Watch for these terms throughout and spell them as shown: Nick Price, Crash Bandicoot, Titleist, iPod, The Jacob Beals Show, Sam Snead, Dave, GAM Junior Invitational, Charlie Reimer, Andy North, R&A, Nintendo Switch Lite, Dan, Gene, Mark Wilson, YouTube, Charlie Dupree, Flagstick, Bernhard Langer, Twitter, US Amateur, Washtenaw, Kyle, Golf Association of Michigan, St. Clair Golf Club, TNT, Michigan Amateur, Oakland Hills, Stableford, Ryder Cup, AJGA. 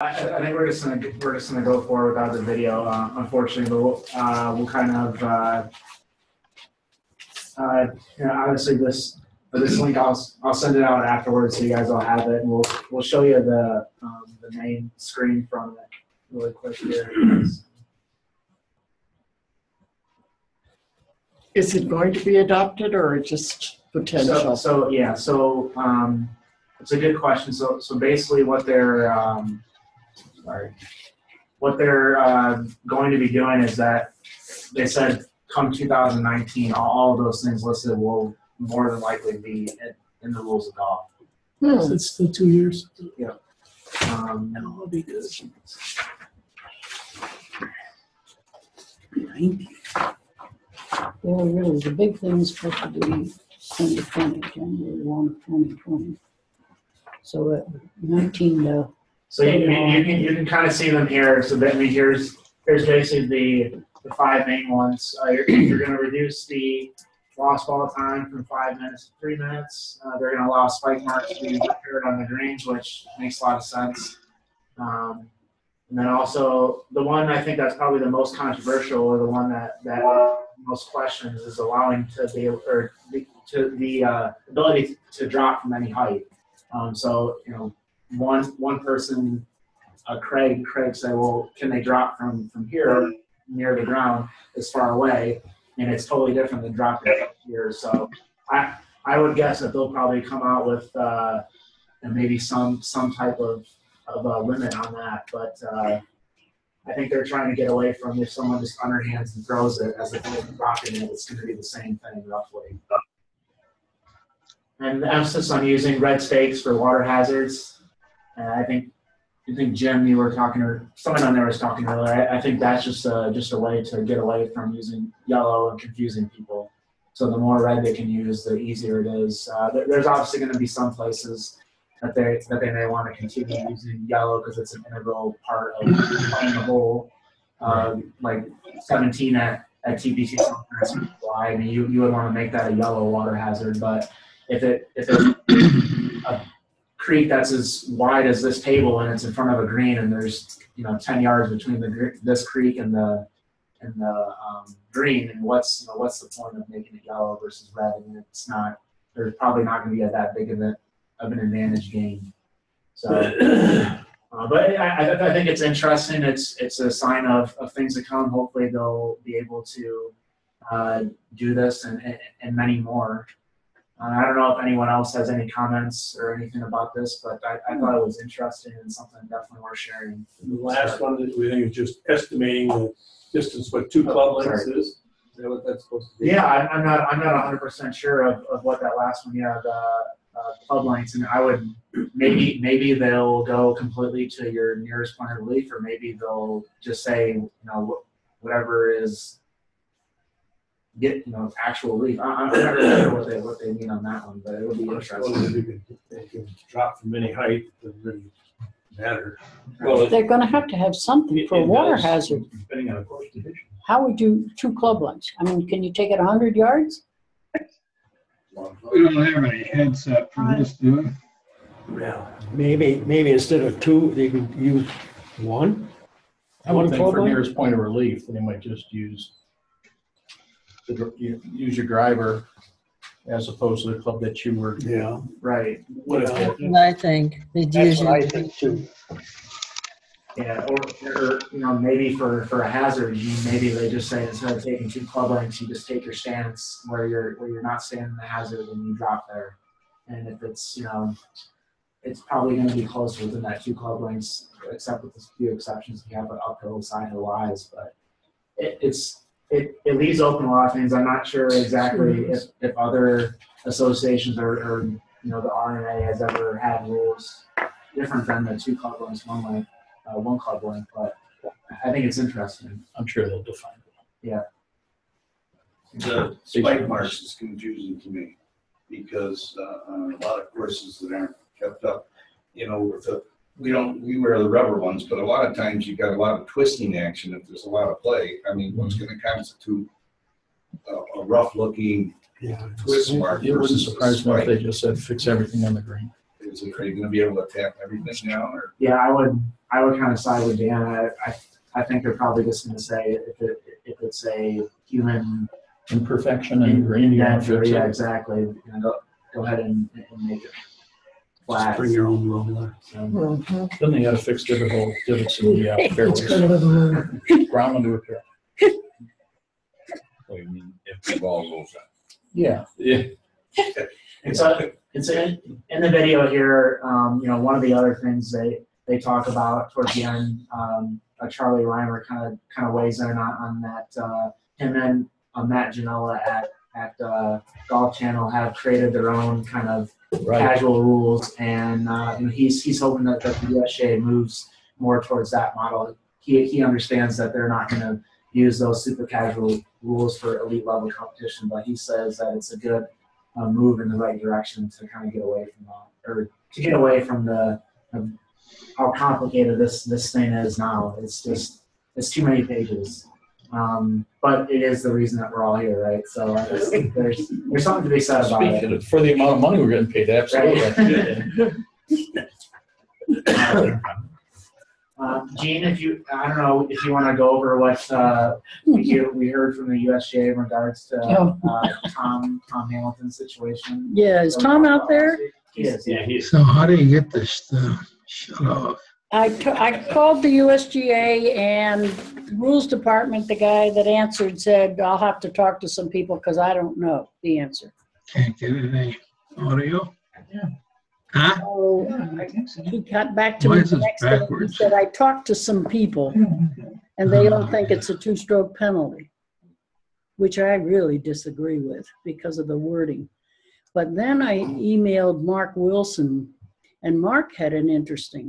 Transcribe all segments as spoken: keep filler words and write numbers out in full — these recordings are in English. I, I think we're just gonna we're just gonna go forward without the video, uh, unfortunately. But we'll, uh, we'll kind of uh, uh, you know, obviously this this link I'll I'll send it out afterwards so you guys all have it, and we'll we'll show you the um, the main screen from it really quick here. Is it going to be adopted or just potential? So, so yeah, so um, it's a good question. So so basically, what they're um, Sorry. What they're uh, going to be doing is that they said come two thousand nineteen, all of those things listed will more than likely be in, in the rules of golf. Hmm. So it's still two years. Yeah. Um, and all of it is. ninety. Well, really, the big thing is supposed to be twenty twenty, January first of twenty twenty. So at nineteen, uh, So you, you, you, can, you can kind of see them here. So that we here's here's basically the, the five main ones. Uh, you're you're going to reduce the lost ball time from five minutes to three minutes. Uh, they're going to allow spike marks to be repaired on the greens, which makes a lot of sense. Um, and then also the one I think that's probably the most controversial, or the one that that most questions, is allowing to be or the, to the uh, ability to drop from any height. Um, so you know. One one person, uh, Craig, Craig said, well, can they drop from, from here near the ground as far away? And it's totally different than dropping here. So I I would guess that they'll probably come out with uh, and maybe some some type of, of uh, limit on that. But uh, I think they're trying to get away from if someone just underhands and throws it as opposed to dropping it, it's going to be the same thing roughly. And the emphasis on using red stakes for water hazards. And I think, I think Jim, you were talking, or someone on there was talking earlier. I, I think that's just a, just a way to get away from using yellow and confusing people. So the more red they can use, the easier it is. Uh, there, there's obviously going to be some places that they that they may want to continue using yellow because it's an integral part of playing the hole. Um, like seventeen at at T P C Sawgrass, I mean, you you would want to make that a yellow water hazard, but if it if it's a creek that's as wide as this table and it's in front of a green and there's you know ten yards between the this creek and the and the um, green, and what's you know what's the point of making it yellow versus red? I mean, it's not there's probably not going to be that big of an of an advantage gain. So, uh, but I, I think it's interesting. It's it's a sign of, of things to come. Hopefully they'll be able to uh, do this and, and and many more. I don't know if anyone else has any comments or anything about this, but I, I thought it was interesting and something definitely worth sharing. And the last one that we think is just estimating the distance, what two club lengths is. Is that what that's supposed to be? Yeah, I, I'm not I'm not one hundred percent sure of, of what that last one, yeah, the uh, club lengths. And I would, maybe maybe they'll go completely to your nearest point of relief, or maybe they'll just say, you know, whatever is, get you know actual relief. I'm not really sure what they what they mean on that one, but it would be interesting. They can drop from any height; it doesn't really matter. Well, they're going to have to have something for a water hazard. Depending on a course condition. How would you two club lengths? I mean, can you take it one hundred yards? We don't have any headset for this, do we? Yeah, maybe maybe instead of two, they could use one. I would think for nearest point of relief, they might just use. You use your driver as opposed to the club that you were. Yeah, right. What yeah. I think they'd use what I think too. Yeah, or, or you know, maybe for for a hazard, you maybe they just say instead of taking two club lengths, you just take your stance where you're where you're not standing the hazard, and you drop there. And if it's you know, it's probably going to be closer than that two club lengths, except with a few exceptions. You have an uphill, side hill wise, but it, it's. It, it leaves open a lot of things. I'm not sure exactly if, if other associations or, or you know the R and A has ever had rules different than the two club lengths, one length, uh, one club length. But I think it's interesting. I'm sure they'll define it. Yeah. The spike marks is confusing to me because uh, on a lot of courses that aren't kept up, you know, with the we don't we wear the rubber ones, but a lot of times you got a lot of twisting action if there's a lot of play. I mean, what's going to constitute a, a rough looking yeah, twist mark? It wouldn't surprise me if they just said fix everything on the green. is it, are you going to be able to tap everything down? Or? Yeah, I would I would kind of side with Dan. I, I, I think they're probably just going to say if, it, if it's a human imperfection and green nature, yeah, exactly. You know, go, go ahead and, and make it flat. Just bring your own roller. So. Mm-hmm. Then they got to fix difficult divots in the uh, fairways. Ground under a pair. What do you mean? If the ball goes up. Yeah. Yeah. It's a, it's a, in the video here. Um, you know, one of the other things they they talk about towards the end, um, uh, Charlie Reimer kind of kind of weighs in on on that. Uh, him and uh, Matt Janella at at uh, Golf Channel have created their own kind of right. casual rules, and uh, and he's he's hoping that, that the U S G A moves more towards that model. He he understands that they're not going to use those super casual rules for elite level competition, but he says that it's a good Uh, move in the right direction to kind of get away from that, or to get away from the um, how complicated this this thing is now. It's just it's too many pages, um, but it is the reason that we're all here, right? So uh, there's, there's there's something to be said about Speaking it for the amount of money we're getting paid. Absolutely. Right? um, uh, Gene, if you I don't know if you want to go over what uh, we, we heard from the U S G A in regards to uh, Tom Tom Hamilton situation. Yeah, is Tom out there? He is. Yeah, he is. So how do you get this stuff shut off? I, t I called the U S G A and the rules department. The guy that answered said, "I'll have to talk to some people because I don't know the answer." Can't get any audio. Yeah. Huh? So he got back to Why me the next day and said, I talked to some people and they don't think it's a two-stroke penalty, which I really disagree with because of the wording. But then I emailed Mark Wilson, and Mark had an interesting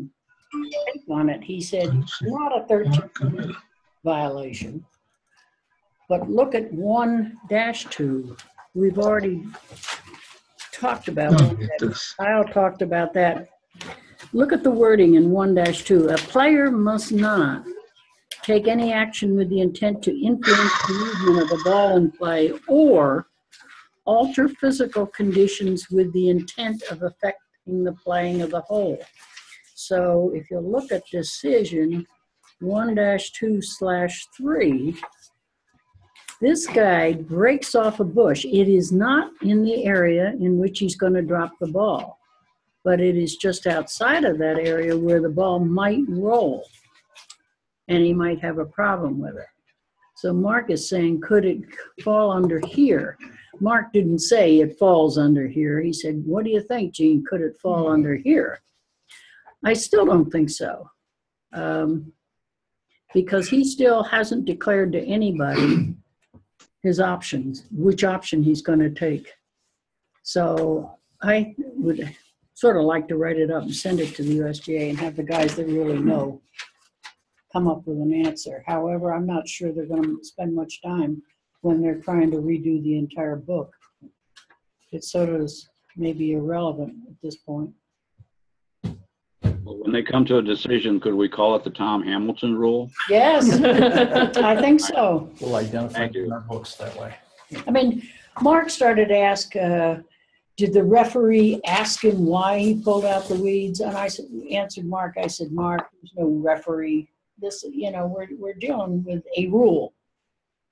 take on it. He said, it's not a thirteen violation, but look at one dash two. We've already talked about that. Kyle talked about that. Look at the wording in one dash two. A player must not take any action with the intent to influence the movement of a ball in play or alter physical conditions with the intent of affecting the playing of the whole. So if you look at decision one dash two slash three, this guy breaks off a bush. It is not in the area in which he's going to drop the ball, but it is just outside of that area where the ball might roll, and he might have a problem with it. So Mark is saying, could it fall under here? Mark didn't say it falls under here. He said, what do you think, Gene? Could it fall mm-hmm. under here? I still don't think so, um, because he still hasn't declared to anybody his options, which option he's going to take. So I would sort of like to write it up and send it to the U S G A and have the guys that really know come up with an answer. However, I'm not sure they're going to spend much time when they're trying to redo the entire book. It sort of is maybe irrelevant at this point. When they come to a decision, could we call it the Tom Hamilton rule? Yes, I think so. We'll identify it in our books that way. I mean, Mark started to ask, uh, did the referee ask him why he pulled out the weeds? And I said, answered Mark, I said, Mark, there's no referee. This, you know, we're, we're dealing with a rule.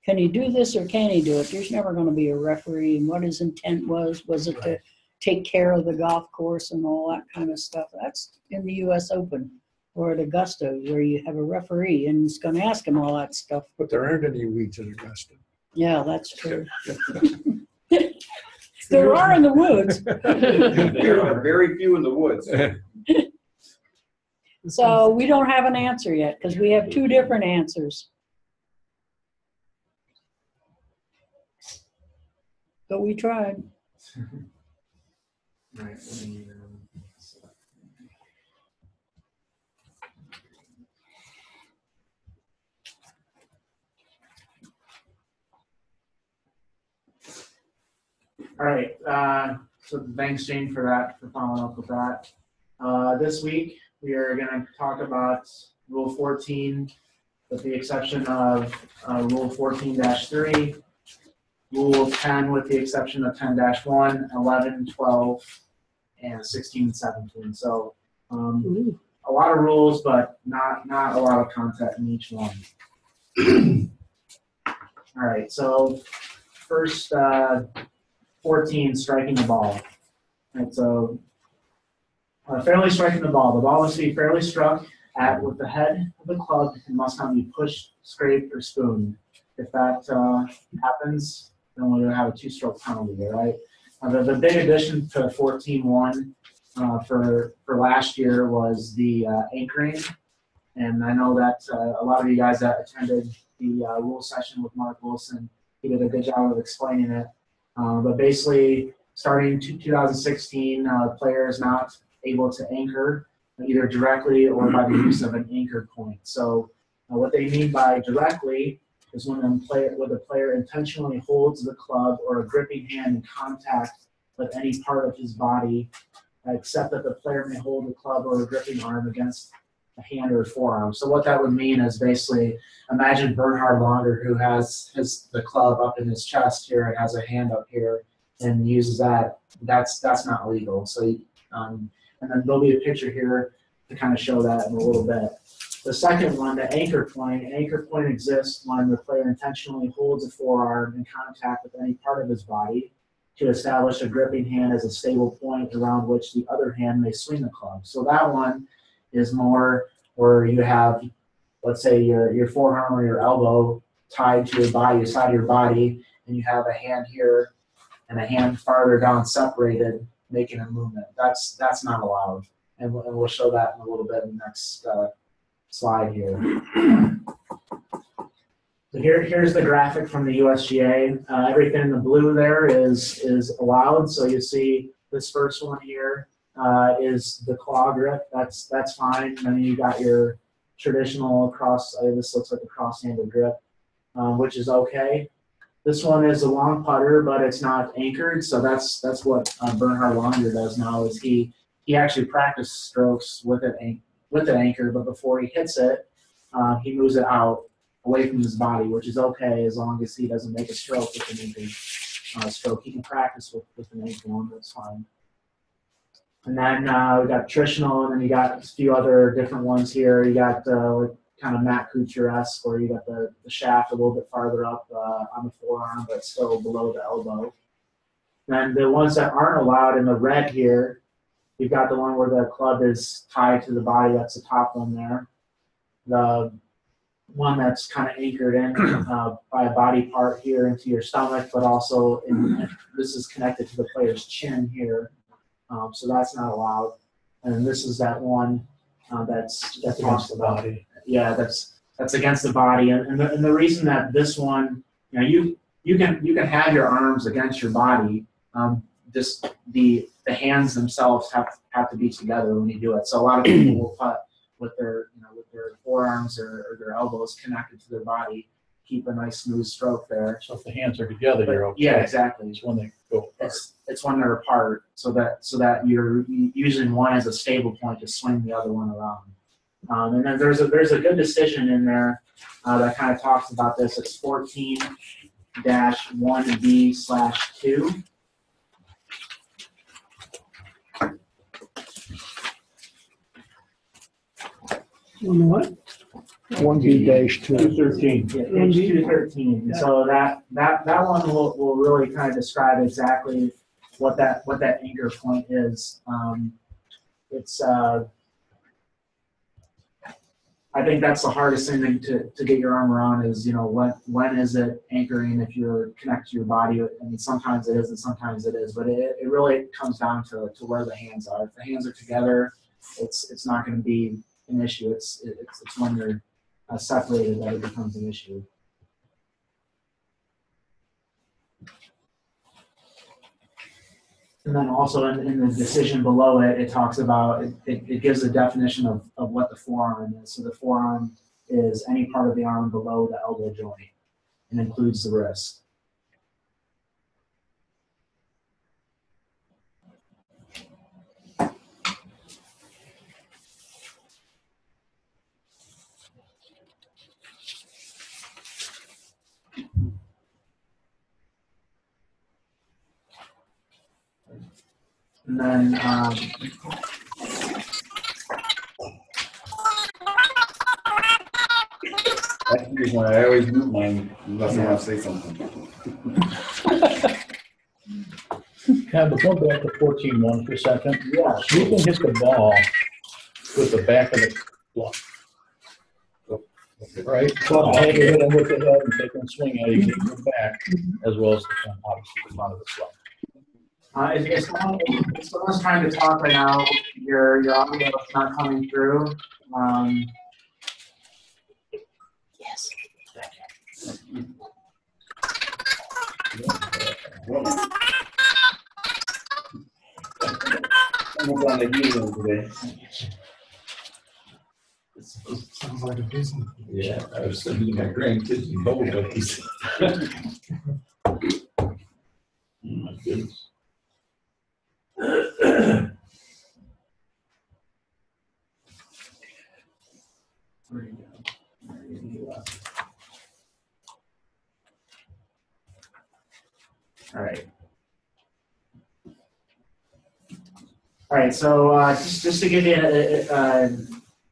Can he do this or can he do it? There's never going to be a referee. And what his intent was, was it right. to take care of the golf course and all that kind of stuff. That's in the U S Open or at Augusta where you have a referee and he's going to ask him all that stuff. But there aren't any weeds at Augusta. Yeah, that's true. There are in the woods. There are very few in the woods. So we don't have an answer yet because we have two different answers. But we tried. Right. All right. Uh, so thanks, Jane, for that, for following up with that. Uh, this week, we are going to talk about Rule fourteen, with the exception of uh, Rule fourteen dash three, Rule ten with the exception of ten dash one, eleven, twelve, and sixteen and seventeen. So um, a lot of rules, but not, not a lot of content in each one. All right, so first uh, fourteen, striking the ball. All right, so uh, fairly striking the ball. The ball must be fairly struck at with the head of the club and must not be pushed, scraped, or spooned. If that uh, happens, then we're going to have a two-stroke penalty, all right? Uh, the, the big addition to fourteen one uh, for, for last year was the uh, anchoring. And I know that uh, a lot of you guys that attended the uh, rule session with Mark Wilson, he did a good job of explaining it. Uh, but basically, starting two thousand sixteen, uh, player is not able to anchor either directly or by the use of an anchor point. So uh, what they mean by directly is when a player, when the player intentionally holds the club or a gripping hand in contact with any part of his body, except that the player may hold the club or a gripping arm against a hand or a forearm. So what that would mean is basically, imagine Bernhard Langer, who has his the club up in his chest here and has a hand up here and uses that. That's that's not legal. So um, and then there'll be a picture here to kind of show that in a little bit. The second one, the anchor point. An anchor point exists when the player intentionally holds a forearm in contact with any part of his body to establish a gripping hand as a stable point around which the other hand may swing the club. So that one is more where you have, let's say, your, your forearm or your elbow tied to your body, the side of your body, and you have a hand here and a hand farther down separated making a movement. That's, that's not allowed. And we'll, and we'll show that in a little bit in the next uh, slide here. So here, here's the graphic from the U S G A. Uh, everything in the blue there is, is allowed. So you see this first one here uh, is the claw grip. That's, that's fine. And then you got your traditional cross, uh, this looks like a cross-handed grip, um, which is okay. This one is a long putter, but it's not anchored. So that's, that's what uh, Bernhard Langer does now is he, he actually practices strokes with it anchored. with an anchor, but before he hits it, uh, he moves it out away from his body, which is okay as long as he doesn't make a stroke with an anchor uh, stroke. He can practice with, with an anchor one, that's fine. And then uh, we got traditional, and then you got a few other different ones here. You got uh, like kind of Matt Kuchar-esque, where you got the, the shaft a little bit farther up uh, on the forearm, but still below the elbow. Then the ones that aren't allowed in the red here, you've got the one where the club is tied to the body. That's the top one there. The one that's kind of anchored in uh, by a body part here into your stomach, but also in, this is connected to the player's chin here. Um, so that's not allowed. And this is that one uh, that's, that's against the body. Yeah, that's that's against the body. And, and, the, and the reason that this one, you know, you, you, can, you can have your arms against your body. Um, this, the the hands themselves have have to be together when you do it. So a lot of people will putt with their you know with their forearms or, or their elbows connected to their body, keep a nice smooth stroke there. So if the hands are together, but, you're okay. Yeah, exactly. It's when they go apart. It's, it's when they're apart, so that so that you're using one as a stable point to swing the other one around. Um, and then there's a there's a good decision in there uh, that kind of talks about this. It's fourteen dash one B slash two. One what? one B dash two thirteen. Yeah, two thirteen. So that that that one will, will really kind of describe exactly what that what that anchor point is. Um, it's uh, I think that's the hardest thing to to get your arm around is you know when when is it anchoring if you're connected to your body. I mean sometimes it is and sometimes it is, but it it really comes down to to where the hands are. If the hands are together, it's it's not going to be an issue. It's it's it's when they're uh, separated that it becomes an issue. And then also in, in the decision below it, it talks about it, it, it gives a definition of, of what the forearm is. So the forearm is any part of the arm below the elbow joint and includes the wrist. And then um, that's the reason why I always move mine unless yeah. I want to say something. Now, but going back to fourteen one for a second, yeah, you can hit the ball with the back of the bluff. Right? So oh, okay. hit him with the head and take one swing at it, you can go back, as well as the, obviously the front of the club. Uh, if, if, someone, if someone's trying to talk right now, your your audio is not coming through. Um, yes. I'm going to use them today. It sounds like a business. Yeah, I was sending my grandkids and bubble cookies. Oh my goodness. There you go. There you go. All right. All right, so uh, just, just to give you a, a,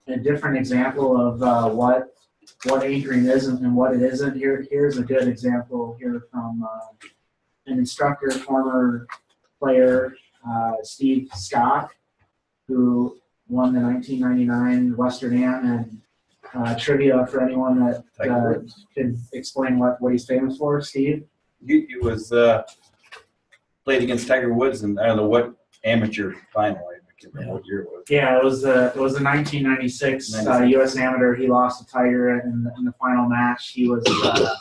a different example of uh, what what anchoring is and what it isn't, here here's a good example here from uh, an instructor, former player, uh, Steve Scott, who won the nineteen ninety-nine Western Am, and uh, trivia for anyone that uh, can explain what, what he's famous for, Steve? He, he was uh, played against Tiger Woods, and I don't know what amateur final. I can't remember yeah. what year it was. Yeah, it was the it was the nineteen ninety-six uh, U S Amateur. He lost to Tiger in the, in the final match. He was uh,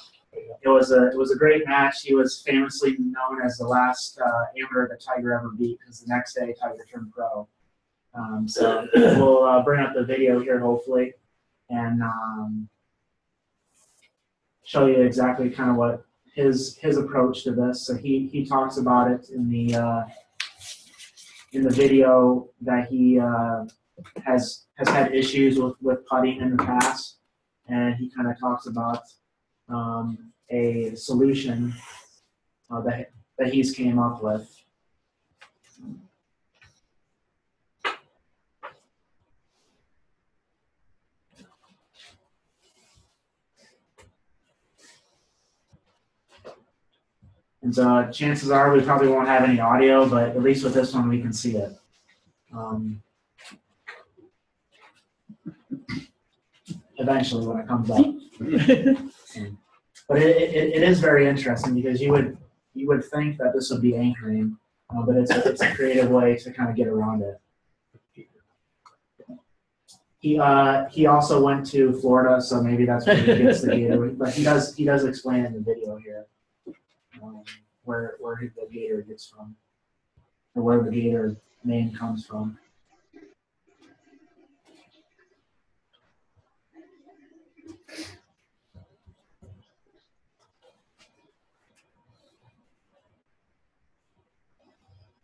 it was a it was a great match. He was famously known as the last uh, amateur that Tiger ever beat, because the next day Tiger turned pro. Um, so we'll uh, bring up the video here hopefully, and um, show you exactly kind of what his his approach to this. So he he talks about it in the. Uh, in the video that he uh, has has had issues with, with putting in the past, and he kind of talks about um, a solution uh, that, that he's came up with. And uh, chances are we probably won't have any audio, but at least with this one we can see it. Um, eventually when it comes up. But it, it, it is very interesting, because you would you would think that this would be anchoring, uh, but it's a, it's a creative way to kind of get around it. He uh, he also went to Florida, so maybe that's where he gets the view. But he does he does explain in the video here. Um, where where the gator gets from, or where the gator name comes from.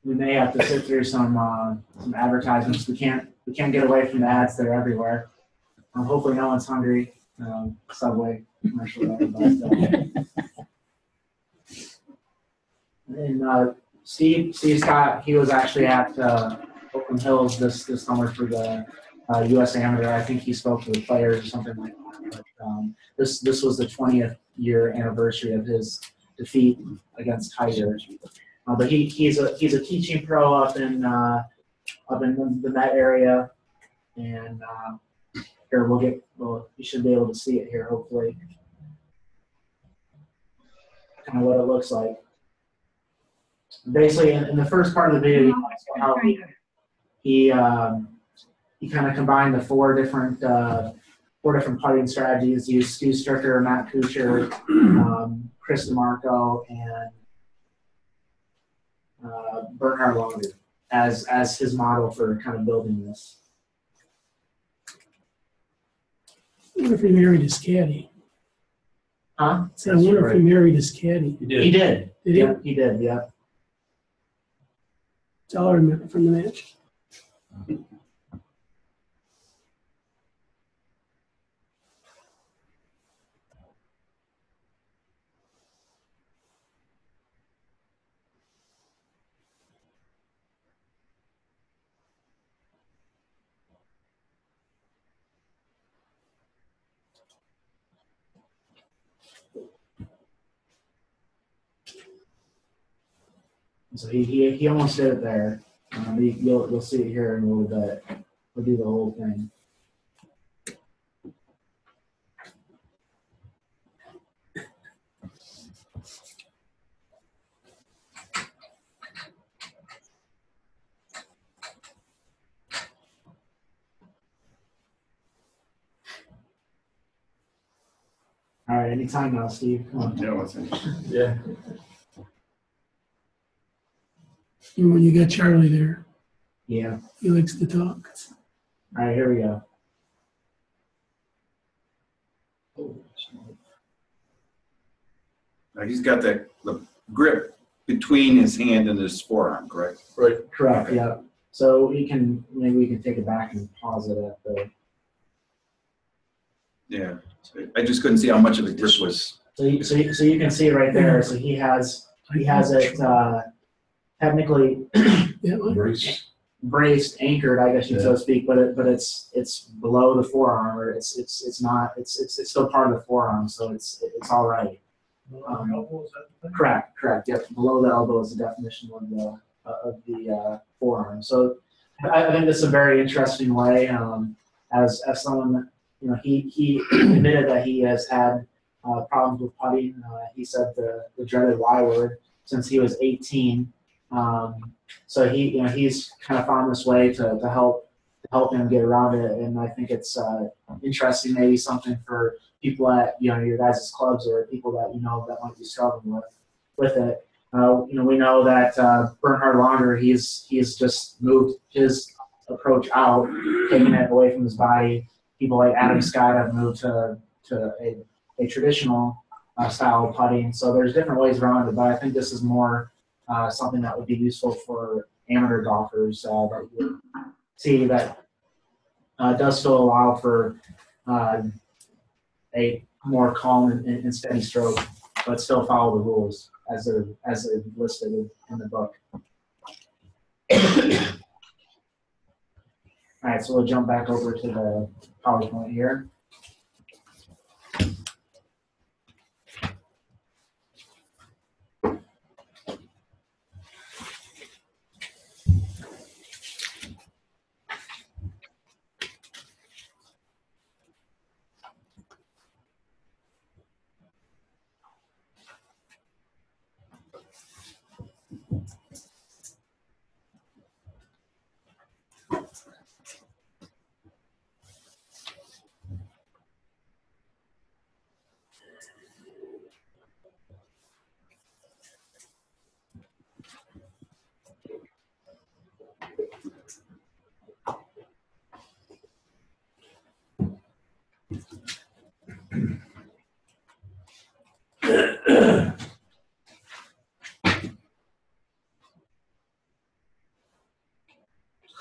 We may have to sit through some uh, some advertisements. We can't we can't get away from the ads that are everywhere. Um, hopefully, no one's hungry. Um, Subway commercial. And uh, Steve, Steve Scott, he was actually at uh, Oakland Hills this, this summer for the uh, U S Amateur. I think he spoke to the players or something like that. But, um, this this was the twentieth year anniversary of his defeat against Tiger. Uh, but he he's a he's a teaching pro up in uh, up in the, the Met area, and uh, here we'll get well you should be able to see it here hopefully. Kind of what it looks like. Basically, in, in the first part of the video, you saw how he he, um, he kind of combined the four different uh, four different putting strategies. He used Stu Stricker, Matt Kuchar, um, Chris DeMarco, and uh, Bernhard Langer as as his model for kind of building this. I wonder if he married his caddy. Huh? So I wonder right. if he married his caddy. He did. He did. Did he? Yeah, he did. Yeah. That's all I remember from the match. So he, he, he almost did it there. Um, he, you'll, you'll see it here in a little bit. We'll do the whole thing. All right, any time now, Steve. Come on. Yeah, listen. Yeah. And when you got Charlie there. Yeah. He likes to talk. All right, here we go. Now he's got the, the grip between his hand and his forearm, correct? Right. Correct, okay. Yeah. So we can, maybe we can take it back and pause it at the. Yeah. I just couldn't see how much of the grip was. So you, so you, so you can see right there. So he has he has it uh, technically braced, braced, anchored, I guess you yeah. so to speak. But it, but it's it's below the forearm, or it's it's it's not it's it's it's still part of the forearm, so it's it's all right. Um, the elbow, is that the thing? Correct, correct. Yep, below the elbow is the definition of the of the uh, forearm. So I, I think that's a very interesting way um, as as someone. You know, he, he admitted that he has had uh, problems with putting. Uh, he said the, the dreaded Y word since he was eighteen. Um, so he, you know, he's kind of found this way to, to help to help him get around it. And I think it's uh, interesting, maybe something for people at you know your guys' clubs or people that you know that might be struggling with with it. Uh, you know, we know that uh, Bernhard Langer, he's he's just moved his approach out, taking it away from his body. People like Adam Scott have moved to, to a, a traditional uh, style of putting. So there's different ways around it, but I think this is more uh, something that would be useful for amateur golfers uh, that you see that uh, does still allow for uh, a more calm and, and steady stroke, but still follow the rules as they're, as they're listed in the book. All right, so we'll jump back over to the PowerPoint here.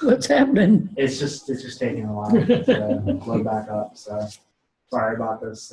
What's happening? It's just it's just taking a while to load back up. So sorry about this.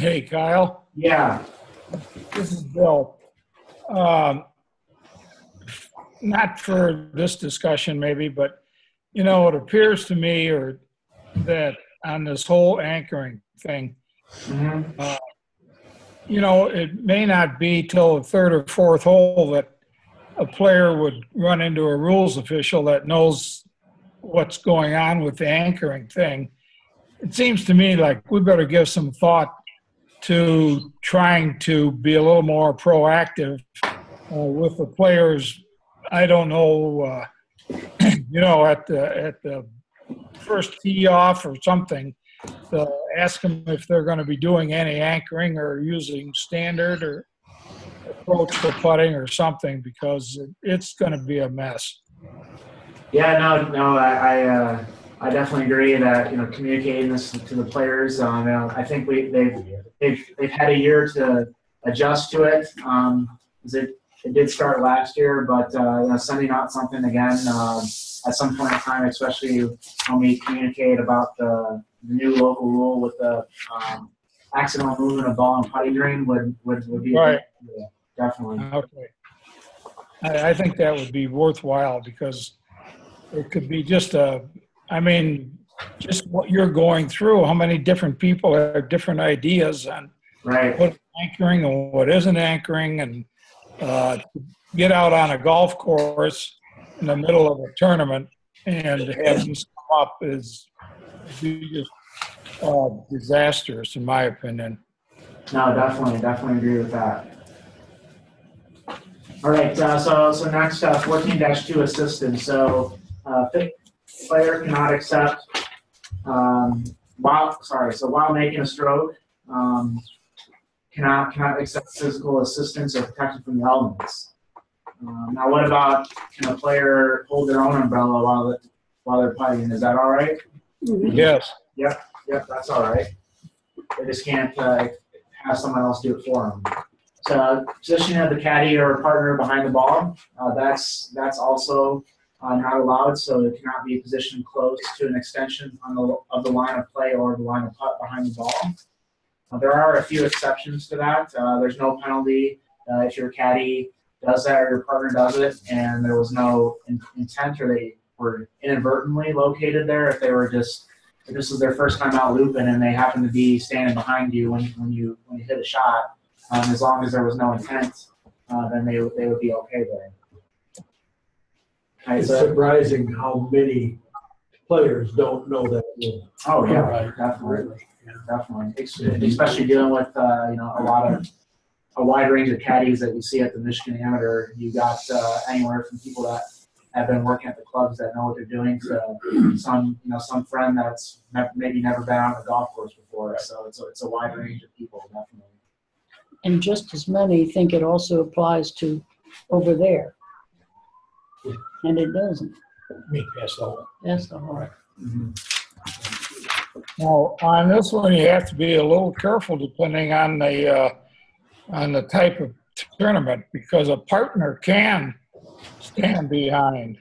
Hey, Kyle. Yeah. This is Bill. Um, not for this discussion, maybe, but, you know, it appears to me or that on this whole anchoring thing, mm-hmm. uh, you know, it may not be till the third or fourth hole that a player would run into a rules official that knows what's going on with the anchoring thing. It seems to me like we better give some thought to trying to be a little more proactive uh, with the players. I don't know, uh, you know, at the, at the first tee off or something, to ask them if they're going to be doing any anchoring or using standard or approach for putting or something, because it's going to be a mess. Yeah, no, no, I, I uh... I definitely agree that, you know, communicating this to the players. Um, you know, I think we they've they've they've had a year to adjust to it. Um, it It did start last year, but uh, you know, sending out something again uh, at some point in time, especially when we communicate about the new local rule with the um, accidental movement of ball and putting green would, would, would be right. Yeah, definitely. Okay. I, I think that would be worthwhile because it could be just a, I mean, just what you're going through, how many different people have different ideas on right. what is anchoring and what isn't anchoring, and Uh, get out on a golf course in the middle of a tournament and have this come up is just uh, disastrous, in my opinion. No, definitely, definitely agree with that. All right, uh, so so next, uh, fourteen dash two assistance. So, uh, player cannot accept um, while sorry, so while making a stroke. Um, Cannot, cannot accept physical assistance or protection from the elements. Um, now, what about can a player hold their own umbrella while the, while they're putting? Is that all right? Yes. Yep. Yep. That's all right. They just can't uh, have someone else do it for them. So, position of the caddy or partner behind the ball. Uh, that's that's also uh, not allowed. So, it cannot be positioned close to an extension on the of the line of play or the line of putt behind the ball. Uh, there are a few exceptions to that. Uh, there's no penalty uh, if your caddy does that or your partner does it and there was no in intent or they were inadvertently located there. If they were just, if this was their first time out looping and they happened to be standing behind you when, when, you, when you hit a shot, um, as long as there was no intent, uh, then they, they would be okay there. It's so, surprising how many players don't know that rule. Oh, yeah, right, definitely. Definitely, especially dealing with uh, you know a lot of a wide range of caddies that you see at the Michigan Amateur. You got uh, anywhere from people that have been working at the clubs that know what they're doing to some you know some friend that's maybe never been on a golf course before. So it's a, it's a wide range of people, definitely. And just as many think it also applies to over there, and it doesn't. Me, that's the whole. That's the whole. Now, on this one, you have to be a little careful depending on the uh, on the type of tournament because a partner can stand behind.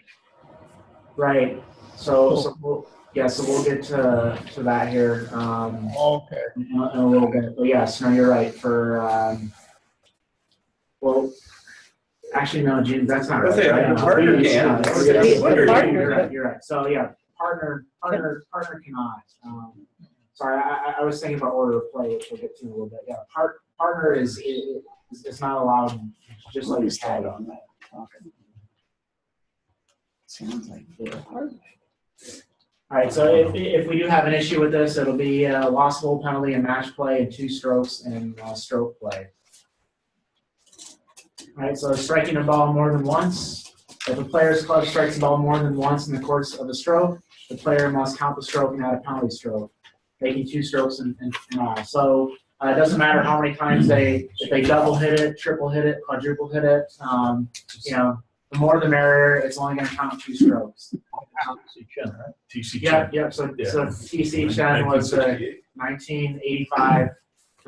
Right. So, so we'll, yeah, so we'll get to, to that here um, okay. in a, in a little bit. But yes, no, you're right. For, um, well, actually, no, Gene, that's not right. The right? partner can. You're right, you're right. So, yeah. Partner, partner, partner cannot. Um, sorry, I, I was thinking about order of play, which we'll get to in a little bit. Yeah, part, partner is it, it's, it's not allowed. Just like his head on that. Okay. Sounds like they're partner. All right. So if if we do have an issue with this, it'll be a loss goal penalty and match play and two strokes and uh, stroke play. All right. So striking a ball more than once. If a player's club strikes the ball more than once in the course of a stroke, the player must count the stroke and add a penalty stroke, making two strokes in, in, in all. So uh, it doesn't matter how many times they, if they double hit it, triple hit it, quadruple hit it, um, you know, the more the merrier. It's only going to count two strokes. T C Chen, right? T C Chen. Yep, yep. So, yeah. So T C Chen was the nineteen eighty-five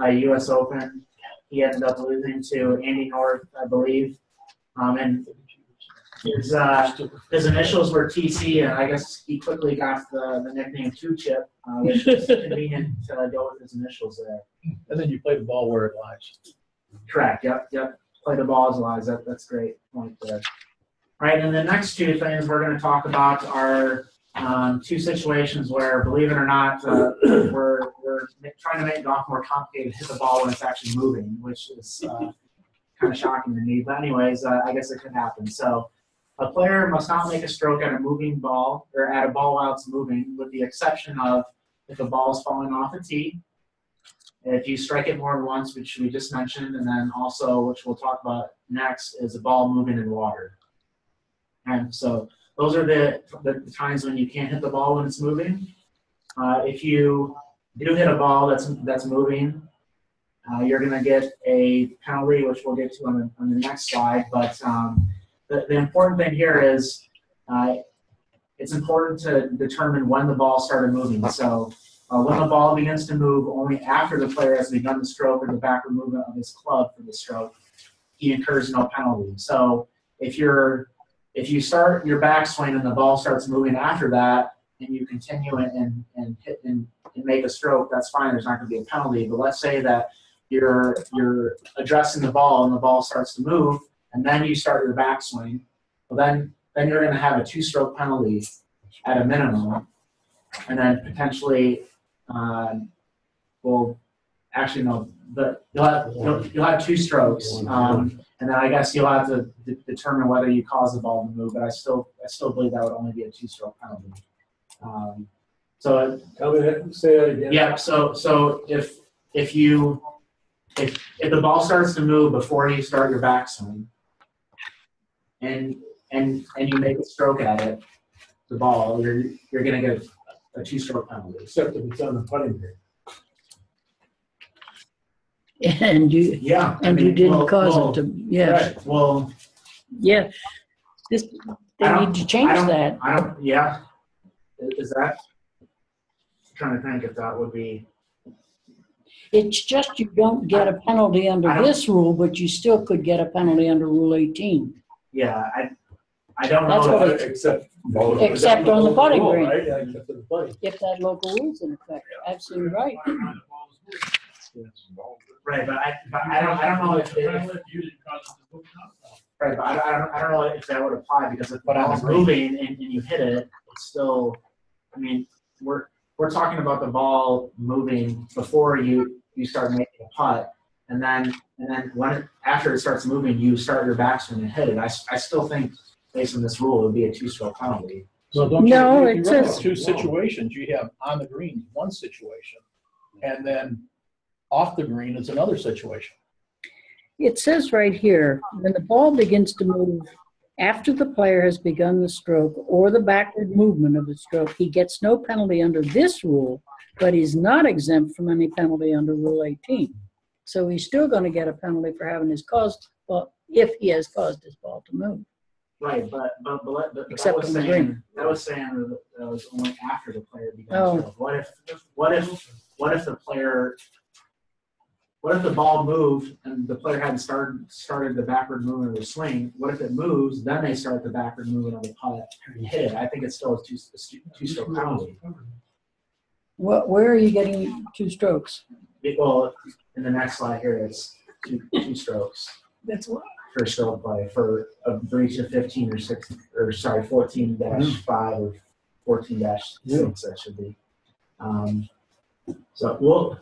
uh, U S Open. He ended up losing to Andy North, I believe. Um, and His, uh, his initials were T C, and I guess he quickly got the, the nickname two chip, uh, which is convenient to go with his initials there. And then you play the ball where it lies. Correct, yep, yep. Play the ball as it lies. That, that's a great point there. All right, and the next two things we're going to talk about are um, two situations where, believe it or not, uh, we're, we're trying to make golf more complicated, hit the ball when it's actually moving, which is uh, kind of shocking to me. But anyways, uh, I guess it could happen. So. A player must not make a stroke at a moving ball or at a ball while it's moving, with the exception of if the ball is falling off a tee, if you strike it more than once, which we just mentioned, and then also, which we'll talk about next, is a ball moving in water. And so those are the, the times when you can't hit the ball when it's moving. Uh, if you do hit a ball that's, that's moving, uh, you're going to get a penalty, which we'll get to on the, on the next slide, but um, The, the important thing here is uh, it's important to determine when the ball started moving. So uh, when the ball begins to move only after the player has begun the stroke or the backward movement of his club for the stroke, he incurs no penalty. So if you're if you start your backswing and the ball starts moving after that, and you continue it and and hit and, and make a stroke, that's fine. There's not going to be a penalty. But let's say that you're you're addressing the ball and the ball starts to move, and then you start your backswing. Well, then then you're going to have a two-stroke penalty at a minimum, and then potentially, uh, well, actually no, but you'll have you'll, you'll have two strokes, um, and then I guess you'll have to d determine whether you cause the ball to move. But I still I still believe that would only be a two-stroke penalty. Um, so tell me that, say that again. Yeah. So so if if you if if the ball starts to move before you start your backswing, and and and you make a stroke at it, the ball, you're you're going to get a, a two-stroke penalty, except if it's on the putting green. And you yeah, and I mean, you didn't well, cause well, it to yeah. Right. Well, yeah. This they need to change I don't, that. I don't. Yeah. Is that? I'm trying to think if that would be. It's just you don't get I, a penalty under this rule, but you still could get a penalty under Rule eighteen. Yeah, I, I don't That's know. What it, except well, except on the putting green. Right? Yeah, except for the putting. If that local rule's in effect, yeah. Absolutely right. Right, but I, but I don't, I don't know if. It, right, but I, I don't, I don't know if that would apply because if the ball's moving and, and you hit it. Still, I mean, we're we're talking about the ball moving before you you start making a putt, and then and then when it, after it starts moving, you start your backswing and hit it. I, I still think based on this rule, it would be a two-stroke penalty. So don't no, you, you it's just two situations. You have on the green one situation, and then off the green it's another situation. It says right here when the ball begins to move. After the player has begun the stroke or the backward movement of the stroke, he gets no penalty under this rule, but he's not exempt from any penalty under Rule eighteen. So he's still going to get a penalty for having his caused, well, if he has caused his ball to move. Right, but, but, but, but Except that was saying, green. That was saying that was only after the player began oh. the stroke. What if, what if, what if the player, what if the ball moved and the player hadn't started started the backward movement of the swing? What if it moves, then they start the backward movement on the putt and hit it? I think it's still a two, two stroke penalty. What? Where are you getting two strokes? Well, in the next slide here, it's two, two strokes. That's what for stroke play for a breach of fifteen or six or sorry fourteen dash five or fourteen dash six. That should be. Um, so we'll.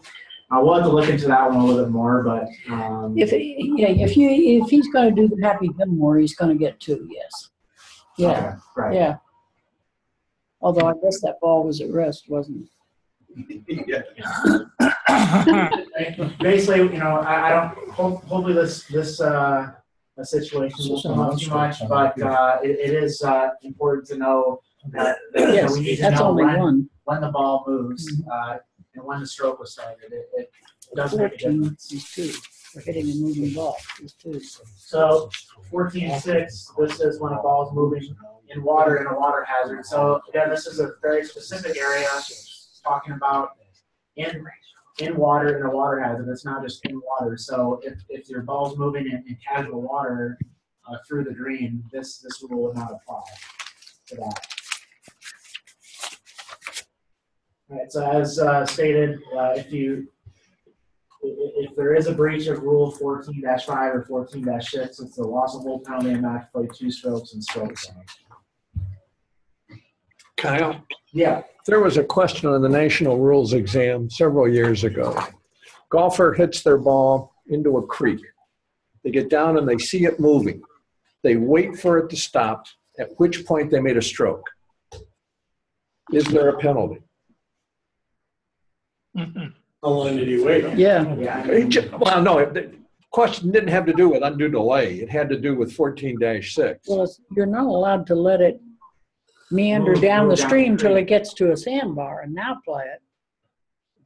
I will have to look into that one a little bit more, but um, if it, yeah, if you if he's going to do the Happy Gilmore, he's going to get two. Yes, yeah, okay, right. yeah. Although I guess that ball was at rest, wasn't it? Yeah. Basically, you know, I, I don't. Hope, hopefully, this this uh, situation won't come up too much, but uh, it, it is uh, important to know that, that yes, we need to know when, one. when the ball moves. Mm-hmm. uh, And when the stroke was started, it, it doesn't make a difference. He's two. We're hitting a moving ball. He's two. So fourteen six, this is when a ball is moving in water in a water hazard. So again, this is a very specific area talking about in in water in a water hazard. It's not just in water. So if, if your ball's moving in, in casual water uh, through the green, this this rule would not apply to that. All right, so as uh, stated, uh, if you if there is a breach of Rule fourteen dash five or fourteen dash six, it's a loss of hole penalty and match play two strokes and strokes. Kyle? Yeah. There was a question on the National Rules exam several years ago. Golfer hits their ball into a creek. They get down and they see it moving. They wait for it to stop, at which point they made a stroke. Is there a penalty? Mm-hmm. How long did he wait? Yeah. yeah. Just, well, no, the question didn't have to do with undue delay. It had to do with fourteen dash six. Well, you're not allowed to let it meander move, down move the down stream until it gets to a sandbar and now play it.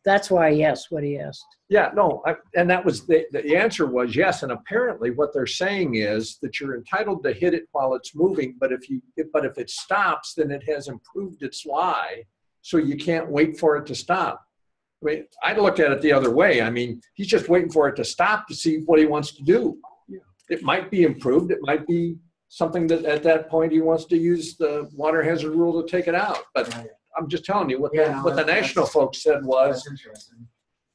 That's why he asked what he asked. Yeah, no, I, and that was the, the answer was yes. And apparently what they're saying is that you're entitled to hit it while it's moving, but if, you, but if it stops, then it has improved its lie, so you can't wait for it to stop. I mean, I looked at it the other way. I mean, he's just waiting for it to stop to see what he wants to do. Yeah. it might be improved. It might be something that at that point he wants to use the water hazard rule to take it out. But right. I'm just telling you what, yeah, the, no, what the national folks said was,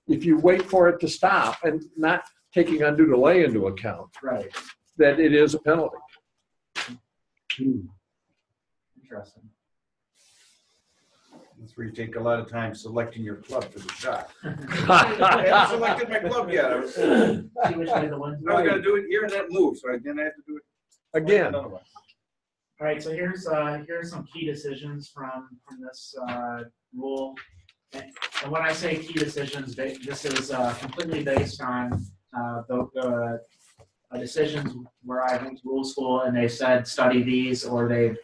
if you wait for it to stop and not taking undue delay into account, right, that it is a penalty. Hmm. Interesting. That's where you take a lot of time selecting your club for the shot. I haven't selected my club yet. I was, was going to do it here and that move, so then I have to do it again. All right, so here's uh, here's some key decisions from from this uh, rule. And, and when I say key decisions, they, this is uh, completely based on uh, the, the uh, decisions where I went to rule school and they said study these, or they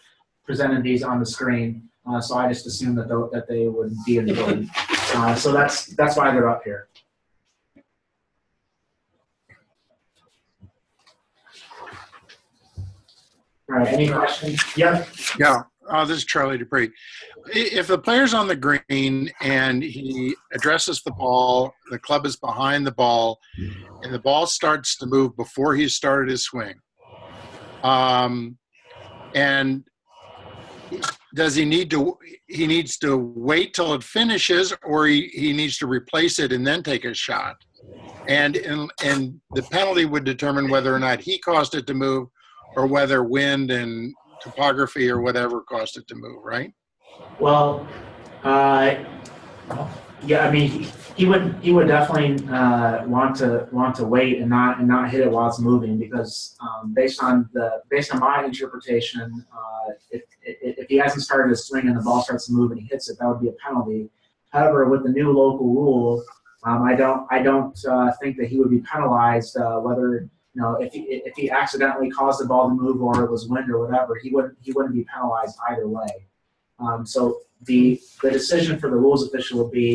presented these on the screen. Uh, so I just assumed that the, that they would be in the building. Uh, so that's that's why they're up here. All right. Any questions? Yeah. Yeah. Uh, this is Charlie Dupree. If the player's on the green and he addresses the ball, the club is behind the ball, and the ball starts to move before he started his swing, um, and does he need to, he needs to wait till it finishes, or he, he needs to replace it and then take a shot? And, and, and the penalty would determine whether or not he caused it to move, or whether wind and topography or whatever caused it to move, right? Well, uh, yeah, I mean, he, he would he would definitely uh, want to want to wait and not and not hit it while it's moving, because um, based on the based on my interpretation, uh, if, if if he hasn't started his swing and the ball starts to move and he hits it, that would be a penalty. However, with the new local rule, um, I don't I don't uh, think that he would be penalized uh, whether. You know, if he, if he accidentally caused the ball to move, or it was wind or whatever, he wouldn't he wouldn't be penalized either way. Um, so the the decision for the rules official would be,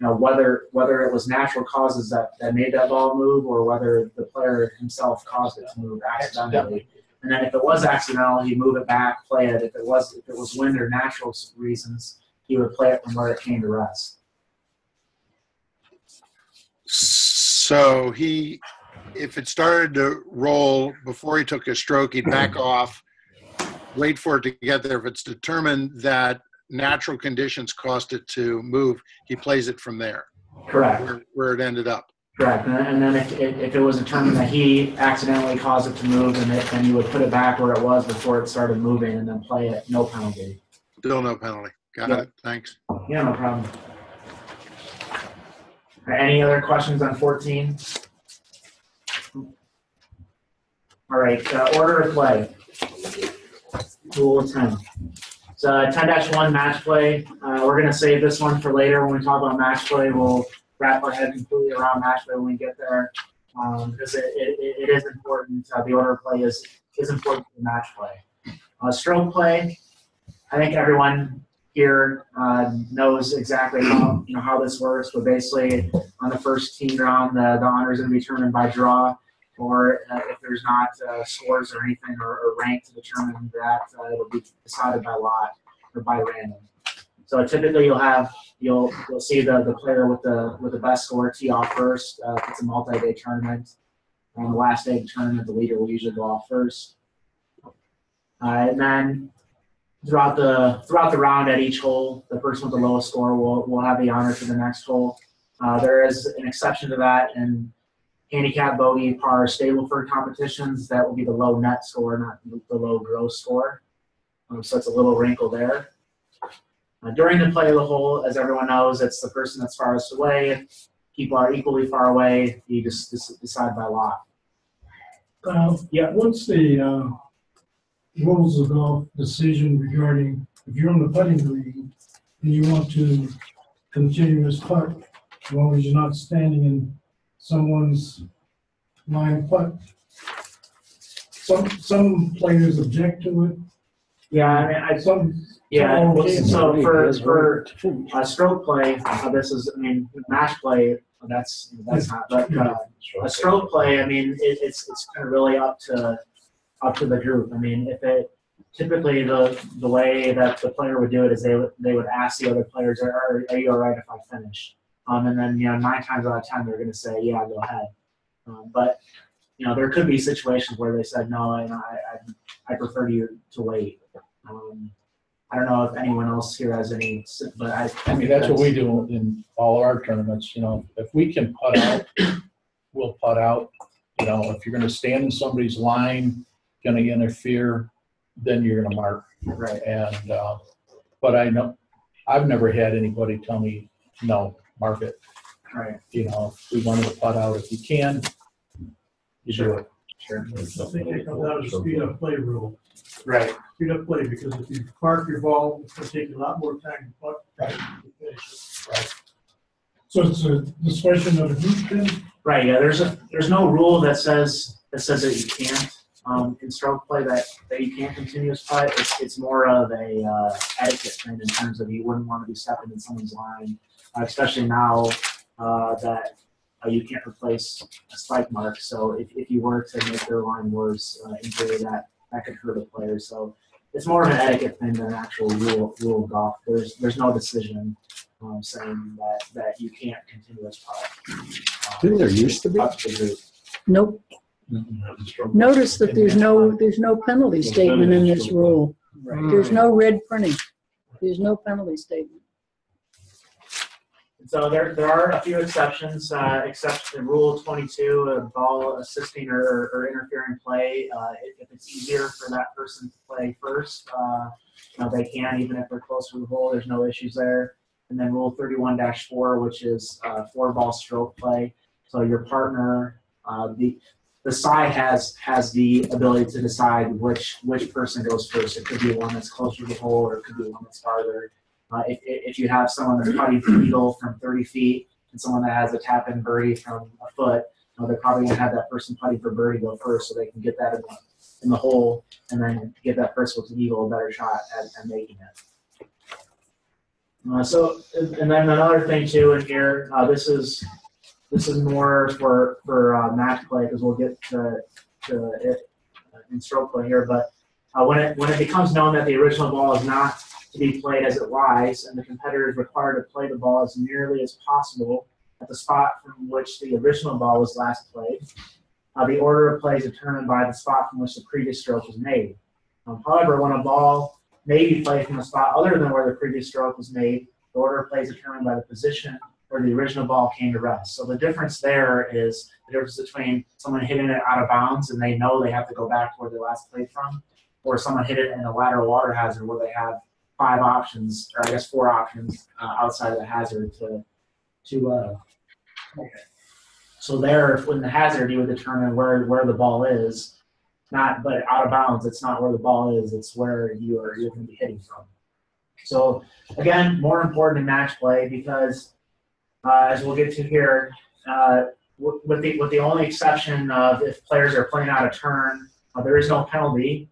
you know, whether whether it was natural causes that, that made that ball move, or whether the player himself caused it to move accidentally. And then if it was accidental, he'd move it back, play it. If it was if it was wind or natural reasons, he would play it from where it came to rest. So he. If it started to roll before he took a stroke, he'd back off, wait for it to get there. If it's determined that natural conditions caused it to move, he plays it from there. Correct. Where, where it ended up. Correct. And then if, if it was determined that he accidentally caused it to move, and it, then you would put it back where it was before it started moving, and then play it. No penalty. Still no penalty. Got yep. it. Thanks. Yeah, no problem. Any other questions on fourteen? All right, uh, order of play, rule ten. So ten dash one, match play. Uh, we're going to save this one for later when we talk about match play. We'll wrap our head completely around match play when we get there, because um, it, it, it is important. Uh, the order of play is, is important for match play. Uh, stroke play, I think everyone here uh, knows exactly how, you know, how this works, but basically on the first team round, the, the honor is going to be determined by draw, or uh, if there's not uh, scores or anything, or, or rank to determine that, uh, it'll be decided by lot or by random. So typically you'll have, you'll you'll see the, the player with the with the best score tee off first. Uh, if it's a multi-day tournament, on the last day of the tournament, the leader will usually go off first. Uh, and then throughout the throughout the round at each hole, the person with the lowest score will, will have the honor for the next hole. Uh, there is an exception to that, and handicap, bogey, par, Stableford competitions, that will be the low net score, not the low gross score. Um, so it's a little wrinkle there. Uh, during the play of the hole, as everyone knows, it's the person that's farthest away. If people are equally far away, you just, just decide by lot. Uh, yeah. What's the uh, rules of golf decision regarding if you're on the putting green and you want to continuous putt, as long as you're not standing in someone's line putt? Some some players object to it. Yeah, I mean, I some yeah. Well, so for for uh, stroke play, uh, this is I mean match play. That's that's not. But uh, a stroke play, I mean, it, it's it's kind of really up to up to the group. I mean, if it typically the the way that the player would do it is they would they would ask the other players, are are you all right if I finish? Um, and then, you know, nine times out of ten, they're going to say, yeah, go ahead. Um, but you know, there could be situations where they said, no, and I, I, I prefer you to wait. Um, I don't know if anyone else here has any, but I, I mean, that's what we do in all our tournaments. You know, if we can putt out, we'll putt out. You know, if you're going to stand in somebody's line, going to interfere, then you're going to mark. Right. And, uh, but I know, I've never had anybody tell me, no, mark it. Right. You know, if we wanted to putt out, if you can, you sure. do it. Sure. I think it comes out of the speed of play rule. Right. Speed of play, because if you park your ball, it's going to take a lot more time to putt. Right. Right. So it's a discretion of the group then? Right, yeah. There's a there's no rule that says that says that you can't um, in stroke play that, that you can't continuous putt. It's, it's more of a uh, etiquette thing in terms of you wouldn't want to be stepping in someone's line, uh, especially now uh, that uh, you can't replace a spike mark. So if, if you were to make their line worse, uh, injury that that could hurt a player. So it's more of an etiquette thing than an actual rule rule of golf. There's there's no decision um, saying that that you can't continuous putt. Didn't there used to be? Nope. Notice that there's no there's no penalty statement in this rule. There's no red printing. There's no penalty statement. So there there are a few exceptions. Uh, except in Rule twenty-two, a ball assisting or, or interfering play. Uh, if it's easier for that person to play first, uh, you know, they can, even if they're close to the hole. There's no issues there. And then Rule thirty-one dash four, which is uh, four ball stroke play. So your partner, uh, the the S I has has the ability to decide which which person goes first. It could be one that's closer to the hole, or it could be one that's farther. Uh, if, if you have someone that's putting the needle from thirty feet and someone that has a tap in birdie from a foot, you know, they're probably going to have that person putting for birdie go first, so they can get that in the, in the hole and then give that person with the needle a better shot at, at making it. Uh, so, and then another thing too in here, uh, this is this is more for for uh, match play, because we'll get to, to it in stroke play here. But uh, when it when it becomes known that the original ball is not to be played as it lies, and the competitor is required to play the ball as nearly as possible at the spot from which the original ball was last played, uh, the order of play is determined by the spot from which the previous stroke was made. Um, however, when a ball may be played from a spot other than where the previous stroke was made, the order of play is determined by the position where the original ball came to rest. So the difference there is the difference between someone hitting it out of bounds and they know they have to go back to where they last played from, or someone hit it in a lateral water hazard where they have five options, or I guess four options uh, outside of the hazard to, to uh, okay. So there, when the hazard, you would determine where, where the ball is. Not, but out of bounds, it's not where the ball is, it's where you are, you're going to be hitting from. So, again, more important in match play because, uh, as we'll get to here, uh, with, the, with the only exception of if players are playing out of turn, uh, there is no penalty.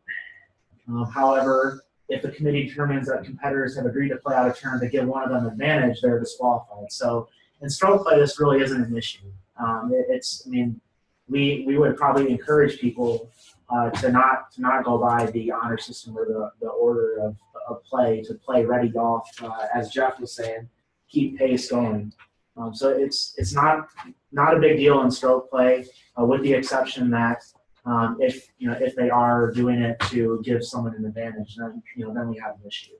Uh, however, if the committee determines that competitors have agreed to play out of turn to give one of them advantage, they're disqualified. So, in stroke play, this really isn't an issue. Um, it, it's, I mean, we, we would probably encourage people Uh, to not to not go by the honor system or the, the order of, of play, to play ready golf, uh, as Jeff was saying, keep pace going. Um, so it's it's not not a big deal in stroke play, uh, with the exception that um, if you know if they are doing it to give someone an advantage, then you know then we have an issue.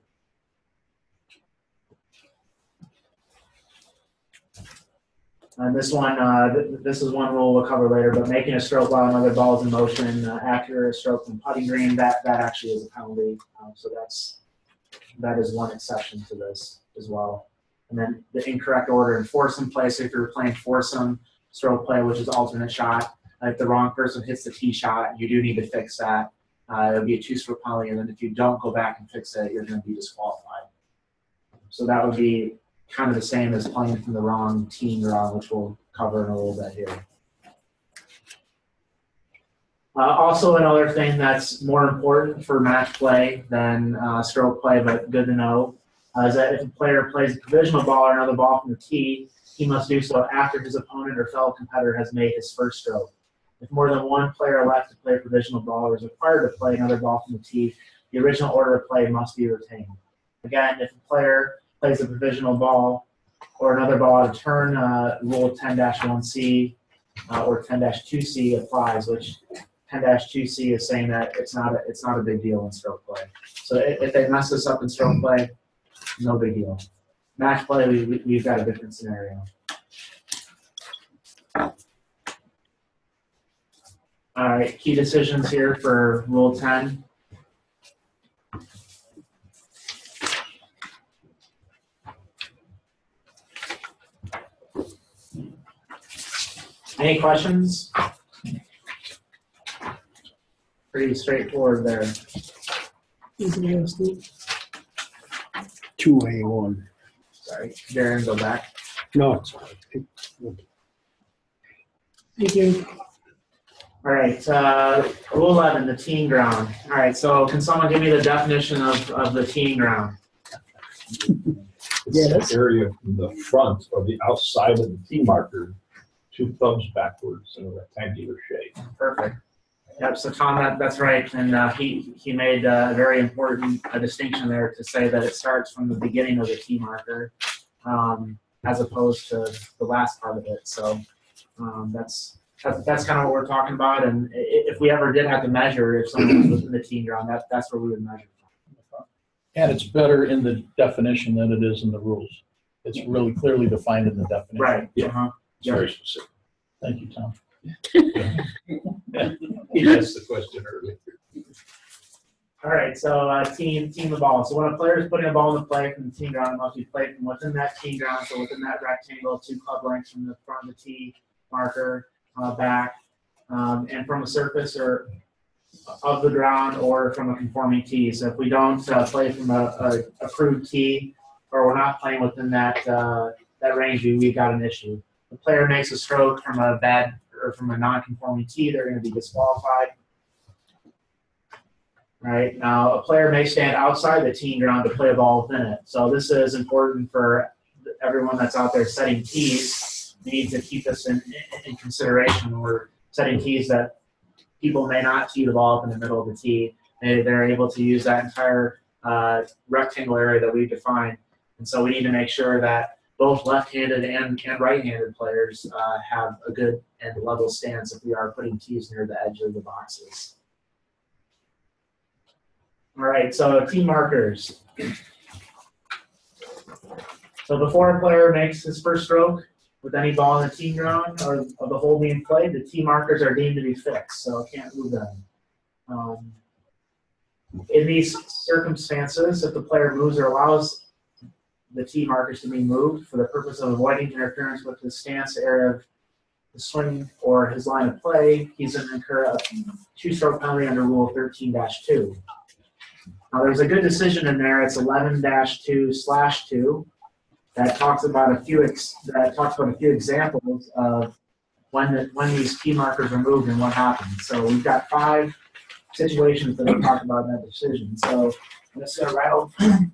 And this one, uh, th this is one rule we'll cover later, but making a stroke while another ball is in motion, uh, after a stroke from putting green, that, that actually is a penalty. Um, so that's, that is one exception to this as well. And then the incorrect order in foursome play. So if you're playing foursome stroke play, which is alternate shot, uh, if the wrong person hits the tee shot, you do need to fix that. Uh, it'll be a two-stroke penalty, and then if you don't go back and fix it, you're going to be disqualified. So that would be kind of the same as playing from the wrong team you're on, which we'll cover in a little bit here. Uh, also, another thing that's more important for match play than uh, stroke play, but good to know, uh, is that if a player plays a provisional ball or another ball from the tee, he must do so after his opponent or fellow competitor has made his first stroke. If more than one player elects to play a provisional ball or is required to play another ball from the tee, the original order of play must be retained. Again, if a player plays a provisional ball or another ball out of turn, uh, Rule ten dash one C uh, or ten dash two C applies, which ten dash two C is saying that it's not a, it's not a big deal in stroke play. So if, if they mess this up in stroke play, no big deal. Match play, we, we, we've got a different scenario. All right, key decisions here for Rule ten. Any questions? Pretty straightforward there. two A one. Sorry, Darren, go back. No, it's fine. Thank you. All right, uh, Rule eleven, the teeing ground. All right, so can someone give me the definition of, of the teeing ground? Yes. It's the area from the front or the outside of the tee marker, two thumbs backwards in a rectangular shape. Perfect. Yep, so Tom, that, that's right. And uh, he, he made uh, a very important uh, distinction there to say that it starts from the beginning of the tee marker um, as opposed to the last part of it. So um, that's... That's, that's kind of what we're talking about, and if we ever did have to measure, if someone was within the teeing ground, that, that's where we would measure from. And it's better in the definition than it is in the rules. It's really clearly defined in the definition. Right. Yeah. Uh-huh. It's very specific. Thank you, Tom. He asked the question earlier. All right, so uh, teeing, teeing the ball. So when a player is putting a ball in the play from the teeing ground, it must be played from within that teeing ground, so within that rectangle, two club lengths from the front of the tee marker. Uh, back um, and from a surface or of the ground or from a conforming tee. So if we don't uh, play from a, a approved tee or we're not playing within that uh, that range, we, we've got an issue. The player makes a stroke from a bad or from a non-conforming tee, they're going to be disqualified. Right now, a player may stand outside the teeing ground to play a ball within it. So this is important for everyone that's out there setting tees. We need to keep this in, in consideration when we're setting tees that people may not tee the ball up in the middle of the tee. They, they're able to use that entire uh, rectangle area that we've defined. And so we need to make sure that both left-handed and, and right-handed players uh, have a good and level stance if we are putting tees near the edge of the boxes. All right, so tee markers. So before a player makes his first stroke, with any ball in the teeing ground or of the hole being played, the tee markers are deemed to be fixed, so can't move them. Um, in these circumstances, if the player moves or allows the tee markers to be moved for the purpose of avoiding interference with his stance, area of the swing, or his line of play, he's going to incur a two-stroke penalty under Rule thirteen dash two. Now, there's a good decision in there. It's eleven dash two slash two. That talks about a few ex that talks about a few examples of when the, when these key markers are moved and what happens. So we've got five situations that we talked about in that decision. So I'm just going to rattle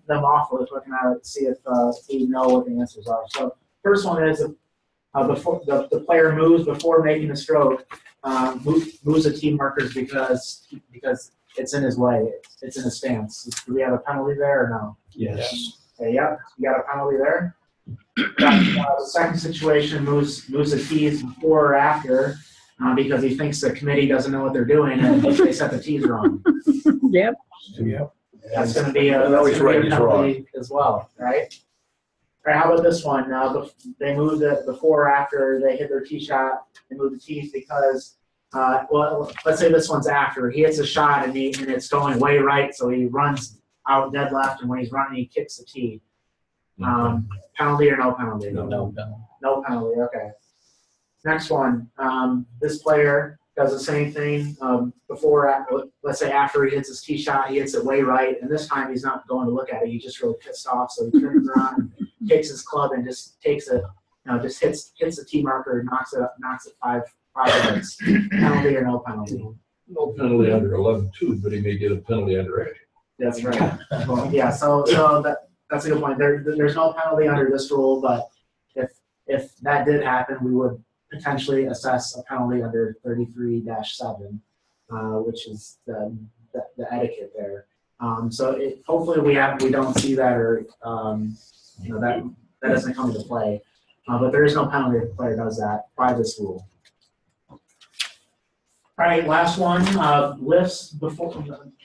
them off with looking at it to see if uh, we know what the answers are. So first one is uh, before the, the player moves before making the stroke, um, moves, moves the tee markers because because it's in his way, it's in his stance. Do we have a penalty there or no? Yes. Okay, yep, you got a penalty there. Uh, the second situation moves moves the tees before or after uh, because he thinks the committee doesn't know what they're doing and they set the tees wrong. Yep. Yep. That's going to be a, that's he's right, be a penalty he's wrong. As well, right? All right, how about this one? Uh, they move the before or after they hit their tee shot. They move the tees because, uh, well, let's say this one's after. He hits a shot and, he, and it's going way right, so he runs out dead left, and when he's running, he kicks the tee. Um, penalty or no penalty? No, no penalty. No penalty, okay. Next one, um, this player does the same thing um, before, let's say after he hits his tee shot, he hits it way right, and this time he's not going to look at it, he's just really pissed off, so he turns around and takes his club and just takes it, you know, just hits hits the tee marker, knocks it up, knocks it five, five yards. Penalty or no penalty? No penalty under eleven two, but he may get a penalty under eight. That's right. Well, yeah, so, so that, that's a good point. There, there's no penalty under this rule, but if, if that did happen, we would potentially assess a penalty under thirty-three dash seven, uh, which is the, the, the etiquette there. Um, so it, hopefully we have, we don't see that or um, you know, that, that doesn't come into play. Uh, but there is no penalty if the player does that by this rule. All right, last one, uh, lifts before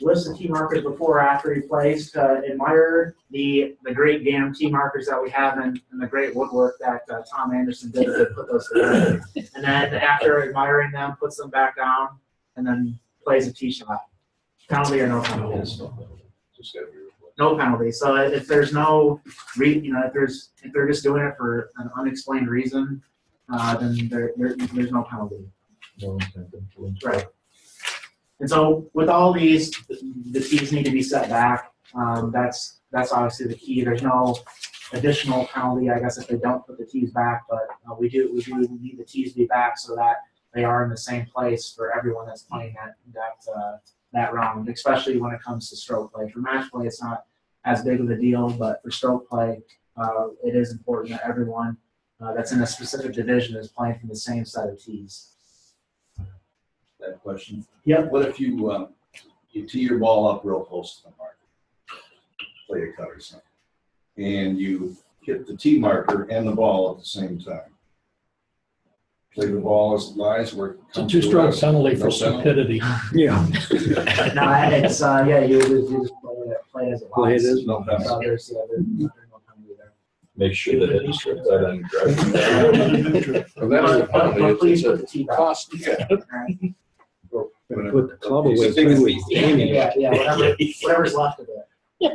lifts the tee markers before or after he plays to admire the the great damn tee markers that we have and, and the great woodwork that uh, Tom Anderson did to put those together. And then after admiring them, puts them back down and then plays a tee shot. Penalty or no penalty? No penalty. So if there's no, re you know, if there's if they're just doing it for an unexplained reason, uh, then there, there there's no penalty. No incentive to win. Right. And so with all these, the tees need to be set back. Um, that's that's obviously the key. There's no additional penalty, I guess, if they don't put the tees back. But uh, we do we do need the tees to be back so that they are in the same place for everyone that's playing that that uh, that round. Especially when it comes to stroke play. For match play, it's not as big of a deal, but for stroke play, uh, it is important that everyone uh, that's in a specific division is playing from the same set of tees. That question. Yeah. What if you um, you tee your ball up real close to the marker, play a cut or something, and you hit the tee marker and the ball at the same time? Play the ball as it lies. Where it comes so too strong penalty for stupidity. Yeah. No, it's uh, yeah. You, you just play it, play as it lies. Play it is no penalty. Make sure that it is that ungrabbed. Please put the tee cost. Put the club away. Yeah, yeah, yeah, whatever, whatever's left of it. Yeah.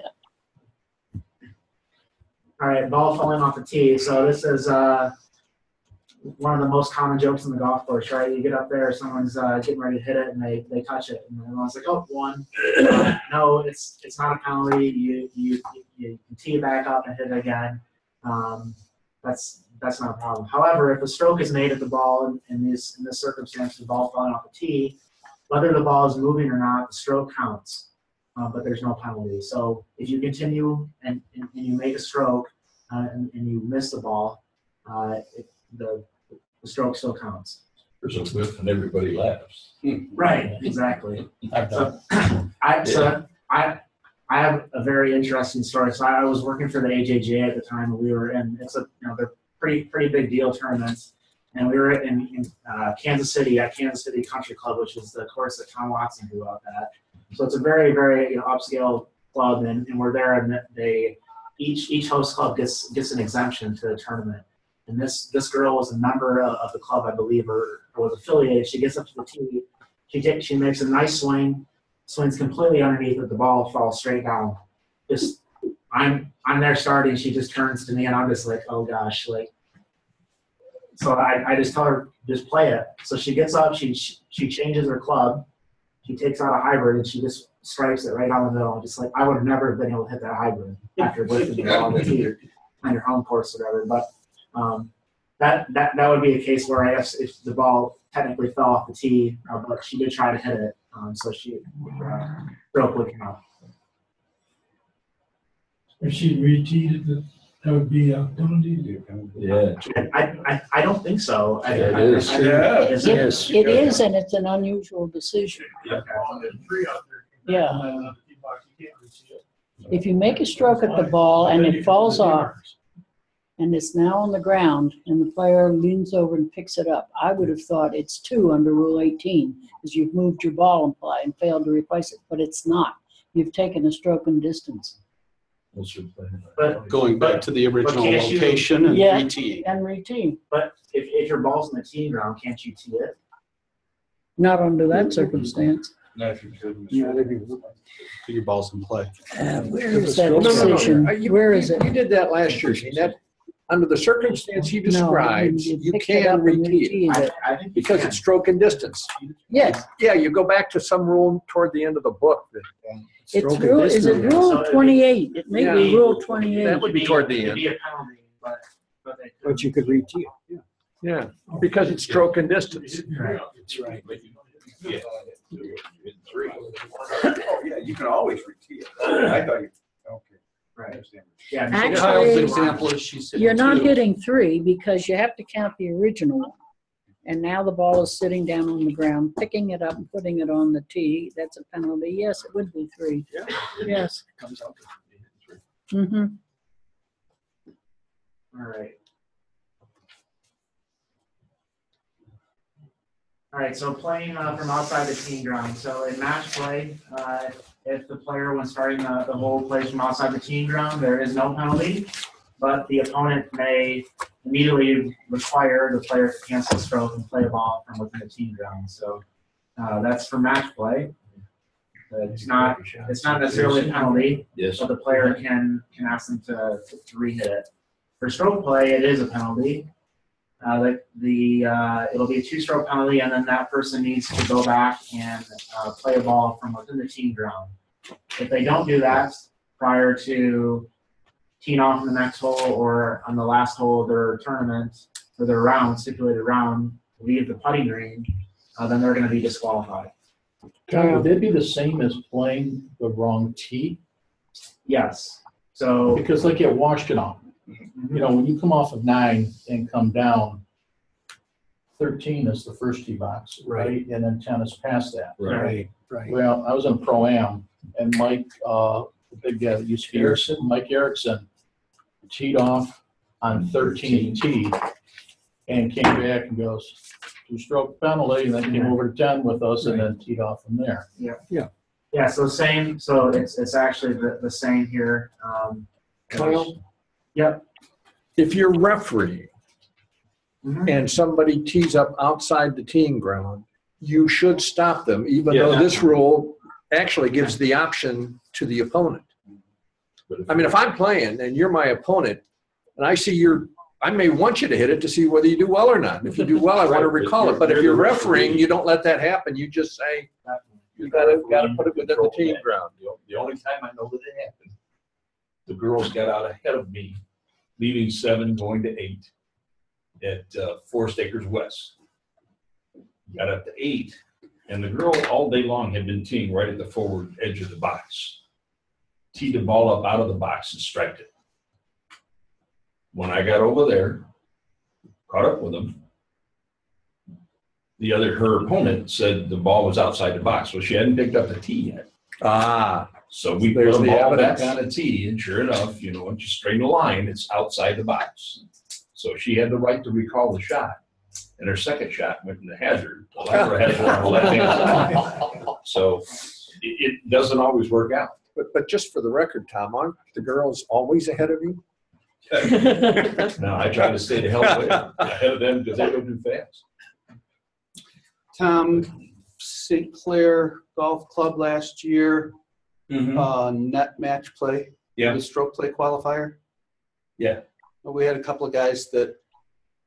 All right, ball falling off the tee. So this is uh, one of the most common jokes on the golf course, right? You get up there, someone's uh, getting ready to hit it, and they they touch it, and everyone's like, "Oh, one." Uh, no, it's it's not a penalty. You you you can tee back up and hit it again. Um, that's that's not a problem. However, if a stroke is made at the ball in, in this in this circumstance, the ball falling off the tee, whether the ball is moving or not, the stroke counts, uh, but there's no penalty. So if you continue and, and, and you make a stroke uh, and, and you miss the ball, uh, it, the, the stroke still counts. There's a whiff and everybody laughs. Right, exactly. I've done. So, I, so yeah. I, I have a very interesting story. So I was working for the A J G A at the time, and we were in, it's a, you know, they're pretty, pretty big deal tournaments. And we were in, in uh, Kansas City at Kansas City Country Club, which is the course that Tom Watson grew up at. So it's a very, very you know, upscale club, and, and we're there, and they, each each host club gets gets an exemption to the tournament. And this this girl was a member of, of the club, I believe, or, or was affiliated. She gets up to the tee, she takes, she makes a nice swing, swings completely underneath, but the ball falls straight down. Just I'm I'm there starting, she just turns to me, and I'm just like, oh gosh, like. So I, I just tell her, just play it. So she gets up, she she changes her club, she takes out a hybrid, and she just strikes it right on the middle. Just like, I would have never been able to hit that hybrid after whipping the ball on the tee on your home course or whatever. But um, that, that that would be a case where I guess if the ball technically fell off the tee, uh, but she did try to hit it, um, so she uh, broke looking up. If she reteed it, that would be a penalty. Yeah. I, I, I don't think so. I, yeah, it I, is. I, I, yeah. Is it, yes. It is, and it's an unusual decision. Yeah. yeah. If you make a stroke at the ball and it falls off, and it's now on the ground, and the player leans over and picks it up, I would have thought it's two under Rule eighteen, because you've moved your ball and play and failed to replace it, but it's not. You've taken a stroke in distance. But going back to the original location and yeah, reteeing. And reteeing. But if, if your ball's in the teeing ground, can't you tee it? Not under that circumstance. No, if you could. Yeah, your ball's in play. Uh, where is that decision? No, no, no. Where is it? You did that last year. That under the circumstance he describes, no, you, you can retee it, I, I think because it's stroke and distance. Yes. Yeah, you go back to some rule toward the end of the book. That, um, It's rule, is it rule twenty-eight? It may yeah. be rule twenty-eight. That would be toward the end. Be a penalty, but, but, but you could retee. Yeah. Yeah, because it's stroke and distance. Right. That's right. Yeah. Oh, yeah, you can always retee. I thought you. Okay. Right. Yeah. Actually, example is she's you're not two. Getting three because you have to count the original one. And now the ball is sitting down on the ground, picking it up and putting it on the tee. That's a penalty. Yes, it would be three. Yeah. Yes. It comes out to three. Mm-hmm. All right. All right, so playing uh, from outside the tee ground. So in match play, uh, if the player, when starting the, the hole, plays from outside the tee ground, there is no penalty, but the opponent may immediately require the player to cancel a stroke and play a ball from within the tee ground. So uh, that's for match play. It's not, it's not necessarily a penalty, yes. but the player can, can ask them to, to re-hit it. For stroke play, it is a penalty. Uh, the, the, uh, it'll be a two-stroke penalty, and then that person needs to go back and uh, play a ball from within the tee ground. If they don't do that prior to teeing off in the next hole or on the last hole of their tournament or their round, stipulated round, leave the putting green, uh, then they're going to be disqualified. Kyle, would that be the same as playing the wrong tee? Yes. So because like at Washtenaw, you know, when you come off of nine and come down, thirteen is the first tee box, right? right? And then ten is past that. Right. Right. Well, I was in Pro-Am, and Mike, uh, the big guy that used to be Erickson, Mike Erickson, teed off on thirteen tee and came back and goes, two-stroke penalty, and then came yeah. over to ten with us right. and then teed off from there. Yeah. Yeah. Yeah, so same. So it's, it's actually the, the same here. Um, Kyle? Yep. If you're refereeing mm-hmm. and somebody tees up outside the teeing ground, you should stop them, even yeah, though this true. rule actually gives the option to the opponent. I mean, if I'm playing and you're my opponent, and I see you're, I may want you to hit it to see whether you do well or not. If you do well, I right. want to recall it. But if you're refereeing, you don't let that happen. You just say, you've got to, got to put it within the teeing ground. The only time I know that it happened, the girls got out ahead of me, leaving seven, going to eight at uh, Forest Acres West. Got up to eight, and the girl all day long had been teeing right at the forward edge of the box. Teed the ball up out of the box and striped it. When I got over there, caught up with them, the other, her opponent said the ball was outside the box. Well, she hadn't picked up the tee yet. Ah. So we put a ball back on a tee, and sure enough, you know, once you straighten the line, it's outside the box. So she had the right to recall the shot, and her second shot went in the hazard. Well, I had one on the left hand side. So it, it doesn't always work out. But but just for the record, Tom, aren't the girls always ahead of you? No, I try to stay the hell away ahead of them because they go too fast. Tom, Saint Clair Golf Club last year. Mm-hmm. Uh, net match play, yeah. the stroke play qualifier. Yeah. We had a couple of guys that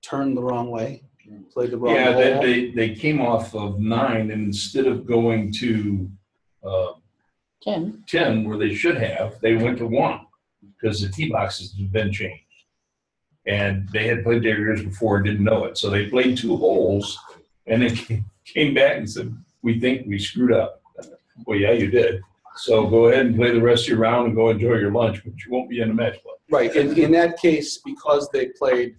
turned the wrong way, played the wrong yeah, hole. Yeah, they, they came off of nine, and instead of going to uh, ten. ten, where they should have, they went to one because the tee boxes had been changed. And they had played there years before and didn't know it. So they played two holes, and then came back and said, we think we screwed up. Well, yeah, you did. So go ahead and play the rest of your round and go enjoy your lunch, but you won't be in a match play. Right. In, in that case, because they played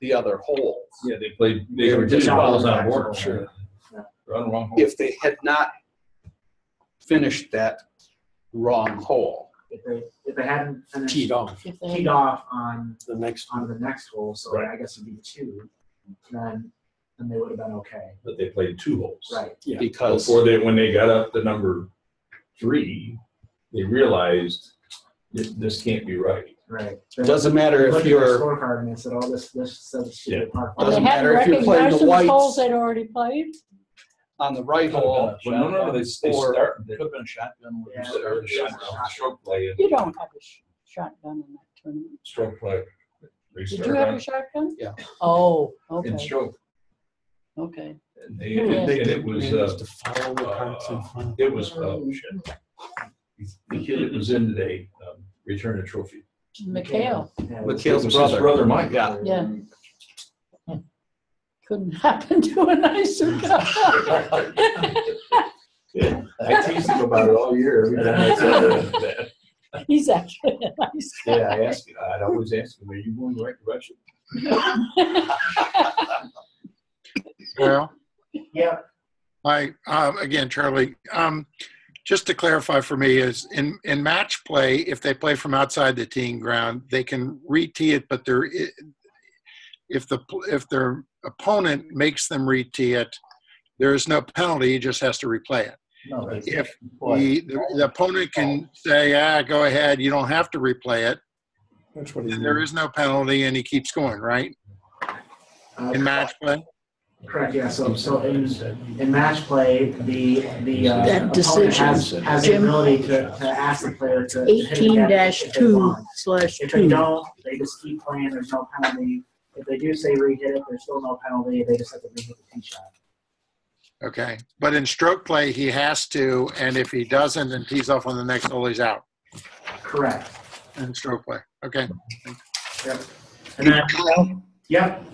the other holes. Yeah, they played – they were just balls on board. Sure. Yeah. They're on the wrong hole. If they had not finished that wrong hole. If they, if they hadn't finished – Teed off. If they teed off on the next on the next hole, so right. I guess it would be two, then, then they would have been okay. But they played two holes. Right. Yeah. Because – Before they – when they got up the number – three, they realized this, this can't be right. Right. It doesn't matter if you're scorecard and they said, "Oh, this this says yeah. doesn't matter if you're playing the whites." Holes they'd already played on the right hole. Well, no, no, no, they they start. They could have been shotgun. Yeah. Or shotgun. Stroke play. You don't have a sh shotgun in that tournament. Stroke play. Restart. Did you have a shotgun? Yeah. Oh, okay. In stroke. Okay. And, they, and, and it was uh, uh, it was uh, shit. The kid that was in today um, returned a trophy. Mikhail. Mikhail's brother. brother, Mike. Yeah. Yeah. Couldn't happen to a nicer guy. Yeah. I teased him about it all year. Every time I said that. He's actually a nice guy. Yeah, I asked. I'd always ask him, "Are you going the right direction?" Well, yeah. Hi uh, again, Charlie. Um, just to clarify for me, is in in match play, if they play from outside the teeing ground, they can re-tee it, but they're if the if their opponent makes them re-tee it, There is no penalty. He just has to replay it. No, if he, the, the opponent can say, ah, go ahead, you don't have to replay it, that's what then there is no penalty and he keeps going, right? Uh, in match play? Correct, yeah. So, so in, in match play, the, the uh, that opponent has, has the ability to, to ask the player to eighteen dash two slash two. If they don't, they just keep playing, there's no penalty. If they do say re-hit it, there's still no penalty. They just have to re-hit the tee shot. Okay, but in stroke play, he has to, and if he doesn't, then tees off on the next hole, he's out. Correct. In stroke play, okay. Yep. And then, Kyle? Yep.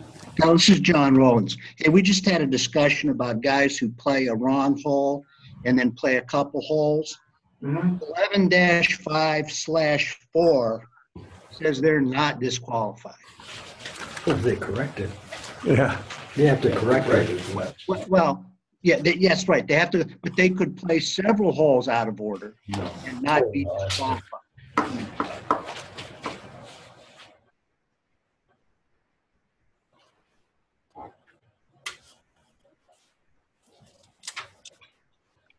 Kyle, this is John Rollins. Hey, we just had a discussion about guys who play a wrong hole and then play a couple holes. eleven dash five slash four says they're not disqualified. Well, they correct it. Yeah. They have to correct it as well. Well. Yeah, they, yes, right. They have to, but they could play several holes out of order no. and not oh, be disqualified.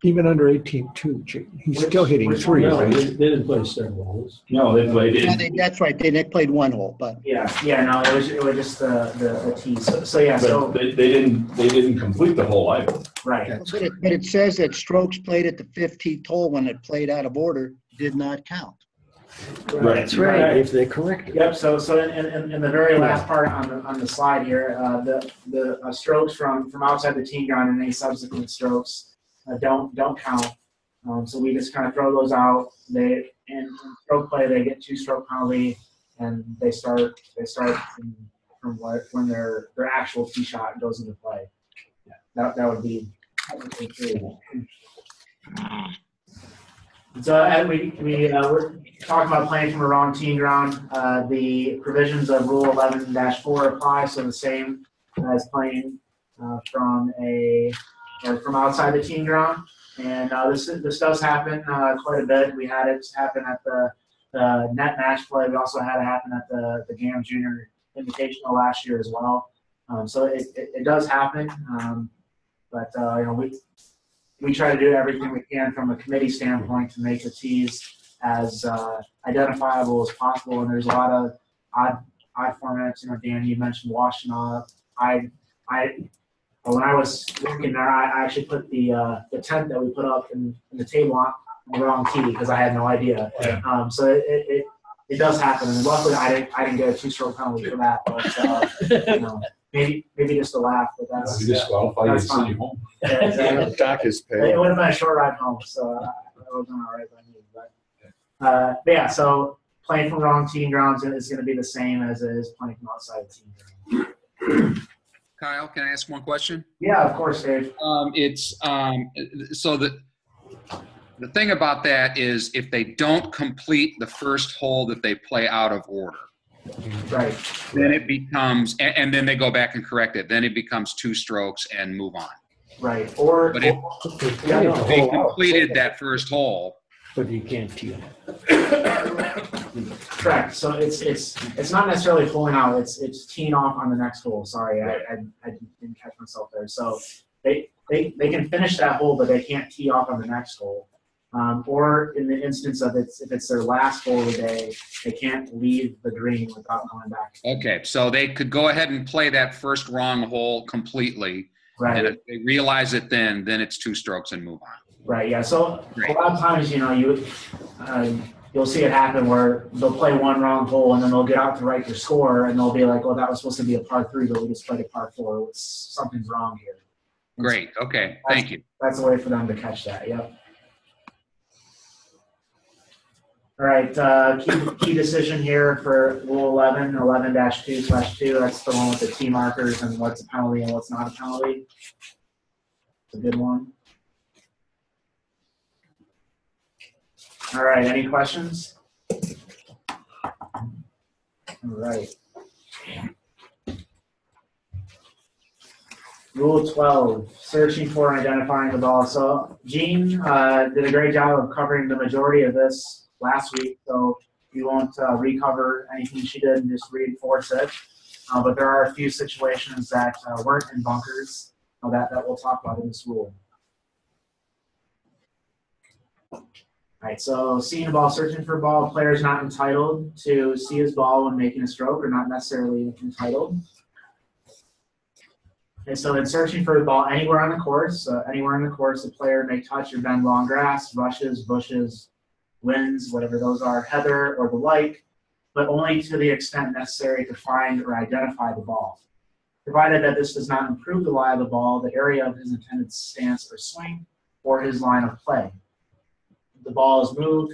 Even under eighteen two, he's still hitting three. No, right? They didn't play several holes. No, they played. Yeah, they, that's right. They, they played one hole, but yeah, yeah. No, it was it was just the the, the tee. So, so yeah, but so they, they didn't they didn't complete the hole either. Right. But it, but it says that strokes played at the fifteenth hole when it played out of order did not count. Right. That's right. right. If they correct it. Yep. So so in, in, in the very last part on the on the slide here, uh, the the uh, strokes from from outside the tee gun and any subsequent strokes. Uh, don't don't count. Um, so we just kind of throw those out. They in stroke play they get two stroke penalty, and they start they start from, from what, when their their actual tee shot goes into play. Yeah, that that would be. That would be pretty. So and we we uh, we're talking about playing from a wrong tee ground. Uh, the provisions of Rule eleven dash four apply. So the same as playing uh, from a. Or from outside the team ground, and uh, this this does happen uh, quite a bit. We had it happen at the, the net match play. We also had it happen at the the G A M Junior Invitational last year as well. Um, so it, it it does happen, um, but uh, you know we we try to do everything we can from a committee standpoint to make the tees as uh, identifiable as possible. And there's a lot of odd odd formats. You know, Dan, you mentioned washing up. I I. When I was working there, I actually put the uh, the tent that we put up in, in the table on the wrong tee because I had no idea. Yeah. Um, so it, it it does happen, and luckily I didn't I didn't get a two-stroke penalty for that. But uh, you know, maybe maybe just a laugh, but that's you just qualify to send you home. Yeah, exactly. Doc is paid. It would have been a short ride home, so I would have done all right by me. But, uh, but yeah, so playing from wrong tee grounds is going to be the same as it is playing from outside the tee ground. Kyle, can I ask one question? Yeah, of course, Dave. Um, it's um, so the the thing about that is if they don't complete the first hole that they play out of order, right? Then it becomes, and, and then they go back and correct it. Then it becomes two strokes and move on. Right. Or but if, yeah, no, if they completed out. that first hole, but you can't tee it. Correct. So it's it's it's not necessarily pulling out. It's it's teeing off on the next hole. Sorry, I, I I didn't catch myself there. So they they they can finish that hole, but they can't tee off on the next hole. Um, or in the instance of it's if it's their last hole of the day, they can't leave the green without going back. Okay, so they could go ahead and play that first wrong hole completely. Right. And if they realize it, then then it's two strokes and move on. Right. Yeah. So Great. a lot of times, you know, you. Uh, You'll see it happen where they'll play one wrong hole and then they'll get out to write their score and they'll be like, well, that was supposed to be a par three, but we just played a par four. Something's wrong here. And Great. So okay. Thank you. That's a way for them to catch that. Yep. All right. Uh, key, key decision here for Rule eleven, eleven dash two slash two. That's the one with the tee markers and what's a penalty and what's not a penalty. It's a good one. All right, any questions? All right. Rule twelve, searching for and identifying the ball. So Gene uh, did a great job of covering the majority of this last week, so you won't uh, recover anything she did and just reinforce it. Uh, but there are a few situations that uh, weren't in bunkers Now that, that we'll talk about in this rule. All right, so seeing a ball, searching for a ball, player is not entitled to see his ball when making a stroke, or not necessarily entitled. And so in searching for the ball anywhere on the course, uh, anywhere on the course, the player may touch or bend long grass, rushes, bushes, winds, whatever those are, heather, or the like, but only to the extent necessary to find or identify the ball, provided that this does not improve the lie of the ball, the area of his intended stance or swing, or his line of play. The ball is moved,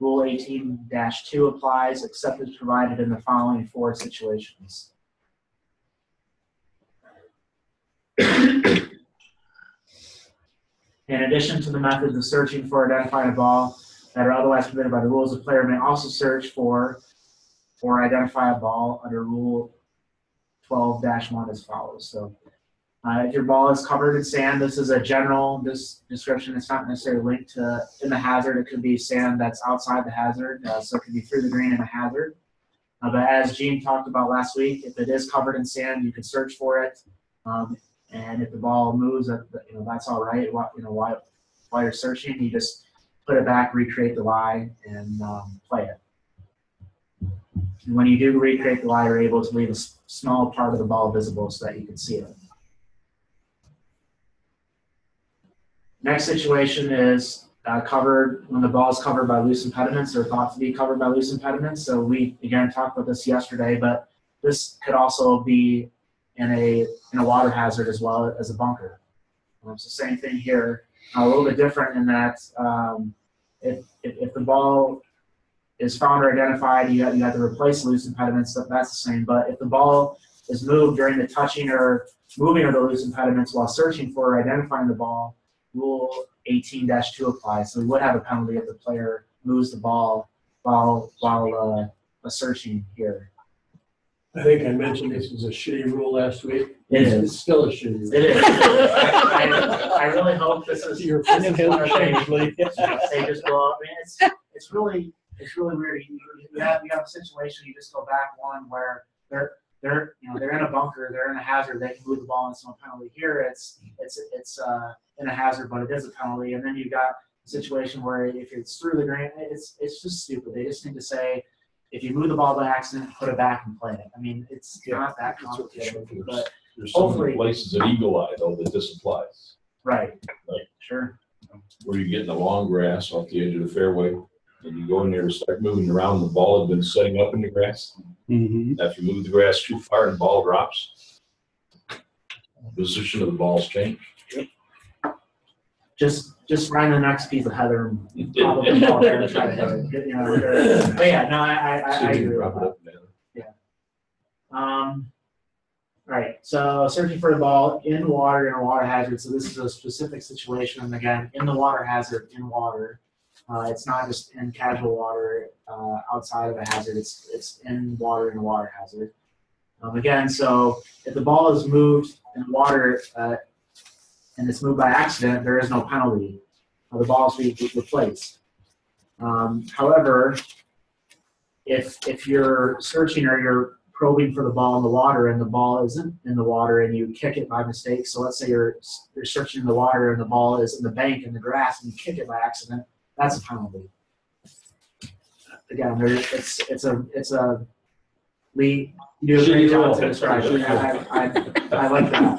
Rule eighteen dash two applies, except as provided in the following four situations. In addition to the methods of searching for identifying a ball that are otherwise permitted by the rules, the player may also search for or identify a ball under Rule twelve dash one as follows. So Uh, if your ball is covered in sand, this is a general this description. It's not necessarily linked to in the hazard. It could be sand that's outside the hazard, uh, so it could be through the green in a hazard. Uh, but as Gene talked about last week, if it is covered in sand, you can search for it. Um, and if the ball moves, uh, you know, that's all right. While, you know, while, while you're searching, you just put it back, recreate the lie, and um, play it. And when you do recreate the lie, you're able to leave a small part of the ball visible so that you can see it. Next situation is uh, covered when the ball is covered by loose impediments or thought to be covered by loose impediments. So we again talked about this yesterday, but this could also be in a in a water hazard as well as a bunker. Um, so same thing here, uh, a little bit different in that um, if, if if the ball is found or identified, you have, you have to replace loose impediments. That, that's the same. But if the ball is moved during the touching or moving of the loose impediments while searching for or identifying the ball, Rule eighteen dash two applies, so we would have a penalty if the player moves the ball while while uh, searching here. I think I mentioned this was a shitty rule last week. It it's is. still a shitty rule. It is. I, I really hope this is your opinion has changed. They just go up. I mean, it's it's really it's really weird. You, you have you have a situation. You just go back one where they're they're you know they're in a bunker. They're in a hazard. They can move the ball, and so a penalty here. It's it's it's uh. in a hazard, but it is a penalty. And then you've got a situation where if it's through the green, it's it's just stupid. They just need to say, if you move the ball by accident, put it back and play it. I mean, it's yeah, not that complicated. Sure. But there's hopefully some places at Eagle Eye though that this applies. Right. Like, sure. Where you get in the long grass off the edge of the fairway, and you go in there and start moving around. The ball had been setting up in the grass. Mm-hmm. After you move the grass too far, and the ball drops. The position of the ball's changed. Yep. Just, just find the next piece of heather and pop up the ball there and try to hit it. Get, you know, but yeah, no, I, I, I, I agree with that. Yeah. Um, all right. So searching for the ball in water in a water hazard. So this is a specific situation, and again, in the water hazard, in water. Uh, it's not just in casual water uh, outside of a hazard. It's, it's in water in a water hazard. Um, again, so if the ball is moved in water. Uh, and it's moved by accident, there is no penalty. The ball is being replaced. Um, however, if if you're searching or you're probing for the ball in the water and the ball isn't in the water and you kick it by mistake, so let's say you're you're searching in the water and the ball is in the bank in the grass and you kick it by accident, that's a penalty. Again, there's, it's it's a it's a lead. You do a great job to describe it. I, I, I like that.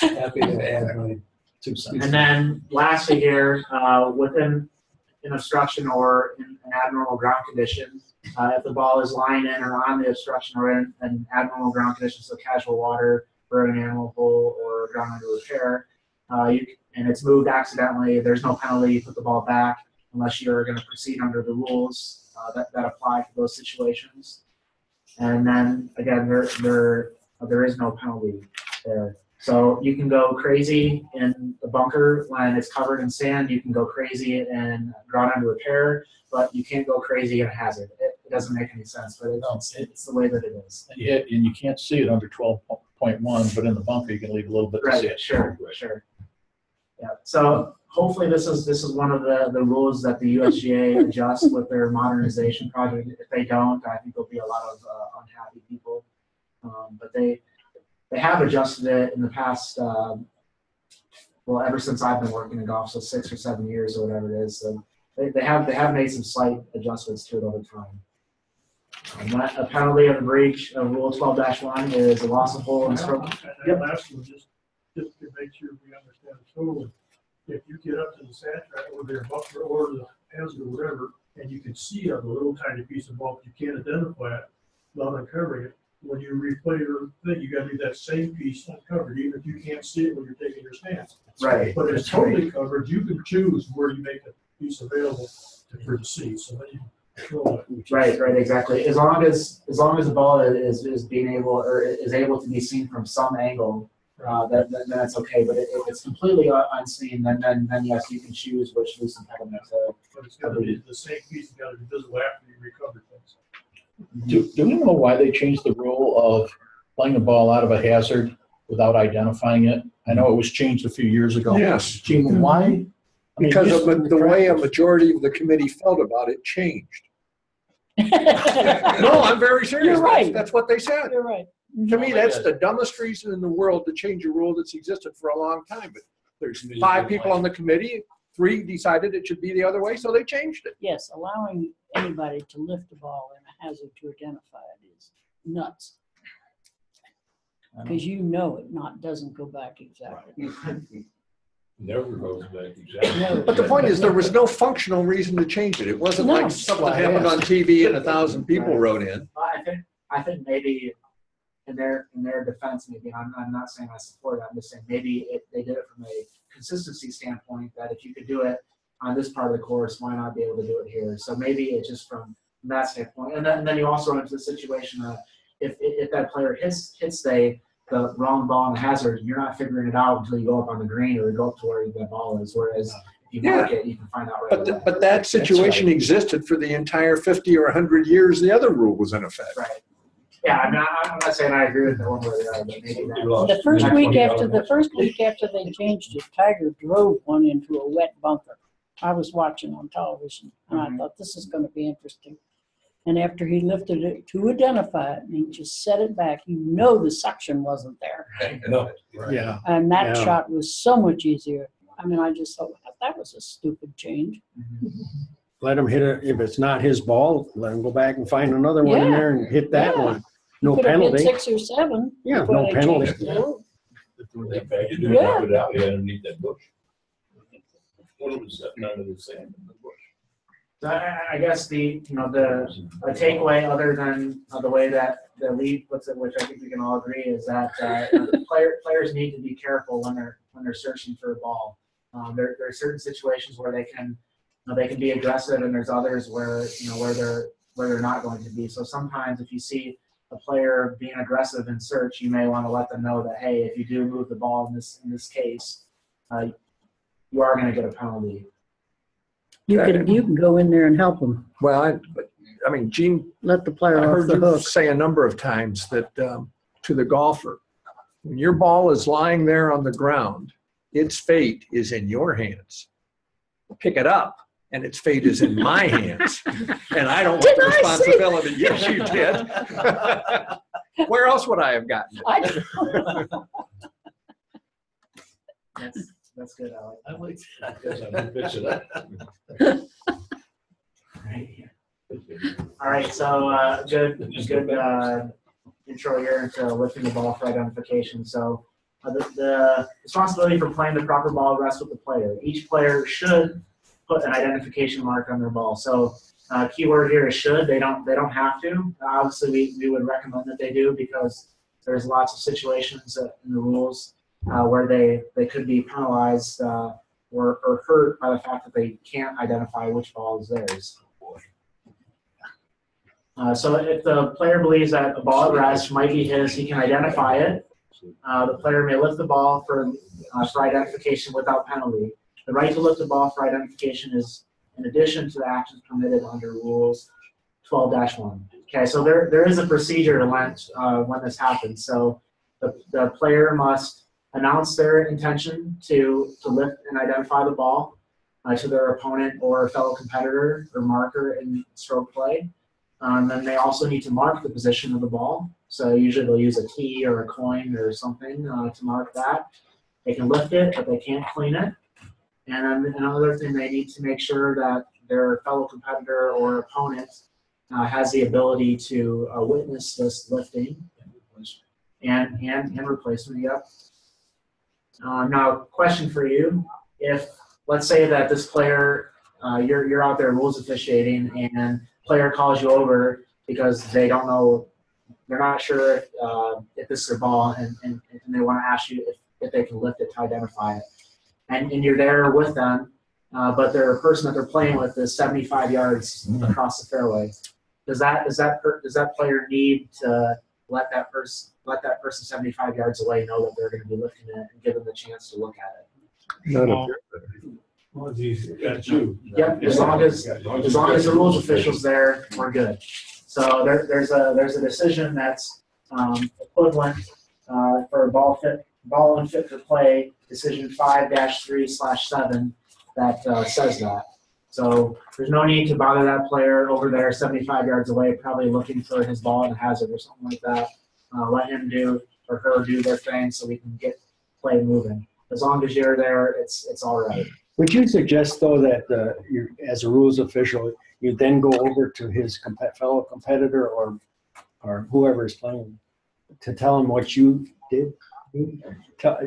Happy to add my two cents. And then lastly here, uh, within an obstruction or in an abnormal ground condition, uh, if the ball is lying in or on the obstruction or in an abnormal ground condition, so casual water or an animal hole or ground under repair, uh, you, and it's moved accidentally, there's no penalty, you put the ball back unless you're going to proceed under the rules uh, that, that apply for those situations. And then again, there there there is no penalty there. So you can go crazy in the bunker when it's covered in sand. You can go crazy in ground under repair, but you can't go crazy in a hazard. It, it doesn't make any sense, but it, it's, it's the way that it is. And you, and you can't see it under twelve point one, but in the bunker you can leave a little bit. Right. To see it. Sure. Right. Sure. Yeah. So hopefully this is this is one of the the rules that the U S G A adjusts with their modernization project. If they don't, I think there'll be a lot of uh, unhappy people. Um, but they they have adjusted it in the past, uh, well, ever since I've been working in golf, so six or seven years or whatever it is. So they, they have they have made some slight adjustments to it over time. Um, not a penalty of a breach of Rule twelve dash one is a loss of hole. And stroke. Yep. Last one, just, just to make sure we understand it totally. If you get up to the sand track or their buffer or the hazard or whatever, and you can see a little tiny piece of bump, you can't identify it, not uncovering it. When you replay your thing, you got to do that same piece uncovered, even if you can't see it when you're taking your stance. Right. But it's totally covered. You can choose where you make the piece available for the see. So then you control it. Right. Right. Exactly. As long as as long as the ball is is being able or is able to be seen from some angle, uh, that, that that's okay. But if it, it's completely unseen, then then then yes, you can choose which loose impediment to. But it's got to be the same piece. Got to be visible after you recover things. Do, do we know why they changed the rule of playing a ball out of a hazard without identifying it? I know it was changed a few years ago. Yes. Gene, why? I mean, because of the, the way a majority of the committee felt about it changed. No, I'm very serious. You're right. That's, that's what they said. You're right. To me, that's the dumbest reason in the world to change a rule that's existed for a long time. But there's five people on the committee. Three decided it should be the other way, so they changed it. Yes, allowing anybody to lift the ball in a hazard to identify it is nuts. Because you know it not doesn't go back exactly. Right. Never goes back exactly. No. But the point is there was no functional reason to change it. It wasn't no. like something well, happened on T V and a thousand people wrote in. I think I think maybe in their in their defense, maybe I'm, I'm not saying I support it. I'm just saying maybe it, they did it from a consistency standpoint that if you could do it on this part of the course, why not be able to do it here? So maybe it's just from that standpoint. And then, and then you also run into the situation of if, if that player hits, hits they, the wrong ball in the hazard, you're not figuring it out until you go up on the green or go up to where that ball is. Whereas if you mark yeah. it, you can find out right but away. The, but that situation right. existed for the entire fifty or a hundred years the other rule was in effect. Right. Yeah, I'm not, I'm not saying I agree with that one way or the other, but maybe that. The first week after the first week after they changed it, Tiger drove one into a wet bunker. I was watching on television, and mm-hmm. I thought this is going to be interesting. And after he lifted it to identify it, and he just set it back. You know the suction wasn't there. No. Right. Yeah. And that yeah. shot was so much easier. I mean, I just thought that was a stupid change. Mm-hmm. Let him hit it if it's not his ball. Let him go back and find another one yeah. in there and hit that yeah. one. No could penalty. Have six or seven. Yeah, no I penalty. Yeah. Yeah. Underneath that bush. One of them stepping under the sand in the bush. So I, I guess the you know the a takeaway other than uh, the way that the league puts it, which I think we can all agree, is that uh, you know, the player, players need to be careful when they're when they're searching for a ball. Um, there, there are certain situations where they can you know, they can be aggressive, and there's others where you know where they're where they're not going to be. So sometimes if you see a player being aggressive in search, you may want to let them know that, hey, if you do move the ball in this in this case, uh, you are going to get a penalty. You can you can go in there and help them. Well, I, I mean, Gene, let the player I off heard the hook. Say a number of times that um, to the golfer, when your ball is lying there on the ground, its fate is in your hands. Pick it up. And its fate is in my hands, and I don't want the responsibility. Yes, you did. Where else would I have gotten it? I don't know. That's, that's good, Alex. I like that. All right, so uh, good, good uh, intro here into lifting the ball for identification. So uh, the, the responsibility for playing the proper ball rests with the player. Each player should put an identification mark on their ball. So uh, keyword here is should. They don't they don't have to. Uh, obviously, we, we would recommend that they do because there's lots of situations uh, in the rules uh, where they, they could be penalized uh, or, or hurt by the fact that they can't identify which ball is theirs. Uh, so if the player believes that a ball at rest might be his, he can identify it. Uh, the player may lift the ball for, uh, for identification without penalty. The right to lift the ball for identification is in addition to the actions permitted under rules twelve dash one. Okay, so there, there is a procedure to when, uh, when this happens. So the, the player must announce their intention to, to lift and identify the ball uh, to their opponent or fellow competitor or marker in stroke play. Um, and they also need to mark the position of the ball. So usually they'll use a tee or a coin or something uh, to mark that. They can lift it, but they can't clean it. And then another thing, they need to make sure that their fellow competitor or opponent uh, has the ability to uh, witness this lifting and, and, and replacement, yep. Uh, now, question for you. If, let's say that this player, uh, you're, you're out there rules officiating and player calls you over because they don't know, they're not sure if, uh, if this is their ball and, and, and they want to ask you if, if they can lift it to identify it. And, and you're there with them, uh, but their person that they're playing with is seventy-five yards mm-hmm. across the fairway. Does that does that per, does that player need to let that person let that person seventy-five yards away know that they're going to be looking at it and give them the chance to look at it? No, no. Well, that's you. Yep. As long as as long as the rules official's there, we're good. So there, there's a there's a decision that's um, equivalent uh, for a ball fit. Ball and fit for play, decision five dash three slash seven, that uh, says that. So there's no need to bother that player over there seventy-five yards away, probably looking for his ball in a hazard or something like that. Uh, let him do or her do their thing so we can get play moving. As long as you're there, it's it's all right. Would you suggest, though, that uh, you, as a rules official, you then go over to his comp fellow competitor or, or whoever is playing to tell him what you did?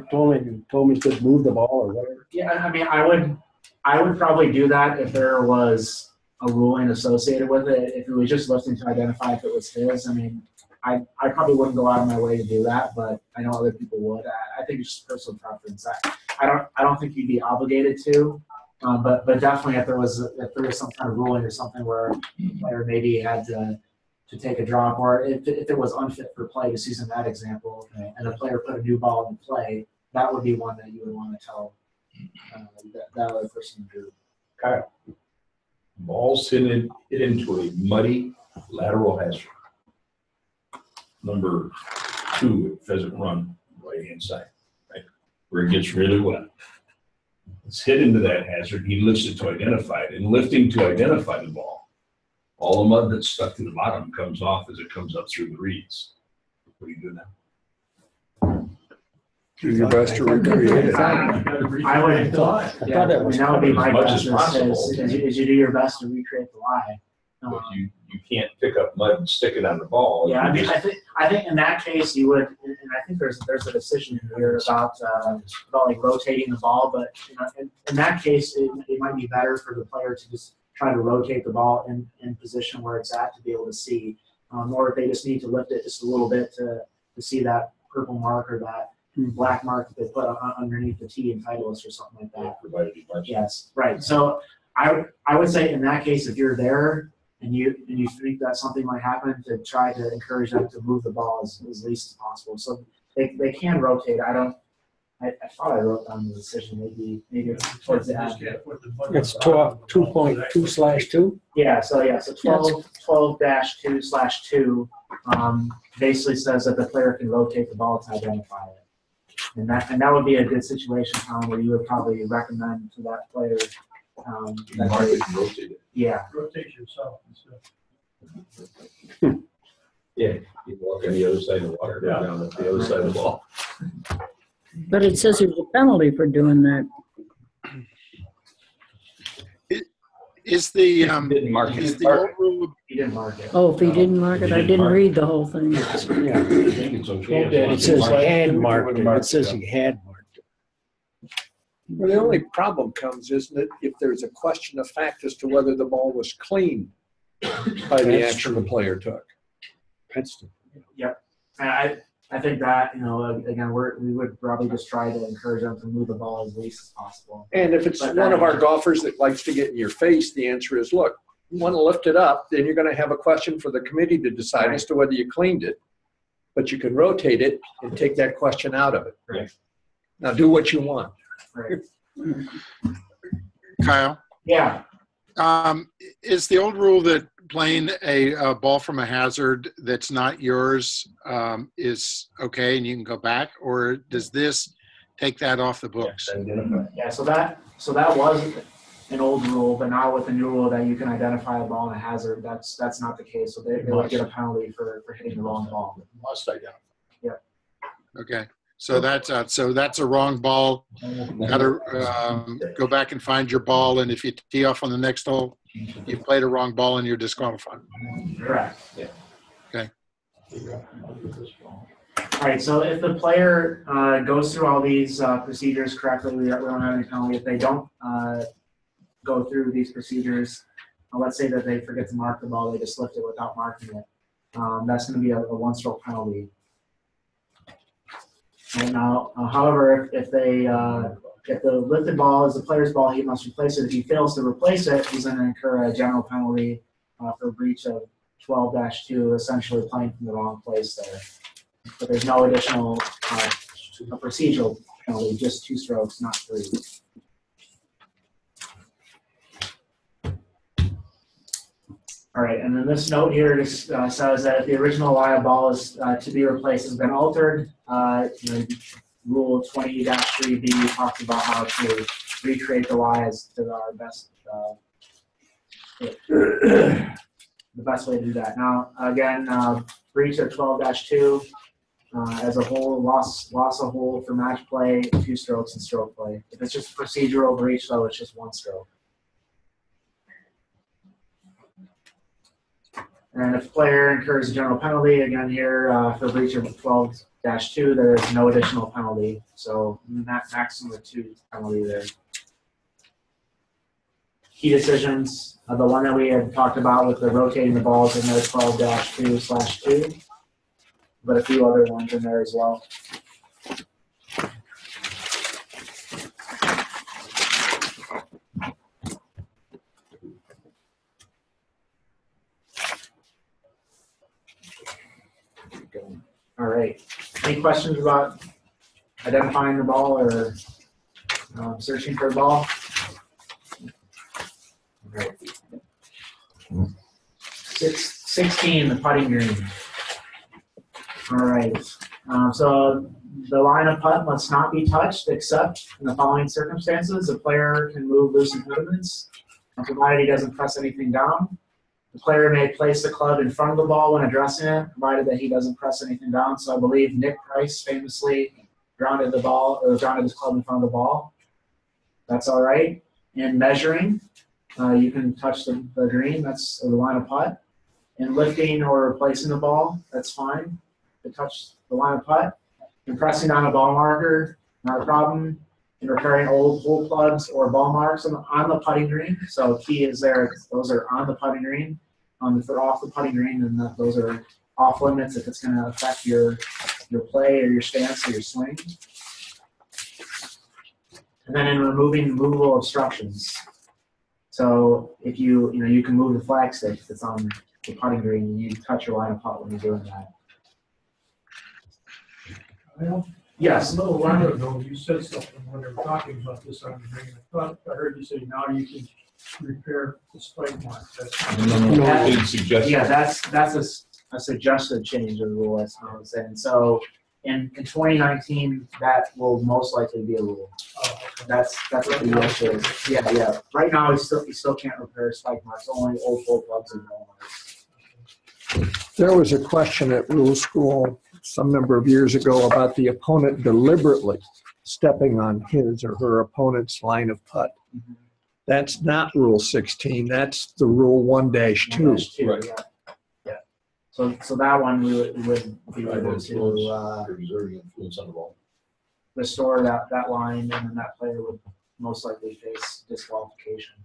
Told me, told me to move the ball or whatever. Yeah, I mean, I would, I would probably do that if there was a ruling associated with it. If it was just lifting to identify if it was his, I mean, I, I probably wouldn't go out of my way to do that, but I know other people would. I, I think it's just personal preference. I, I don't, I don't think you'd be obligated to, um, but, but definitely if there was, if there was some kind of ruling or something where a player maybe had to. To take a drop, or if, if it was unfit for play, just using that example, okay. And the player put a new ball in play, that would be one that you would want to tell uh, that, that other person to do. Kyle, balls hit, in, hit into a muddy lateral hazard. Number two at Pheasant Run, right hand side, right where it gets really wet. It's hit into that hazard. He lifts it to identify it, and lifting to identify the ball. All the mud that's stuck to the bottom comes off as it comes up through the reeds. What do you do now? Do your best to recreate it. I would have thought. Yeah, I thought that was that would be my best. As much as possible. As you, as you do your best to recreate the lie. Um, but you, you can't pick up mud and stick it on the ball. Yeah, I mean, I think I think in that case you would, and I think there's there's a decision here about uh, about like rotating the ball, but you know, in, in that case it, it might be better for the player to just. Try to rotate the ball in, in position where it's at to be able to see. Um, or if they just need to lift it just a little bit to, to see that purple mark or that black mark that they put on, underneath the tee and Titleist or something like that. Provided you budget. Yes, right. So I, I would say in that case, if you're there and you and you think that something might happen, to try to encourage them to move the ball as, as least as possible. So they, they can rotate. I don't. I, I thought I wrote down the decision. Maybe, maybe towards the end. It's twelve, two point two slash two. Yeah. So yeah. So twelve dash two slash two um, basically says that the player can rotate the ball to identify it, and that and that would be a good situation, Tom, where you would probably recommend to that player. Um, that they, can rotate it. Yeah. Rotate yourself instead. Yeah. You walk on the other side of the water. Yeah. Down the other side of the ball. But it says there's a penalty for doing that. It, is the um? He didn't mark it. He didn't mark it. Oh, if he didn't mark it, I didn't read the whole thing. Yeah. It says he had marked it. It says he had marked it. Well, the only problem comes, isn't it, if there's a question of fact as to whether the ball was clean by the action the player took. That's true. Yep. I. I think that, you know, again, we're, we would probably just try to encourage them to move the ball as least as possible. And if it's but one of our golfers that likes to get in your face, the answer is, look, you want to lift it up, then you're going to have a question for the committee to decide right. as to whether you cleaned it. But you can rotate it and take that question out of it. Right. Now do what you want. Right. Kyle? Yeah. Um, is the old rule that playing a, a ball from a hazard that's not yours um, is okay and you can go back, or does this take that off the books? Yeah, yeah so that so that was an old rule, but now with the new rule that you can identify a ball and a hazard, that's that's not the case. So they, they would get a penalty for, for hitting the wrong ball. Must identify. Yeah. Okay. So that's uh, so that's a wrong ball. Got to um, go back and find your ball, and if you tee off on the next hole, you played a wrong ball and you're disqualified. Correct. Yeah. Okay. All right, so if the player uh, goes through all these uh, procedures correctly, we don't have any penalty. If they don't uh, go through these procedures, uh, let's say that they forget to mark the ball, they just lift it without marking it, um, that's going to be a, a one-stroke penalty. And now, uh, however, if, if they uh, if the lifted ball is the player's ball, he must replace it. If he fails to replace it, he's going to incur a general penalty uh, for breach of twelve dash two, essentially playing from the wrong place there. But there's no additional uh, procedural penalty, just two strokes, not three. All right, and then this note here just uh, says that if the original live ball is uh, to be replaced has been altered, uh, you know, rule twenty dash three B talks about how to recreate the lie as to our best uh, the best way to do that. Now again, uh, breach of twelve dash two uh, as a whole, loss loss a hole for match play, two strokes, and stroke play. If it's just procedural breach, though, it's just one stroke. And if player incurs a general penalty, again here uh, for breach of twelve dash two, there is no additional penalty. So that maximum of two penalty there. Key decisions, uh, the one that we had talked about with the rotating the balls in there, twelve dash two slash two, but a few other ones in there as well. All right, any questions about identifying the ball or uh, searching for a ball? sixteen, the putting green. All right. Um, so the line of putt must not be touched except in the following circumstances. The player can move loose impediments, provided he doesn't press anything down. The player may place the club in front of the ball when addressing it, provided that he doesn't press anything down. So I believe Nick Price famously grounded the ball or grounded his club in front of the ball. That's all right. In measuring, uh, you can touch the, the green. That's the line of putt. In lifting or replacing the ball, that's fine. To touch the line of putt. In pressing on a ball marker, not a problem. In repairing old hole plugs or ball marks on the, on the putting green. So key is there, those are on the putting green. Um, if they're off the putting green, then the, those are off limits if it's going to affect your, your play or your stance or your swing. And then in removing movable obstructions. So if you, you know, you can move the flagstick if it's on the putting green, and you touch your line of putt when you're doing that. Well, yes. A little while ago, you said something when we were talking about this on the green. I thought I heard you say now you can repair the spike marks. No, no, no. That, yeah, that's that's a, a suggested change of the rule. That's what I was saying. So in, in twenty nineteen, that will most likely be a rule. Oh, okay. That's that's what the U S is. Yeah, yeah. Right now, you still you still can't repair spike marks. Only old full plugs and ball marks. There was a question at rule school some number of years ago about the opponent deliberately stepping on his or her opponent's line of putt. Mm-hmm. That's not rule sixteen. That's the rule one dash two. Right. Yeah. Yeah. So, so that one we would, we would be able to uh, restore that, that line, and then that player would most likely face disqualification.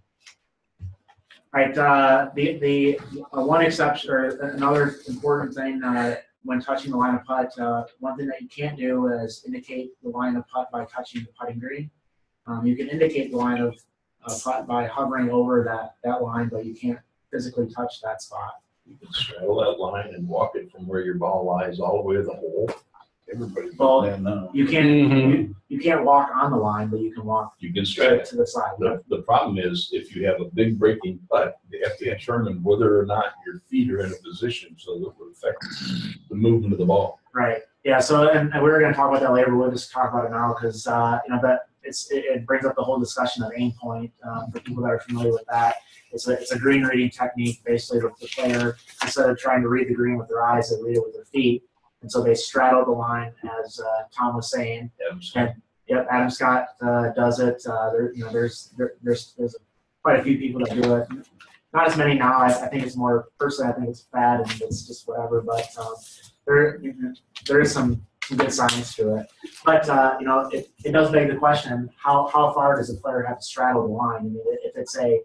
All right, uh, the, the uh, one exception, or another important thing uh, when touching the line of putt, uh, one thing that you can't do is indicate the line of putt by touching the putting green. Um, you can indicate the line of uh, putt by hovering over that, that line, but you can't physically touch that spot. You can straddle that line and walk it from where your ball lies all the way to the hole. Everybody's well, playing now. You can't, mm-hmm. you, you can't walk on the line, but you can walk you can straight to the side. The, the problem is if you have a big breaking putt, they have to determine whether or not your feet are in a position so that it would affect the movement of the ball. Right. Yeah. So, and, and we were going to talk about that later, but we'll just talk about it now because, uh, you know, that it's, it, it brings up the whole discussion of aim point um, for people that are familiar with that. It's a, it's a green reading technique. Basically, the, the player, instead of trying to read the green with their eyes, they read it with their feet. And so they straddle the line, as uh, Tom was saying. And, yep, Adam Scott uh, does it. Uh, there, you know, there's there, there's there's quite a few people that do it. Not as many now. I, I think it's more personally. I think it's bad and it's just whatever. But um, there there is some, some good science to it. But uh, you know, it, it does beg the question: how how far does a player have to straddle the line? I mean, if it's a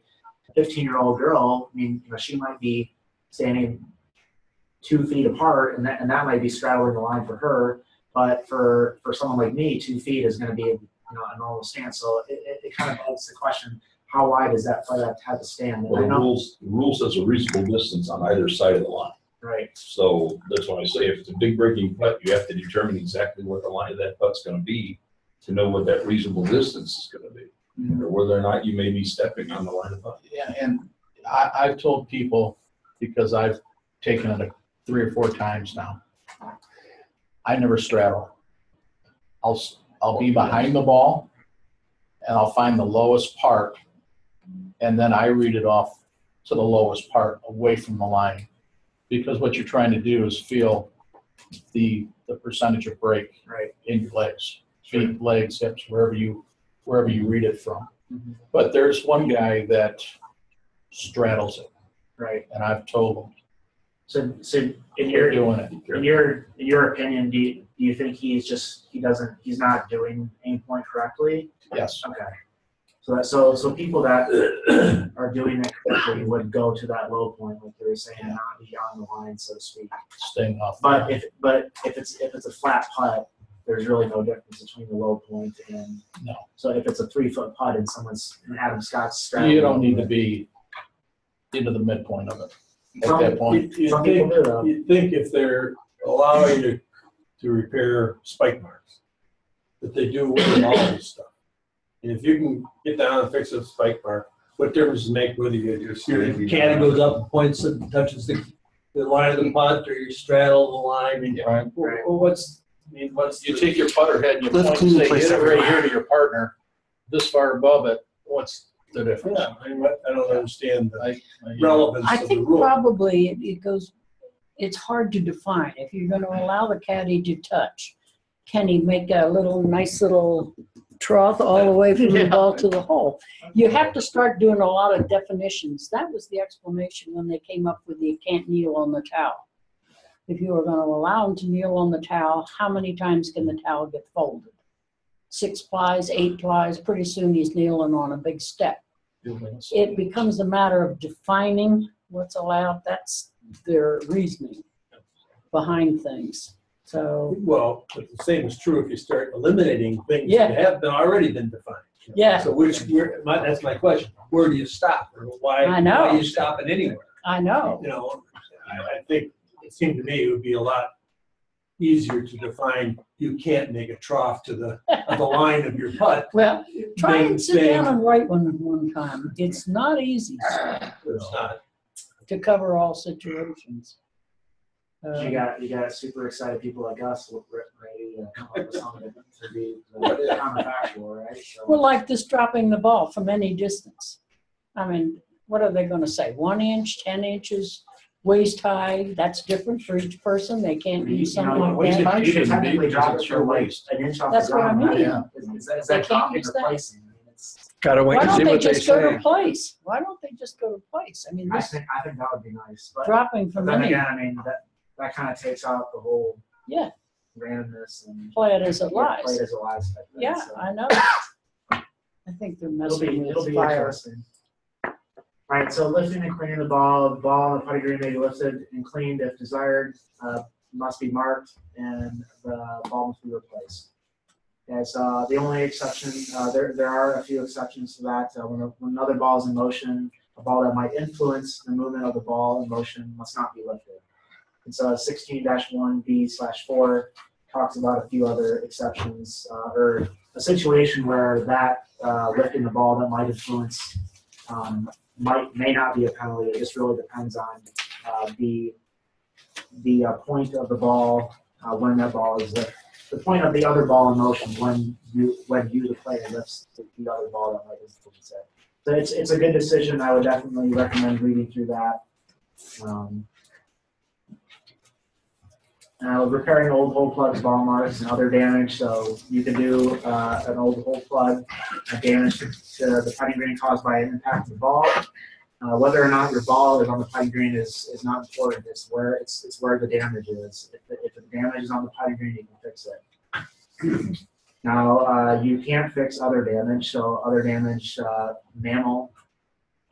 fifteen-year-old girl, I mean, you know, she might be standing two feet apart, and that, and that might be straddling the line for her. But for, for someone like me, two feet is going to be, you know, a normal stance. So it, it, it kind of begs the question, how wide does that player have to stand? Well, the rules, the rule says a reasonable distance on either side of the line. Right. So that's why I say if it's a big breaking putt, you have to determine exactly what the line of that putt's going to be to know what that reasonable distance is going to be, mm-hmm. or whether or not you may be stepping on the line of putt. Yeah, and I, I've told people, because I've taken it a, three or four times now, I never straddle. I'll, I'll be behind the ball, and I'll find the lowest part, and then I read it off to the lowest part away from the line, because what you're trying to do is feel the the percentage of break right. in your legs, feet, legs, hips, wherever you wherever you read it from. Mm-hmm. But there's one guy that straddles it, right? And I've told him. So, so in your in your in your opinion, do you, do you think he's just he doesn't he's not doing aim point correctly? Yes. Okay. So that, so so people that are doing it correctly would go to that low point, like they were saying, yeah. not be on the line, so to speak. Staying off. But if but if it's if it's a flat putt, there's really no difference between the low point and no. So if it's a three foot putt and someone's and Adam Scott's you don't need to be into the midpoint of it. At some, that point. You, you, think, you think if they're allowing you to, to repair spike marks, that they do away with all this stuff. And if you can get down and fix a spike mark, what difference does it make whether you do your caddy goes up and points and touches the, the line of the putt, or you straddle the line? And, right. Well, well, what's, I mean, what's you the, take your putter head and you point and say, get it right here to your partner, this far above it, what's the difference? Yeah, I, mean, I don't understand the I, relevance I of the rule. I think probably it, it goes, it's hard to define. If you're going to allow the caddy to touch, can he make a little nice little trough all the way from yeah. the ball to the hole? You have to start doing a lot of definitions. That was the explanation when they came up with the you can't kneel on the towel. If you were going to allow him to kneel on the towel, how many times can the towel get folded? Six plies, eight plies, pretty soon he's kneeling on a big step. It becomes a matter of defining what's allowed. That's their reasoning behind things. So well, but the same is true if you start eliminating things yeah. that have been already been defined. Yeah. So which where, my, that's my question. Where do you stop? Or why? I know. Why are you stopping anywhere? I know. You know, I, I think it seemed to me it would be a lot easier to define. You can't make a trough to the of the line of your putt. Well, try and sit thing. down and write one one time. It's not easy. So it's not to cover all situations. Um, you got you got super excited people like us ready to come up with something to be counterfactual, right? So. Well, like this dropping the ball from any distance. I mean, what are they going to say? One inch, ten inches. Waist high, that's different for each person. They can't do something know, like that. You can technically drop it your waist. An inch off that's the ground. That's what I mean. Yeah. Is, is that, is that can't use that. Gotta wait Why and see what they, they say. Why don't they just go to place? Why don't they just go to place? I mean, I think I think that would be nice. But dropping from then again, I mean that that kind of takes out the whole yeah randomness and play it as it lies. Play it as it lies. Like that, yeah, so. I know. I think they're messing with it'll be interesting. All right, so lifting and cleaning the ball. The ball on the putting green may be lifted and cleaned if desired. Uh, must be marked, and the ball must be replaced. That's uh, the only exception. Uh, there, there are a few exceptions to that. Uh, when, a, when another ball is in motion, a ball that might influence the movement of the ball in motion must not be lifted. And so sixteen dash one B slash four talks about a few other exceptions uh, or a situation where that uh, lifting the ball that might influence um, might may not be a penalty. It just really depends on uh, the the uh, point of the ball uh, when that ball is lifted. the point of the other ball in motion when you, when you the player lifts the other ball that might influence it. So it's, it's a good decision. I would definitely recommend reading through that. Um, uh, repairing old hole plugs, ball marks, and other damage. So you can do uh, an old hole plug, a damage to the putting green caused by an impact of the ball. Uh, whether or not your ball is on the putting green is, is not important. It's where, it's, it's where the damage is. If the, if the damage is on the putting green, you can fix it. Now, uh, you can't fix other damage, so other damage, uh, mammal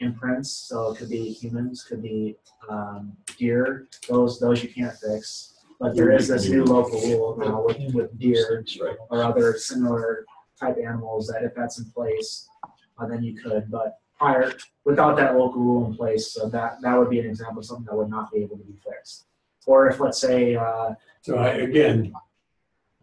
imprints, so it could be humans, could be um, deer, those those you can't fix. But there is this new local rule now with, with deer or other similar type animals that if that's in place, uh, then you could. But prior, without that local rule in place, so that, that would be an example of something that would not be able to be fixed. Or if, let's say... Uh, so, I, again...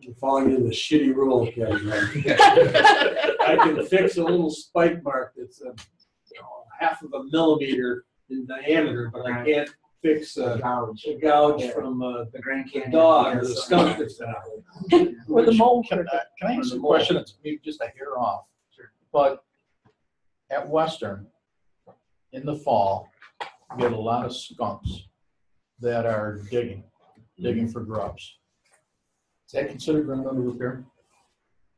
I'm falling into the shitty rules category. I can fix a little spike mark that's a, you know, half of a millimeter in diameter, but I can't fix a, a gouge, a gouge yeah. from uh, the Grand Canyon dog or the skunk that's out there. Or the mole. Can I, can I ask a question that's maybe just a hair off? Sure. But at Western, in the fall, we get a lot of skunks that are digging, mm-hmm. digging for grubs. Is that considered ground under repair?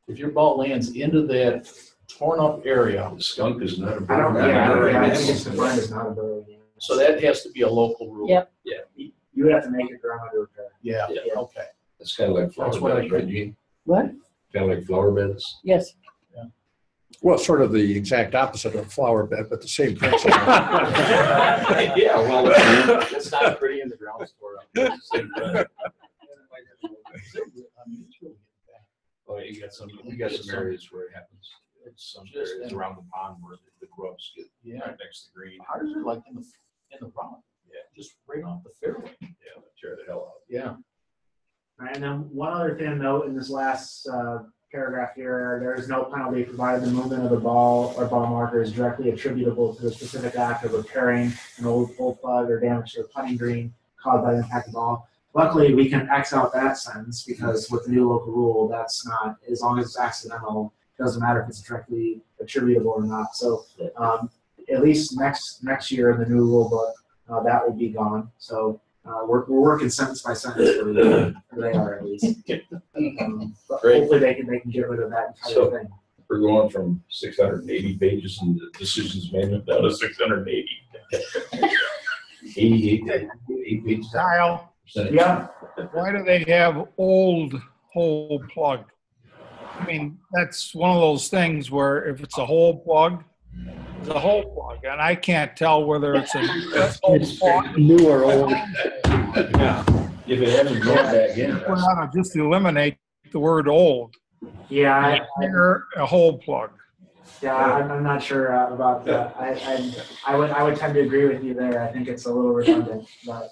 If your ball lands into that torn up area. The skunk is not a bird. I don't, yeah, I don't, yeah, I think it's the bird is not a bird. Yeah. So that has to be a local rule. Yep. Yeah. You would have to make it ground under repair. Yeah. Yeah. Yeah. Okay. It's kind of like flower That's beds, right, Gene? What? Kind of like flower beds? Yes. Yeah. Well, sort of the exact opposite of a flower bed, but the same principle. Yeah, well, it's not pretty in the ground store. It's the same bed. Oh, you got some. You got some areas where it happens. It's some areas around the pond where the, the grubs get yeah. right next to the green. How does it like in the in the pond? Yeah, just right off the fairway. Yeah, tear the hell out. Yeah. All right, and then one other thing though, in this last uh, paragraph here, there is no penalty provided the movement of the ball or ball marker is directly attributable to the specific act of repairing an old hole plug or damage to the putting green caused by the impact of the ball. Luckily, we can X out that sentence because with the new local rule, that's not, as long as it's accidental, it doesn't matter if it's directly attributable or not. So um, at least next next year in the new rule book, uh, that will be gone. So uh, we're, we're working sentence by sentence for them, or they are at least. Um, but hopefully they can, they can get rid of that entire so thing. We're going from six hundred eighty pages in the decisions manual down to six hundred eighty. eighty-eight pages. Kyle. Yeah. Why do they have old hole plug? I mean, that's one of those things where if it's a hole plug, it's a hole plug, and I can't tell whether it's a it's plug. New or old. Yeah. If it hasn't gone back in. We ought to just eliminate the word old. Yeah. Or a hole plug. Yeah, I'm, I'm not sure uh, about that. I, I I would I would tend to agree with you there. I think it's a little redundant, but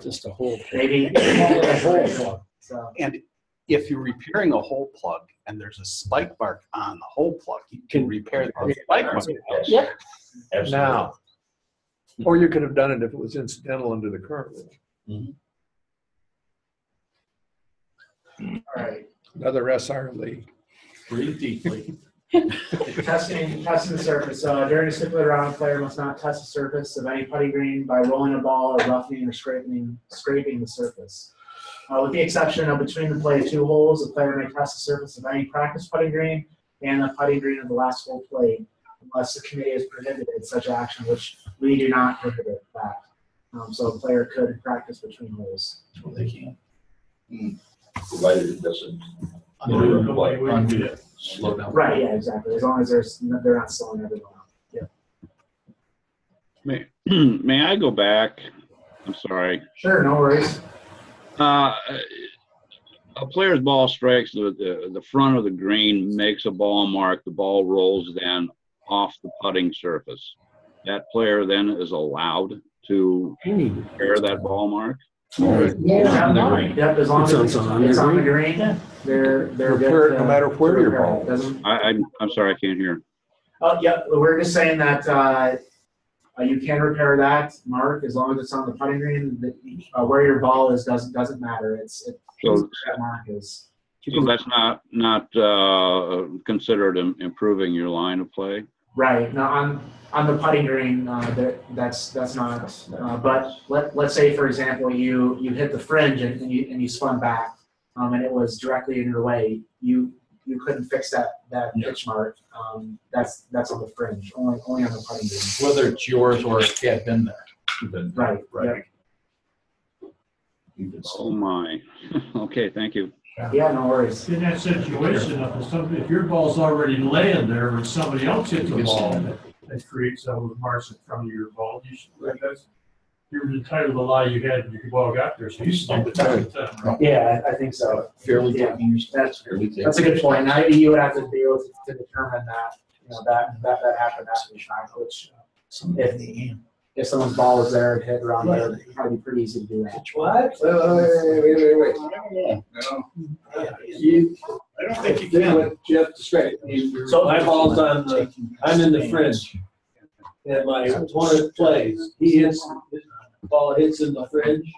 just a hole plug. Maybe a hole plug. So. And if you're repairing a hole plug and there's a spike mark on the hole plug, you can repair the spike mark. Yep. Now, or you could have done it if it was incidental under the current rule. Mm-hmm. All right. Another S R league. Breathe deeply. testing, testing the surface. So uh, during a stipulated round, a player must not test the surface of any putting green by rolling a ball or roughing or scraping, scraping the surface. Uh, with the exception of between the play of two holes, a player may test the surface of any practice putting green and the putting green of the last hole played, unless the committee has prohibited such action, which we do not prohibit that. Um, so a player could practice between holes. Well, they can. Mm. Provided it doesn't. Undo it. Slow down. Right, yeah, exactly. As long as there's, they're not slowing everyone up. Yeah. May, may I go back? I'm sorry. Sure, no worries. Uh, a player's ball strikes the, the, the front of the green, makes a ball mark, the ball rolls then off the putting surface. That player then is allowed to repair that ball mark. Right. Yeah, on the green. Yep, as long as it's on, it's on the green, green. they're they're repair, good. To, no matter where your ball is. I, I'm I'm sorry, I can't hear. Oh, yeah, we're just saying that uh, you can repair that mark as long as it's on the putting green. The, uh, where your ball is doesn't doesn't matter. It's, it, so, it's where that mark is. So that's not not uh, considered im- improving your line of play. Right. No, on on the putting green, uh, that that's that's not. Uh, but let let's say, for example, you you hit the fringe and, and you and you spun back, um, and it was directly in your way. You you couldn't fix that that yeah. pitch mark. Um, that's that's on the fringe. Only only on the putting green. Whether it's yours or it had been there. Been there. Right. Right. Yep. Oh my. Okay. Thank you. Yeah, no worries. In that situation, if, somebody, if your ball's already laying there and somebody else hits the ball that creates those marks in front of your ball, you should, that's, you're entitled to the lie you had when your ball got there, so you still protect them, right? Yeah, I think so. Fairly yeah. That's fairly That's a good point. Now you would have to be able to, to determine that, you know, that that, that happened after the shot, which uh, if, if someone's ball is there and hit around there, it'd probably be pretty easy to do that. What? Wait, wait, wait, wait. wait. No. Uh, you, I don't think you can. What Jeff described. So my ball's on the, I'm in the fringe. And my opponent plays. He hits, the ball hits in the fringe.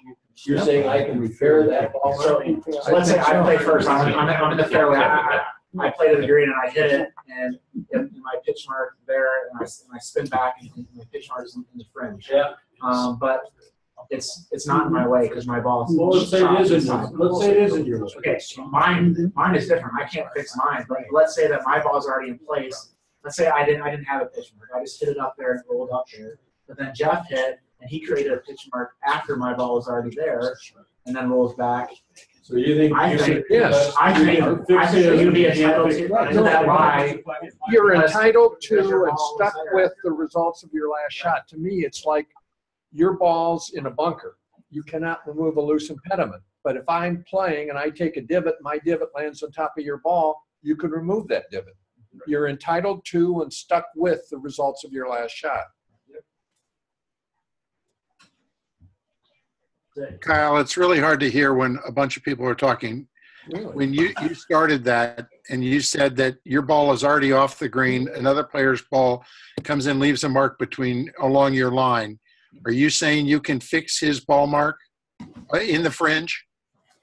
You're saying I can repair that ball? So, so let's say I play first. I'm, I'm, I'm in the fairway. I, I play to the green and I hit it, and my pitch mark there, and I, and I spin back, and my pitch mark is in the fringe. Yeah. Um, but it's it's not in my way because my ball is. Well, let's say it isn't. Let's say it isn't yours. Okay, mine mine is different. I can't fix mine, but let's say that my ball is already in place. Let's say I didn't I didn't have a pitch mark. I just hit it up there and rolled up there. But then Jeff hit, and he created a pitch mark after my ball was already there, and then rolls back. So you think I you think yes? I think you'd be entitled to that lie. You're entitled to and stuck with the results of your last shot. To me, it's like your ball's in a bunker. You cannot remove a loose impediment. But if I'm playing and I take a divot, my divot lands on top of your ball. You could remove that divot. You're entitled to and stuck with the results of your last shot. Kyle, it's really hard to hear when a bunch of people are talking. Really? When you, you started that and you said that your ball is already off the green, another player's ball comes in, leaves a mark between along your line. Are you saying you can fix his ball mark in the fringe?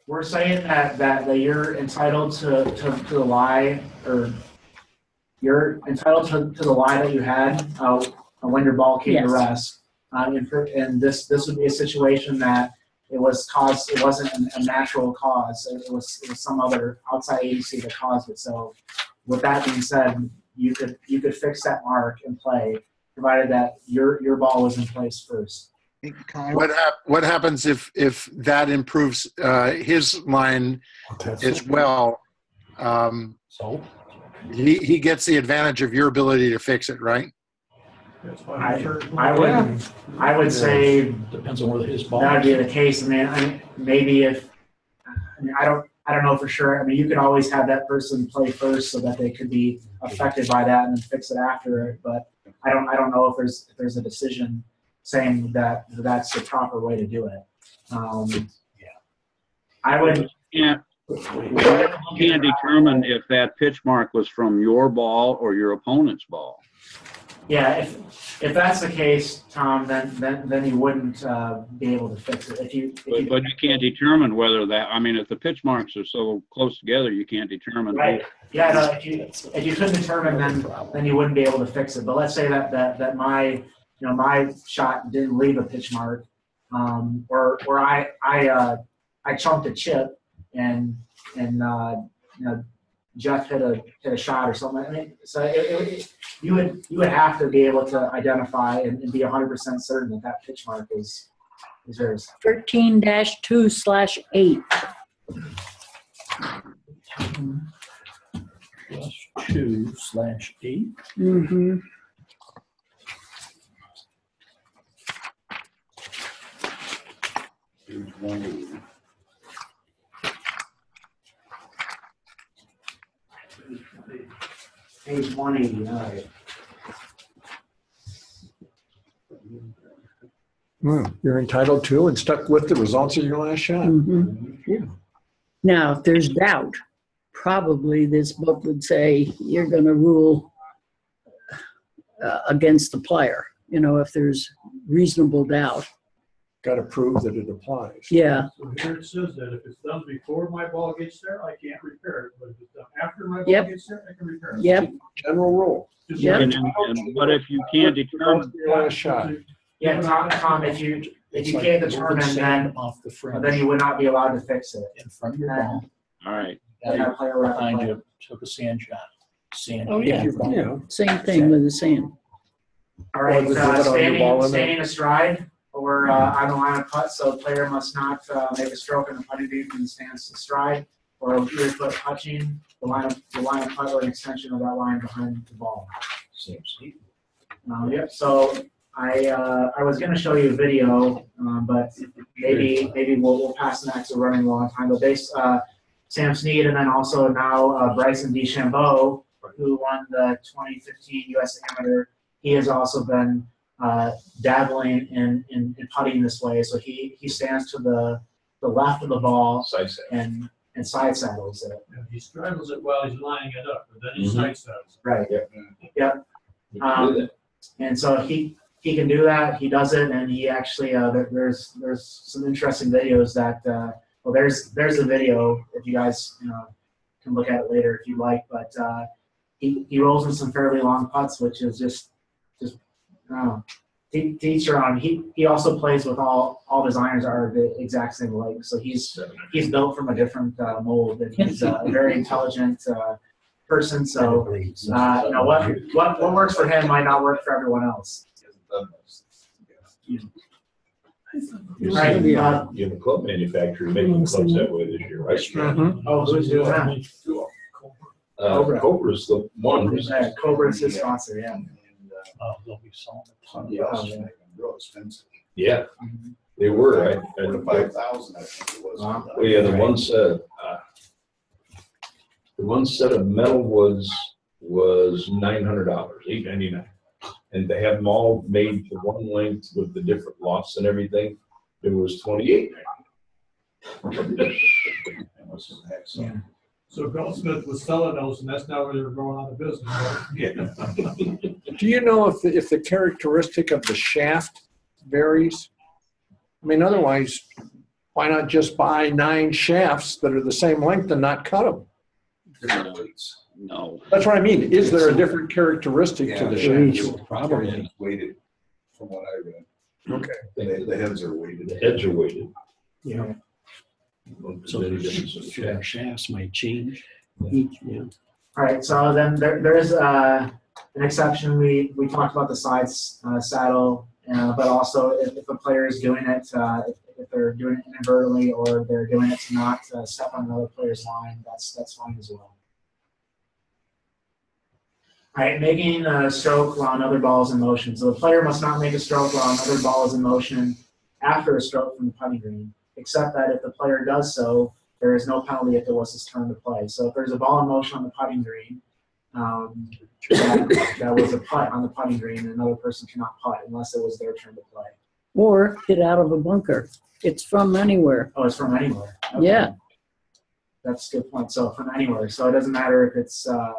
We're saying that that, that you're entitled to, to, to the lie, or you're entitled to, to the lie that you had uh, when your ball came yes. to rest. Um, and, for, and this this would be a situation that it was caused. It wasn't a natural cause. It was, it was some other outside agency that caused it. So, with that being said, you could you could fix that mark and play, provided that your your ball was in place first. What hap- What happens if if that improves uh, his line That's as well? Um, so he he gets the advantage of your ability to fix it, right? I, I would, yeah. I would say depends on where his ball. That would be the case. I mean, I mean, maybe if I mean, I don't, I don't know for sure. I mean, you could always have that person play first so that they could be affected by that and then fix it after it. But I don't, I don't know if there's, if there's a decision saying that that's the proper way to do it. Um, yeah, I would. Yeah. You can't determine if that pitch mark was from your ball or your opponent's ball. Yeah, if if that's the case, Tom, then then, then you wouldn't uh, be able to fix it. If you, if but, you but you can't determine whether that. I mean, if the pitch marks are so close together, you can't determine. Right. Yeah. No, if you if you couldn't determine, then then you wouldn't be able to fix it. But let's say that that, that my you know my shot didn't leave a pitch mark, um, or or I I uh, I chunked a chip and and uh, you know. Jeff hit a hit a shot or something. I mean, so it, it, you would you would have to be able to identify and, and be one hundred percent certain that that pitch mark is is yours. thirteen dash two slash eight. two slash eight. Mm-hmm. Here's one. Page one eighty-nine. Well, you're entitled to and stuck with the results of your last shot. Mm-hmm. Yeah. Now, if there's doubt, probably this book would say you're going to rule uh, against the player, you know, if there's reasonable doubt. got to prove that it applies. Yeah. So here it says that if it's done before my ball gets there, I can't repair it. But if it's done after my yep. ball gets there, I can repair it. Yep. General rule. Yep. And, and what if you can't determine the last shot? Yeah, Tom, Tom, if you if you like can't determine then off the frame, then you would not be allowed to fix it in front of your ball. All right. You got to play around behind you. Took a sand shot. Sand. Oh yeah. yeah. Same thing sand. with the sand. All right. Uh, standing, standing astride. Or uh, on the line of putt, so the player must not uh, make a stroke in the putting green from the stance to stride, or rear foot touching the line of the line of putt or an extension of that line behind the ball. Um, yep. So I uh, I was going to show you a video, um, but maybe maybe we'll we'll pass the next. We're running a long time. But based uh, Sam Snead and then also now uh, Bryson DeChambeau, who won the twenty fifteen U S Amateur, he has also been. Uh, dabbling and in, in, in putting this way, so he he stands to the the left of the ball side and and side saddles it. Yeah, he straddles it while he's lining it up, but then he mm-hmm. side saddles. Right. Yep. Yep. Um, and so he he can do that. He does it, and he actually uh, there, there's there's some interesting videos that uh, well there's there's a video if you guys you know can look at it later if you like, but uh, he he rolls in some fairly long putts, which is just just. Um, teacher on he he also plays with all all his irons are the exact same length, so he's he's built from a different uh, mold, and he's a very intelligent uh, person. So uh, you know what what what works for him might not work for everyone else. Right. Uh, you have a club manufacturer making clubs that way this year, right? Mm-hmm. Oh, who's doing that? Uh, Cobra. Cobra's the one. Cobra's, Cobra's his sponsor. Yeah. Uh, they'll be selling a ton yeah, of them. Real expensive. Yeah, they were. I, I, Five thousand, I think it was. Uh, well, yeah, the right. one set, uh, the one set of metal woods was nine hundred dollars, eight ninety nine, and they have them all made to one length with the different lofts and everything. It was twenty eight ninety. Yeah. So Goldsmith was selling those, and that's not where they were going out of business. Right? Yeah. Do you know if the, if the characteristic of the shaft varies? I mean, otherwise, why not just buy nine shafts that are the same length and not cut them? No, it's, no. That's what I mean. Is it's there a different characteristic yeah, to the shaft? Probably weighted, from what I read. Okay. The, the heads are weighted. The heads are weighted. Yeah. So the shafts might change. Each, yeah. All right. So then there, there is uh, an exception. We we talked about the side uh, saddle, uh, but also if, if a player is doing it, uh, if, if they're doing it inadvertently or they're doing it to not uh, step on another player's line, that's that's fine as well. All right, making a stroke while another ball is in motion. So the player must not make a stroke while another ball is in motion after a stroke from the putting green. Except that if the player does so, there is no penalty if it was his turn to play. So if there's a ball in motion on the putting green, um, that, that was a putt on the putting green, and another person cannot putt unless it was their turn to play. Or hit out of a bunker. It's from anywhere. Oh, it's from anywhere. Okay. Yeah. That's a good point. So from anywhere. So it doesn't matter if it's... Uh,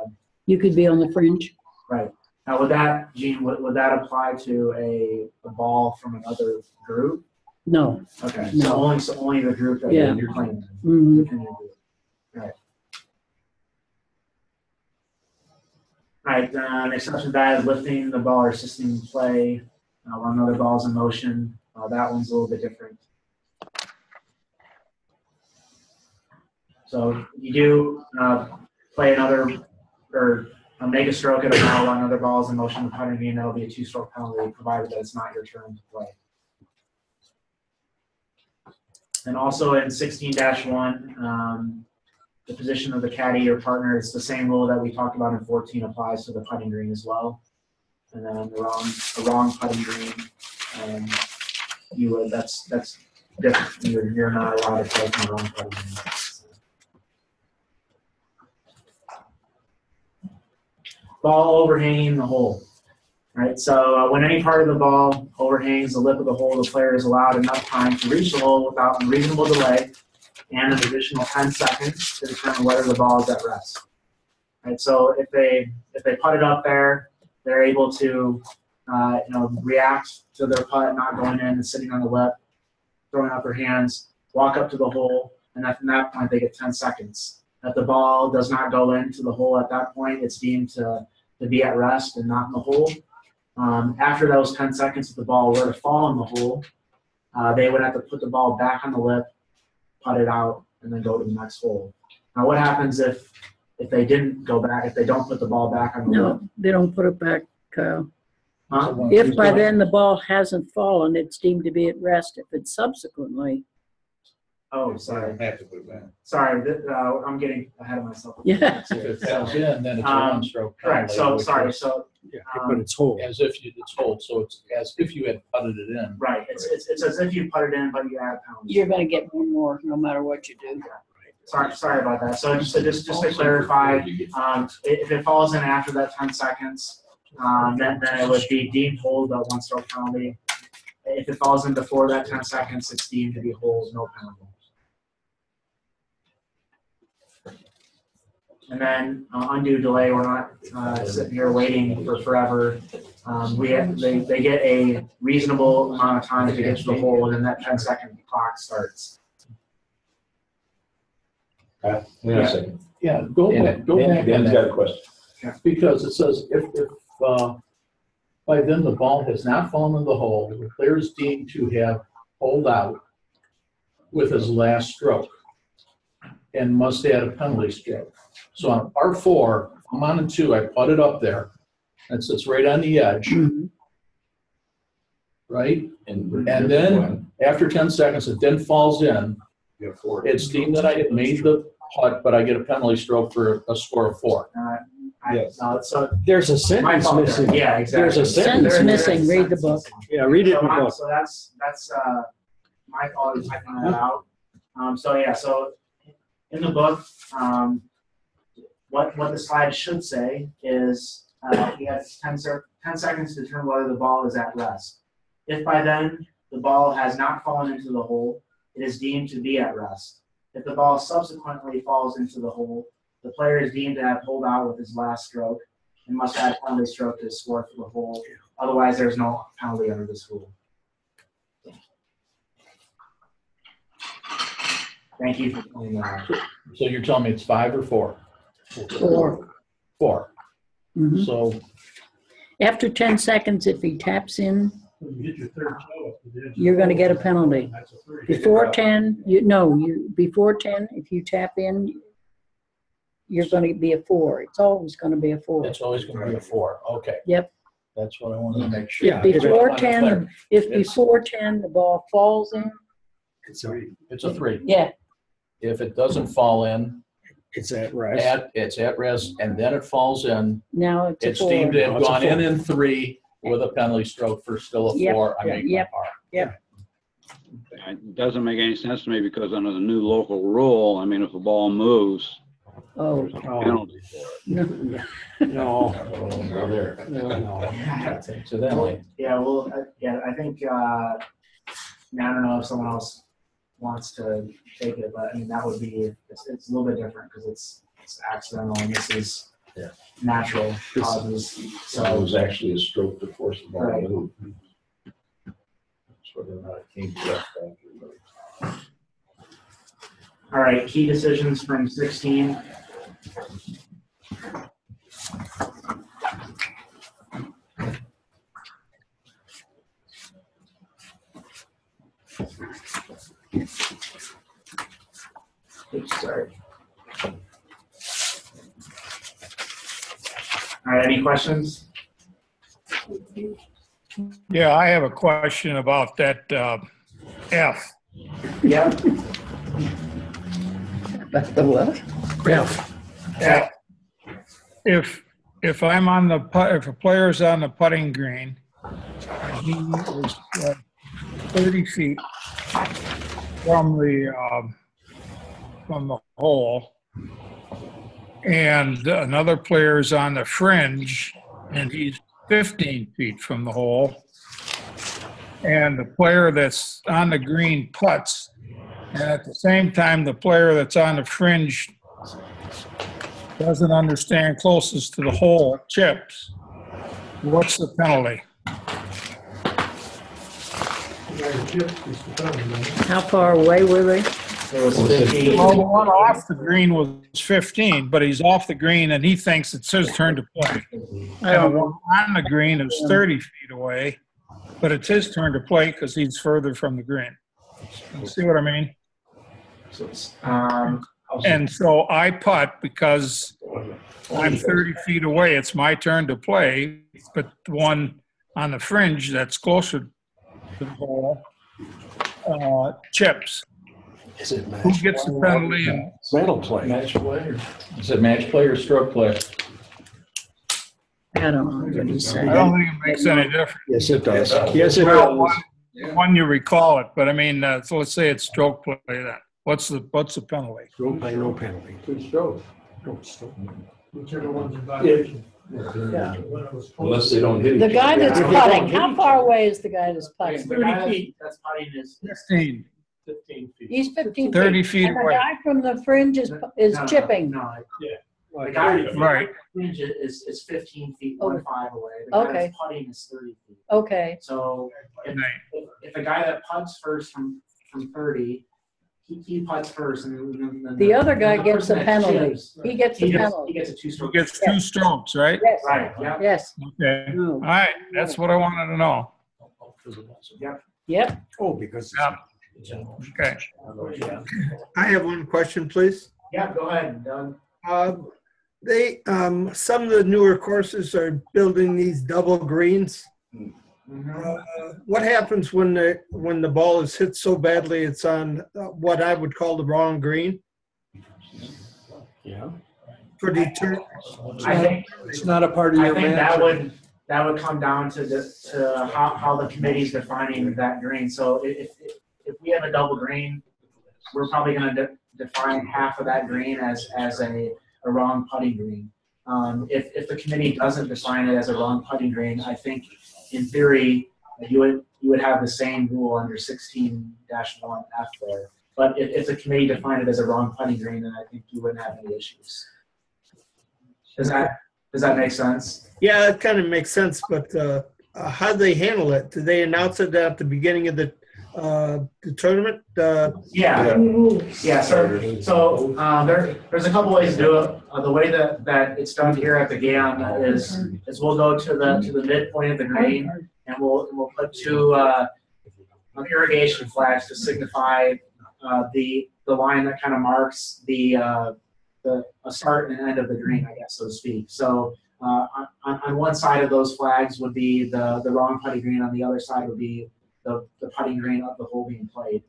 you could be on the fringe. Right. Now would that, Gene, would, would that apply to a, a ball from another group? No. Okay. No. So only so only the group that yeah. you're playing. Mm-hmm. All right. All right. Uh, an exception to that is lifting the ball or assisting play uh, while another ball is in motion. Uh, that one's a little bit different. So you do uh, play another or uh, make a stroke at a ball while another ball is in motion. The putting green, that'll be a two-stroke penalty, provided that it's not your turn to play. And also in sixteen dash one, um, the position of the caddy or partner, it's the same rule that we talked about in fourteen applies to the putting green as well. And then the wrong, the wrong putting green, um, you would, that's, that's different. You're, you're not allowed to play from the wrong putting green. Ball overhanging the hole. Right, so uh, when any part of the ball overhangs the lip of the hole, the player is allowed enough time to reach the hole without unreasonable delay and an additional ten seconds to determine whether the ball is at rest. Right, so if they if they putt it up there, they're able to uh, you know react to their putt not going in and sitting on the lip, throwing out their hands, walk up to the hole, and at that point they get ten seconds. If the ball does not go into the hole at that point, it's deemed to, to be at rest and not in the hole. Um, after those ten seconds, if the ball were to fall in the hole, uh, they would have to put the ball back on the lip, putt it out, and then go to the next hole. Now, what happens if if they didn't go back, if they don't put the ball back on the no, lip? No, they don't put it back, Kyle. Huh? If by then the ball hasn't fallen, it's deemed to be at rest. If it's subsequently. Oh, sorry. Have to put back. Sorry, th uh, I'm getting ahead of myself. Yeah. So, yeah, and then it's um, one stroke. Right. So sorry. Is, so. Yeah. Um, but it's hold. As if you it's hold. So it's as if you had putted it in. Right. It's right. It's, it's as if you putted it in, but you add pounds. You're going to get one more, no matter what you do. Yeah. Right. Sorry. Sorry about that. So just to, just just to clarify, um, if it falls in after that ten seconds, um, then then it would be deemed hold, but one stroke penalty. If it falls in before that ten seconds, it's deemed to be hold, no penalty. And then uh, undue delay, we're not uh, sitting here waiting for forever. Um, we have, they, they get a reasonable amount of time to get to the hole, and then that ten second clock starts. Uh, wait yeah. a second. Yeah, go Dan, back. Go Dan, back Dan's got a question. Yeah. Because it says if, if uh, by then the ball has not fallen in the hole, the player is deemed to have holed out with his last stroke and must add a penalty stroke. So on par four, I'm on and two, I put it up there. That sits right on the edge, mm-hmm. right? And, and then one. after ten seconds, it then falls in. It's deemed that I made the putt, but I get a penalty stroke for a score of four. Uh, I, yes. uh, so there's a sentence missing. Yeah, exactly. There's a sentence, sentence missing. Read the book. Yeah, read it so in the book. So that's, that's uh, my fault in typing that out. Um, so yeah, so in the book, um, What, what the slide should say is uh, he has ten seconds to determine whether the ball is at rest. If by then the ball has not fallen into the hole, it is deemed to be at rest. If the ball subsequently falls into the hole, the player is deemed to have holed out with his last stroke and must add a penalty stroke to score for the hole. Otherwise, there's no penalty under this rule. Thank you for pointing that out. So you're telling me it's five or four? Four. Four. Mm-hmm. So after ten seconds, if he taps in, you're going to get a penalty. Before ten, you no, you before ten, if you tap in, you're going to be a four. It's always going to be a four. It's always going to be a four. Okay. Yep. That's what I wanted to make sure. If before ten, if before ten, the ball falls in, it's a three. It's a three. Yeah. If it doesn't fall in. It's at rest. At, it's at rest, and then it falls in. Now it's, it's a four. Deemed to have no, gone in in three with a penalty stroke for still a yep. four. I yep. mean, yep. yep. It doesn't make any sense to me because under the new local rule, I mean, if the ball moves, oh, there's a penalty for it. No. no. no. There. no, no. So that way. Yeah, well, I, yeah, I think, uh, now I don't know if someone else wants to take it, but I mean that would be it's, it's a little bit different because it's it's accidental and this is yeah. natural causes. So it was actually a stroke to force the ball right. to move. That's whether or not it came to that factor. All right, key decisions from sixteen. Oops, sorry. All right, any questions? Yeah, I have a question about that uh, F. Yeah. That's the what? F. F. If if I'm on the put, if a player's on the putting green, he is uh, thirty feet from the. Um, from the hole, and another player is on the fringe, and he's fifteen feet from the hole, and the player that's on the green putts, and at the same time, the player that's on the fringe doesn't understand closest to the hole, chips. What's the penalty? How far away were they? It was fifteen. Well, the one off the green was fifteen, but he's off the green and he thinks it's his turn to play. And one on the green is thirty feet away, but it's his turn to play because he's further from the green. You see what I mean? Um, and so I putt because I'm thirty feet away. It's my turn to play, but the one on the fringe that's closer to the ball uh, chips. Is it match Who gets the penalty? And medal play. Match play. Is it match play or stroke play? I don't know. I don't think it makes any difference. Yes, it does. Yes, it well, does. One, yeah. one you recall it, but I mean, uh, so let's say it's stroke play. Then what's the what's the penalty? Stroke play, no penalty. Two strokes. No stroke. Whichever one's in violation. Yeah. Unless they don't hit. The guy that's putting. How far away is the guy that's putting? Thirty feet. That's putting is fifteen. Fifteen feet. He's fifteen. Thirty feet. And the guy from the fringe is is chipping. No, yeah. The guy from the fringe is is fifteen feet one five away. The guy that's putting is thirty feet. Okay. So if if the guy that putts first from from thirty. He putts first, and then, then the, the other guy the gets a penalty. He gets he the gets, penalty. He gets a two strokes. He gets two yes. strokes, right? Yes. Right. Yep. Yes. Okay. All right. That's what I wanted to know. Yep. Yep. Oh, because. Yep. Okay. I have one question, please. Yeah. Go ahead, Doug. Uh, they um, some of the newer courses are building these double greens. Mm. Uh, what happens when the when the ball is hit so badly it's on uh, what I would call the wrong green? Yeah. For deterrent. I think it's not a part of your. I think that would that would come down to the to how how the committee's defining that green. So if if we have a double green, we're probably going to de define half of that green as as a a wrong putting green. Um, if if the committee doesn't define it as a wrong putting green, I think. In theory, you would you would have the same rule under sixteen dash one F there. But if, if the committee defined it as a wrong putting green, then I think you wouldn't have any issues. Does that does that make sense? Yeah, it kind of makes sense. But uh, uh, how do they handle it? Do they announce it at the beginning of the uh, the tournament? Uh, yeah, yeah. So so uh, there there's a couple ways to do it. Uh, the way that, that it's done here at the GAM is is we'll go to the to the midpoint of the green and we'll and we'll put two uh, irrigation flags to signify uh, the the line that kind of marks the uh, the a start and end of the green, I guess, so to speak. So uh, on, on one side of those flags would be the the wrong putting green, on the other side would be the, the putting green of the hole being played.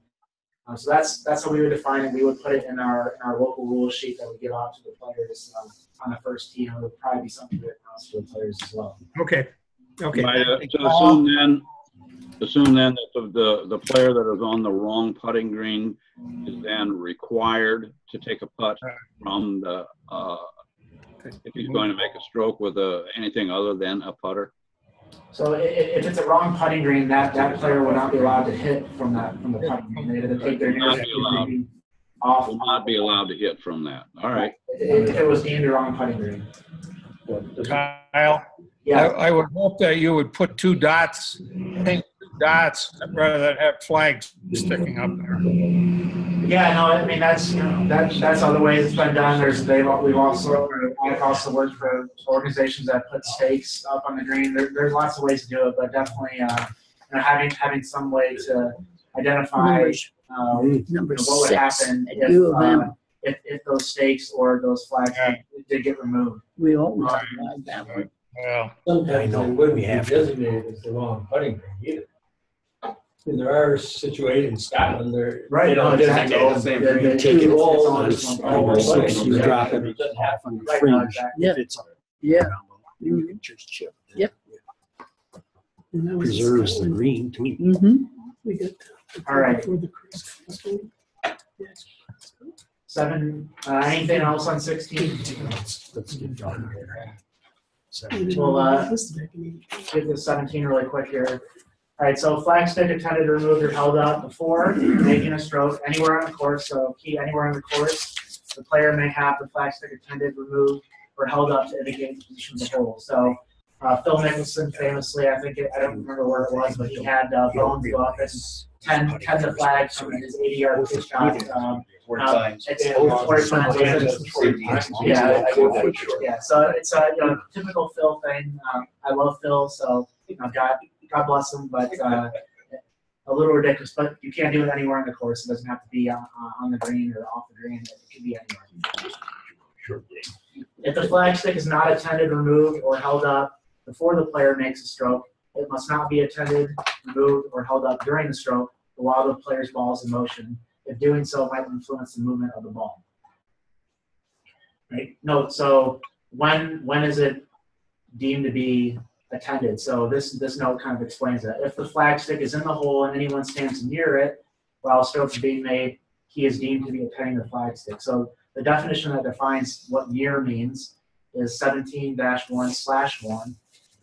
Um, so that's that's how we would define it. We would put it in our in our local rule sheet that we give out to the players um, on the first tee. It would probably be something that announced to the players as well. Okay. Okay. I, uh, so assume then, assume then that the, the the player that is on the wrong putting green is then required to take a putt from the uh, if he's going to make a stroke with a, anything other than a putter. So if it's a wrong putting green, that, that player would not be allowed to hit from that from the putting green. They would take their not be allowed. Off. Will not be allowed to hit from that. All right. It, it, it was deemed a wrong putting green. Kyle, yeah. I, I would hope that you would put two dots, pink dots, rather than have flags sticking up there. Yeah, no, I mean that's you know that that's other ways it's been done. There's they've we've also I've also worked for organizations that put stakes up on the green. There, there's lots of ways to do it, but definitely uh, you know, having having some way to identify uh, you know, what would happen if, uh, if if those stakes or those flags did get removed. We always um, like that one. Yeah. Sometimes it would be designated as the wrong putting green either. There are situated in Scotland. They're right. They don't exactly. designate the same green. You take it all on over six. You drop every half on the fringe. Yeah. Yeah. You just chip. Yep. Preserves the green too. Mm-hmm. We get. All right. Seven. Uh, anything else on sixteen? Let's get done here. We'll uh, give the seventeen really quick here. All right, so flag stick intended to remove your held up before making a stroke anywhere on the course. So key anywhere on the course, the player may have the flag stick intended removed or held up to indicate the position of the hole. So Uh, Phil Mickelson famously, I think, it, I don't remember where it was, but he had uh, Bones go up and ten, tens of flags from his eighty-yard pitch shot. Um, um, it's four times. Yeah, yeah. So it's a you know, typical Phil thing. Um, I love Phil, so you know, God, God bless him, but uh, a little ridiculous. But you can't do it anywhere on the course. It doesn't have to be on, on the green or off the green. It could be anywhere. Sure. If the flagstick is not attended, removed, or held up before the player makes a stroke, it must not be attended, removed, or held up during the stroke or while the player's ball is in motion. If doing so might influence the movement of the ball. Right? No, so when when is it deemed to be attended? So this this note kind of explains that. If the flagstick is in the hole and anyone stands near it while a stroke is being made, he is deemed to be attending the flagstick. So the definition that defines what near means is seventeen dash one slash one,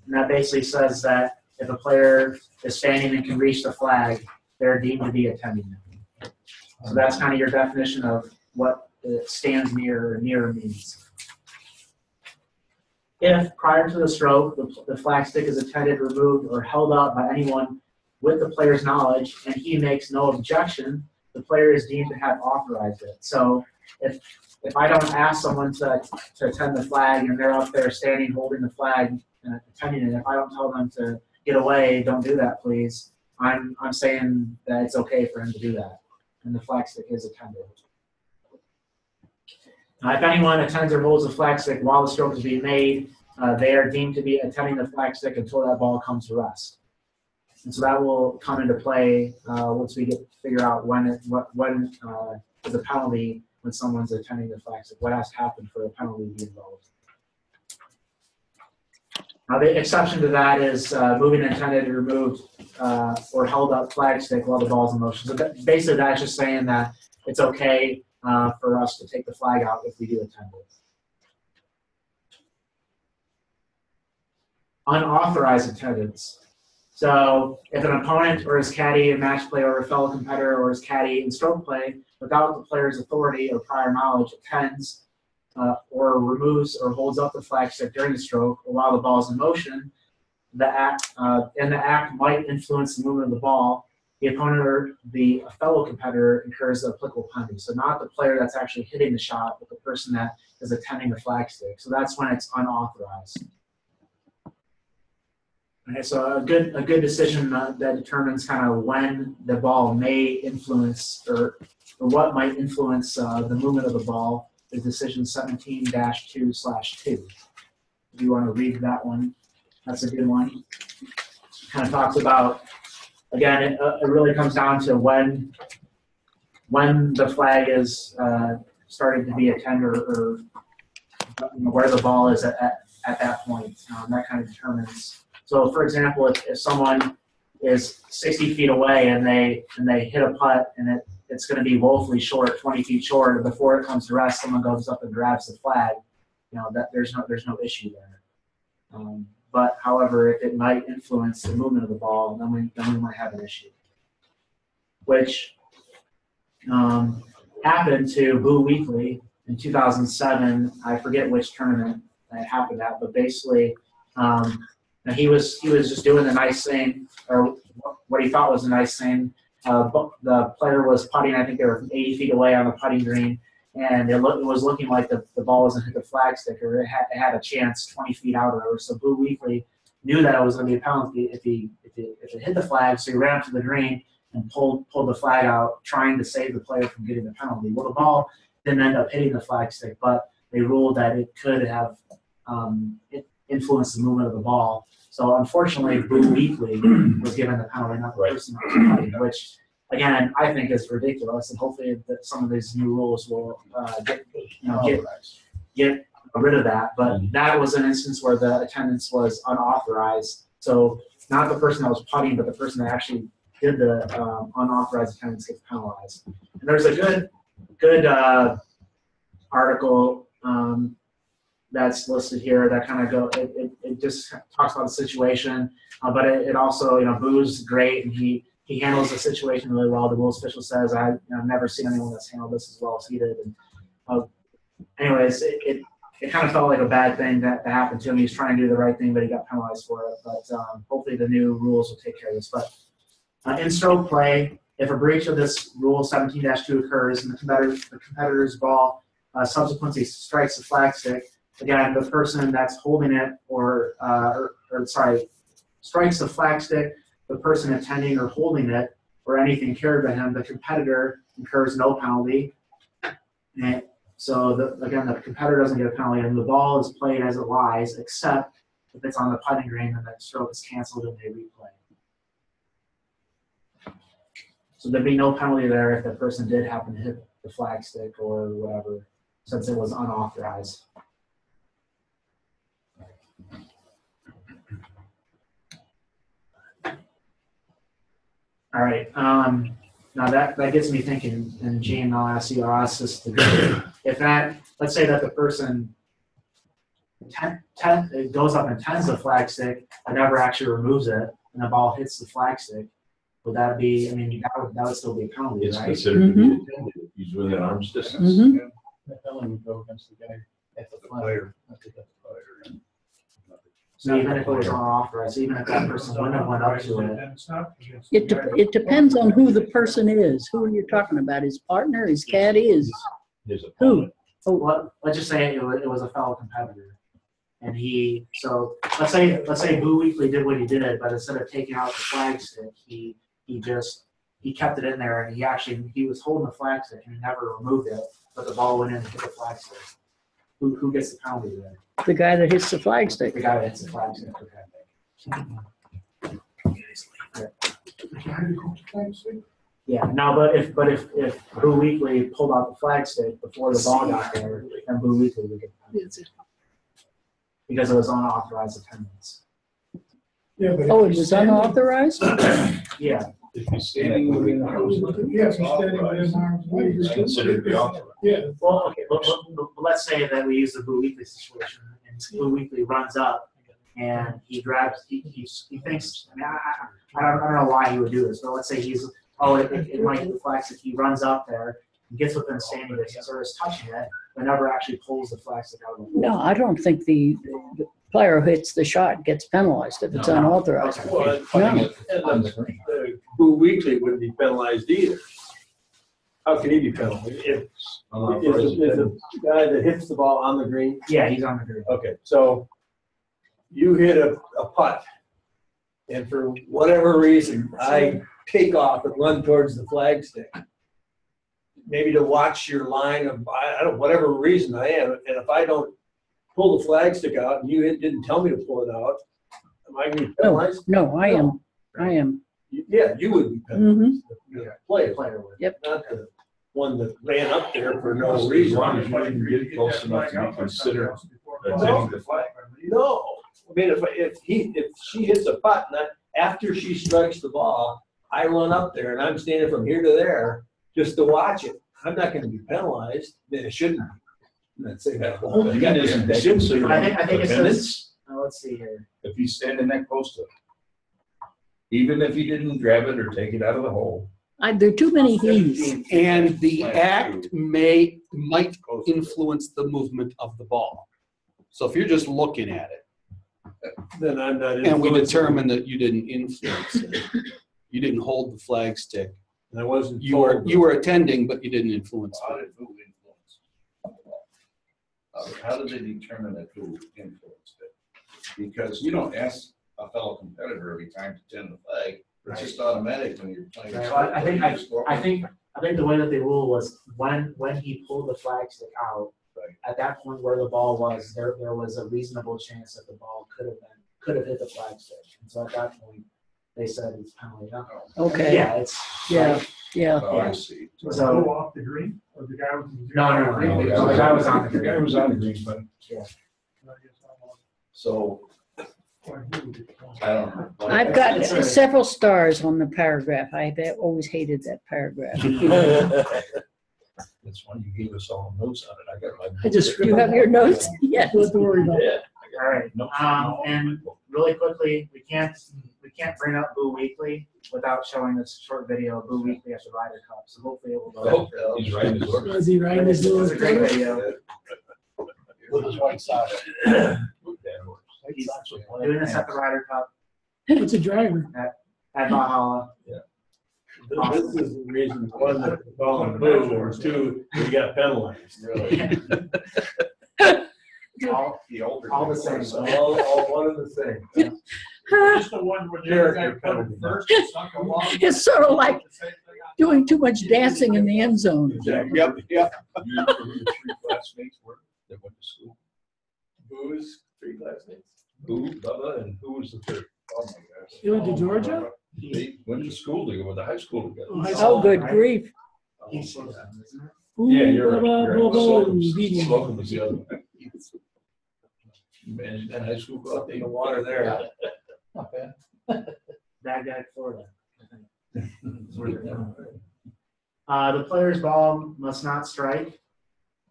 and that basically says that if a player is standing and can reach the flag, they're deemed to be attending them. So that's kind of your definition of what stands near or near means. If prior to the stroke, the, the flagstick is attended, removed, or held up by anyone with the player's knowledge, and he makes no objection, the player is deemed to have authorized it. So if if I don't ask someone to, to attend the flag and they're up there standing holding the flag and attending it, if I don't tell them to get away, don't do that, please, I'm I'm saying that it's okay for him to do that, and the flagstick is attended. Uh, if anyone attends or holds the flagstick while the stroke is being made, uh, they are deemed to be attending the flagstick until that ball comes to rest. And so that will come into play uh, once we get to figure out when it, what when uh, is a penalty when someone's attending the flagstick. What has to happen for a penalty to be involved? Now the exception to that is uh, moving intended, removed, uh, or held up flagstick while the ball's in motion. So that, basically that's just saying that it's okay uh, for us to take the flag out if we do attend it. Unauthorized attendance. So if an opponent or his caddy in match play or a fellow competitor or his caddy in stroke play without the player's authority or prior knowledge attends uh, or removes or holds up the flagstick during the stroke or while the ball is in motion, the act, uh, and the act might influence the movement of the ball, the opponent or the fellow competitor incurs the applicable penalty. So not the player that's actually hitting the shot, but the person that is attending the flagstick. So that's when it's unauthorized. Okay, so a good a good decision uh, that determines kind of when the ball may influence or, or what might influence uh, the movement of the ball is decision seventeen dash two slash two. If you want to read that one, that's a good one. Kind of talks about, again, it, uh, it really comes down to when when the flag is uh, starting to be attended or you know, where the ball is at at, at that point. Um, that kind of determines. So, for example, if, if someone is sixty feet away and they and they hit a putt and it, it's going to be woefully short, twenty feet short, before it comes to rest, someone goes up and grabs the flag. You know that there's no there's no issue there. Um, but however, it might influence the movement of the ball, then we then we might have an issue, which um, happened to Boo Weekley in two thousand seven. I forget which tournament that happened at, but basically. Um, And he was he was just doing the nice thing, or what he thought was a nice thing. Uh, but the player was putting. I think they were eighty feet away on the putting green, and it, look, it was looking like the, the ball wasn't hit the flagstick, or it had, it had a chance twenty feet out or over. So Boo Weekley knew that it was going to be a penalty if he if it, if it hit the flag. So he ran up to the green and pulled pulled the flag out, trying to save the player from getting the penalty. Well, the ball didn't end up hitting the flagstick, but they ruled that it could have. Um, it, influence the movement of the ball. So unfortunately, Boo Weekley was given the penalty, not the person that was playing, which, again, I think is ridiculous. And hopefully, that some of these new rules will uh, get, you know, get get rid of that. But that was an instance where the attendance was unauthorized. So not the person that was putting, but the person that actually did the um, unauthorized attendance gets penalized. And there's a good good uh, article. Um, that's listed here that kind of go it, it, it just talks about the situation uh, but it, it also you know Boo's great and he he handles the situation really well. The rules official says I, you know, I've never seen anyone that's handled this as well as he did, and uh, anyways it, it it kind of felt like a bad thing that, that happened to him. He was trying to do the right thing, but he got penalized for it. But um, hopefully the new rules will take care of this. But uh, in stroke play, if a breach of this rule seventeen dash two occurs and the, competitor, the competitor's ball uh, subsequently strikes the flagstick, again, the person that's holding it or, uh, or, or sorry, strikes the flagstick, the person attending or holding it, or anything carried by him, the competitor incurs no penalty. And so, the, again, the competitor doesn't get a penalty, and the ball is played as it lies, except if it's on the putting green and the stroke is canceled and they replay. So there'd be no penalty there if the person did happen to hit the flagstick or whatever, since it was unauthorized. All right. Um, now that, that gets me thinking, and Gene, I'll ask you, I'll ask this to go. If that, let's say that the person ten, ten, it goes up and tens the flagstick and never actually removes it, and the ball hits the flagstick, would that be, I mean, that would, that would still be a penalty, it's right? It's considered mm-hmm. to be a penalty. He's within yeah. arm's distance. Mm-hmm. Yeah. The penalty would go against the guy at the, the player. So even if it was on offer, so even if that person wouldn't have went up to it. It, de it depends on who the person is. Who are you talking about? His partner, his caddy, is who? Oh, well, let's just say it was, it was a fellow competitor, and he. So let's say let's say Boo Weekley did what he did, but instead of taking out the flagstick, he he just he kept it in there, and he actually he was holding the flagstick and he never removed it, but the ball went in and hit the flagstick. Who, who gets the penalty there? The guy that hits the flagstick. The guy that hits the flagstick. Okay. Yeah. No, but if but if if Boo Weekley pulled out the flagstick before the ball got there, then Boo Weekley would get the penalty because it was unauthorized attendance. Yeah. But oh, it was unauthorized. Yeah. If you're standing within arm's length, yes, you're standing within arm's length, it's considered the offer. Yeah. Well, okay, but, but, but let's say that we use the Boo Weekley situation, and Boo Weekley runs up, and he grabs, he he, he thinks. I mean, I, I, I, don't, I don't know why he would do this, but let's say he's oh, it, it, it might flex if he runs up there and gets within standing distance or is touching it, but never actually pulls the flex out of the ball. No, I don't think the. the player who hits the shot gets penalized if it's no, unauthorized. Well, no. Boo Weekley wouldn't be penalized either. How can he be penalized? If, uh, if, if, if the guy that hits the ball on the green? Yeah, he's on the green. Okay, so you hit a, a putt, and for whatever reason, I take off and run towards the flagstick. Maybe to watch your line of, I don't, whatever reason I am, and if I don't pull the flagstick out, and you didn't tell me to pull it out. Am I going to be penalized? No, no, I am. I am. Yeah, you would be penalized. Mm-hmm. The player, player would. Yep. Not the one that ran up there for no reason. As long as you get close enough to be considered attending the flag. No, I mean, if if he if she hits a putt and I, after she strikes the ball, I run up there and I'm standing from here to there just to watch it. I'm not going to be penalized. Then it shouldn't. Let's say that. Well, well, again, isn't that should so I think, I think it's minutes. Oh, let's see here. If he's standing that close to it, even if he didn't grab it or take it out of the hole. I, there are too many he's. And the act may might influence the movement of the ball. So if you're just looking at it, then I'm not. And we determine that you didn't influence it. You didn't hold the flagstick. And I wasn't. You were you were attending, but you didn't influence it. How do they determine that who influenced it? Because you don't ask a fellow competitor every time to tend the flag. Right. It's just automatic when you're playing. Right. Well, I think I, I think I think the way that they rule was when when he pulled the flagstick out. Right. At that point where the ball was, there there was a reasonable chance that the ball could have been could have hit the flagstick. And so at that point, they said it's penalty. No. Okay. Yeah. It's yeah. Like, yeah. Oh, I see. Was so, that off the green? Or the guy was no, no, no, no. The guy was on the green. The guy was on the green, but yeah. So I don't know. I've got several stars on the paragraph. I've always hated that paragraph. That's one you gave us all notes on it. I got my. I just you have your notes. Yes. Don't worry about it. All right. Um, and really quickly, we can't. We can't bring up Boo Weekley without showing this short video of Boo Weekley after Ryder Cup. So hopefully it will go. He's riding his horse. Is he riding his horse? It's a great video. with his White Sox. He's doing this at the Ryder Cup. It's a driver. At, at Valhalla. Yeah. This is the reason, one, that the ball on the board, two, we got penalized, really. all the, older all the same. So all, all one of the same. Just the one where Derek first sunk a long. It's sort of like doing too much dancing in the end zone. Exactly. Yep, yep. You the three classmates were that went to school. Boo's three classmates. Boo, Bubba, and who was the third? Oh my gosh. You went to Georgia? They went to school together, went to high school together. Oh, oh good right. grief. Yeah, you're right. You're right. Slocum was the other one. And high school caught the water there. Not bad. Bad guy, Florida. uh, the player's ball must not strike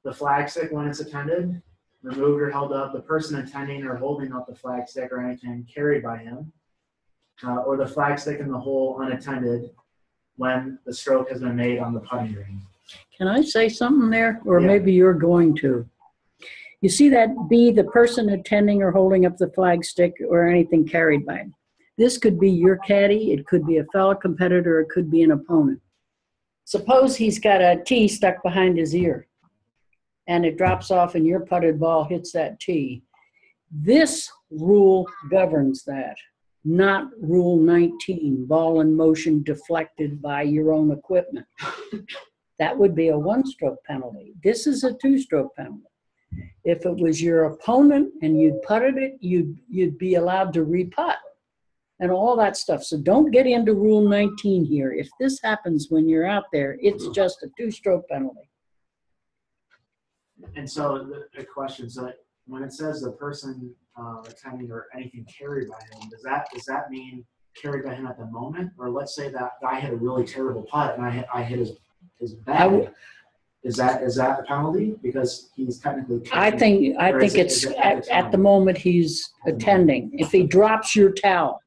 the flagstick when it's attended, removed or held up, the person attending or holding up the flagstick or anything carried by him. Uh, or the flagstick in the hole unattended when the stroke has been made on the putting green. Can I say something there? Or yeah. maybe you're going to. You see that B, the person attending or holding up the flagstick or anything carried by him. This could be your caddy. It could be a fellow competitor. It could be an opponent. Suppose he's got a tee stuck behind his ear and it drops off and your putted ball hits that tee. This rule governs that. Not rule nineteen, ball in motion deflected by your own equipment. That would be a one-stroke penalty. This is a two-stroke penalty. If it was your opponent and you'd putted it, you'd, you'd be allowed to re-putt and all that stuff. So don't get into rule nineteen here. If this happens when you're out there, it's just a two-stroke penalty. And so the, the question's like, when it says the person uh, attending or anything carried by him, does that does that mean carried by him at the moment? Or let's say that guy hit a really terrible putt and I hit, I hit his his bag. Is that is that the penalty because he's technically? I think I think it, it's it at, the at the moment he's attending. If he drops your towel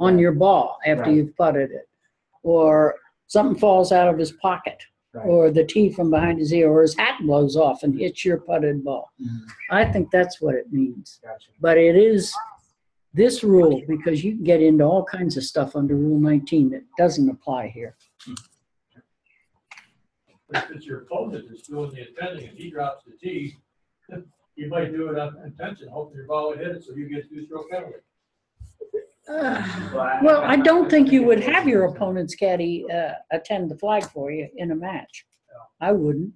on your ball after right. you've putted it, or something falls out of his pocket. Right. Or the tee from behind his ear, or his hat blows off and hits your putted ball. Mm-hmm. I think that's what it means. Gotcha. But it is this rule, because you can get into all kinds of stuff under Rule nineteen that doesn't apply here. If it's your opponent that's doing the attending and he drops the tee, you might do it on intention, hoping your ball would hit it so you get two-stroke penalty. Uh, well, I don't think you would have your opponent's caddy uh, attend the flag for you in a match. I wouldn't.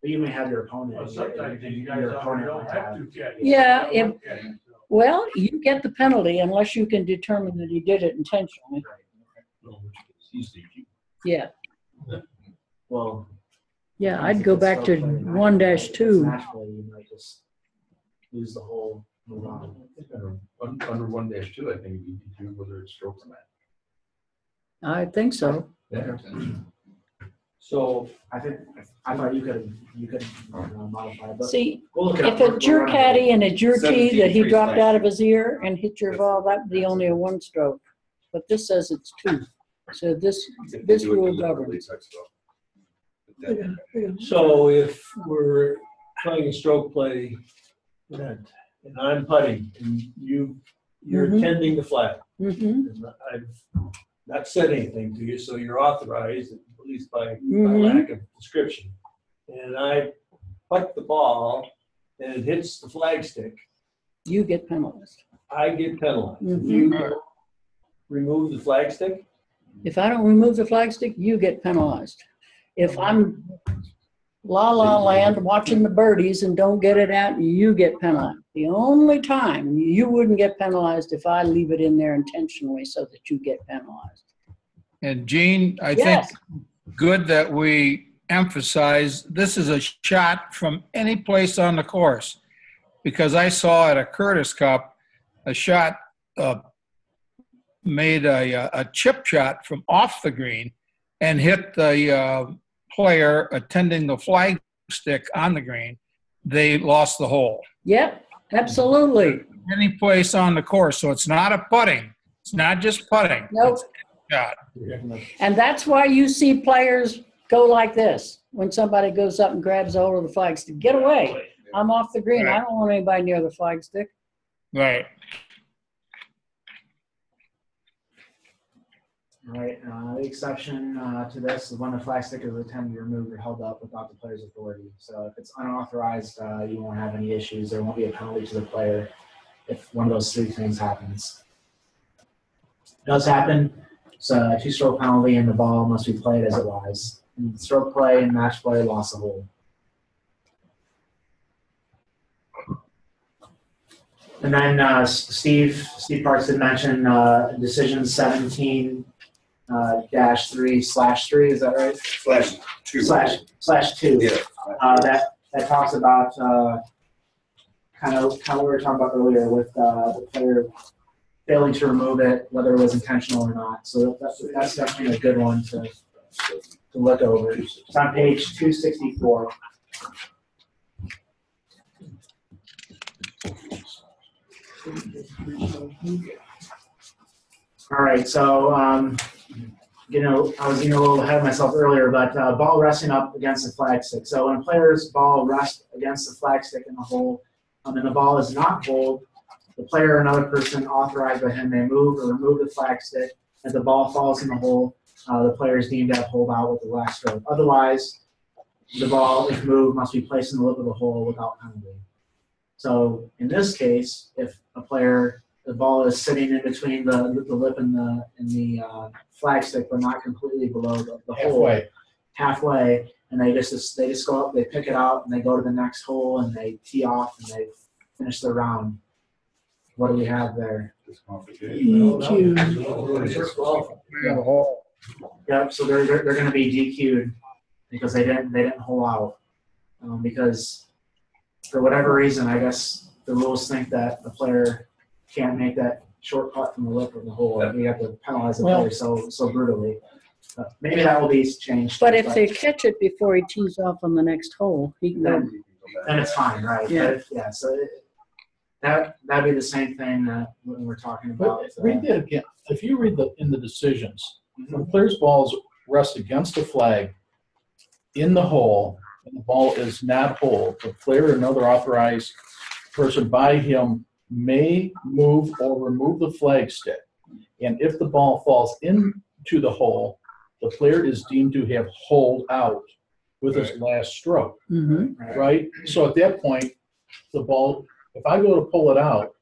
But you may have your opponent. Well, sometimes you guys don't have two caddies. Yeah. If, well, you get the penalty unless you can determine that he did it intentionally. Yeah. Well. Yeah, I'd go back to one dash two. You might just lose the whole. Under one dash two, I think you do whether it's stroke or not. I think so. Yeah. So I think I thought you could you could modify. See, we'll if up, it's your caddy and it's your tee that he dropped out of his ear and hit your ball, that'd be only a one stroke. But this says it's two. So this this rule governs. So if we're playing a stroke play, then. And I'm putting, and you, you're mm-hmm. attending the flag. Mm-hmm. And I've not said anything to you, so you're authorized, at least by, mm-hmm. by lack of description. And I putt the ball, and it hits the flagstick. You get penalized. I get penalized. Mm-hmm. You remove the flagstick? If I don't remove the flagstick, you get penalized. If I'm la la land watching the birdies and don't get it out, you get penalized. The only time you wouldn't get penalized if I leave it in there intentionally so that you get penalized. And Gene, I yes. think good that we emphasize this is a shot from any place on the course, because I saw at a Curtis Cup a shot uh, made a, a chip shot from off the green and hit the uh, player attending the flag stick on the green. They lost the hole. Yep. Absolutely. Any place on the course. So it's not a putting. It's not just putting. Nope. Shot. And that's why you see players go like this when somebody goes up and grabs a hold of the flags to get away. I'm off the green. Right. I don't want anybody near the flagstick. Right. All right. Uh, the exception uh, to this is when the flagstick is attempted to remove or held up without the player's authority. So if it's unauthorized, uh, you won't have any issues. There won't be a penalty to the player if one of those three things happens. It does happen. So a two-stroke penalty and the ball must be played as it lies. And stroke play and match play, loss of hole. And then uh, Steve, Steve Parks had mentioned uh, decision seventeen uh, dash three slash three. Is that right? Slash two. Slash slash two. Yeah. Uh, that that talks about uh, kind of kind of what we were talking about earlier with uh, the player failing to remove it, whether it was intentional or not. So that's that's definitely a good one to to look over. It's on page two sixty four. All right, so um, you know, I was getting a little ahead of myself earlier, but uh, ball resting up against the flagstick. So when a player's ball rests against the flagstick in the hole, um, and the ball is not bowled, the player or another person authorized by him may move or remove the flagstick. If the ball falls in the hole, uh, the player is deemed to have pulled out with the last stroke. Otherwise, the ball, if moved, must be placed in the lip of the hole without penalty. So in this case, if a player, the ball is sitting in between the, the lip and the, and the uh, flagstick, but not completely below the, the hole. Halfway. Halfway, and they just they just go up, they pick it out, and they go to the next hole, and they tee off, and they finish their round. What do we have there? D Q. Yep. So they're they're, they're going to be D Q'd because they didn't they didn't hole out um, because. For whatever reason, I guess the rules think that the player can't make that short putt from the lip of the hole. We have to penalize the well, player so so brutally. But maybe that will be changed. But if but they catch it before he tees off on the next hole, he can then, go then it's fine, right? Yeah. If, yeah so it, that that'd be the same thing that when we're talking about. But read that again. If you read the in the decisions, mm-hmm. when the player's balls rest against the flag in the hole. And the ball is not holed, the player or another authorized person by him may move or remove the flagstick. And if the ball falls into the hole, the player is deemed to have holed out with right. his last stroke. Mm-hmm. right. right? So at that point, the ball, if I go to pull it out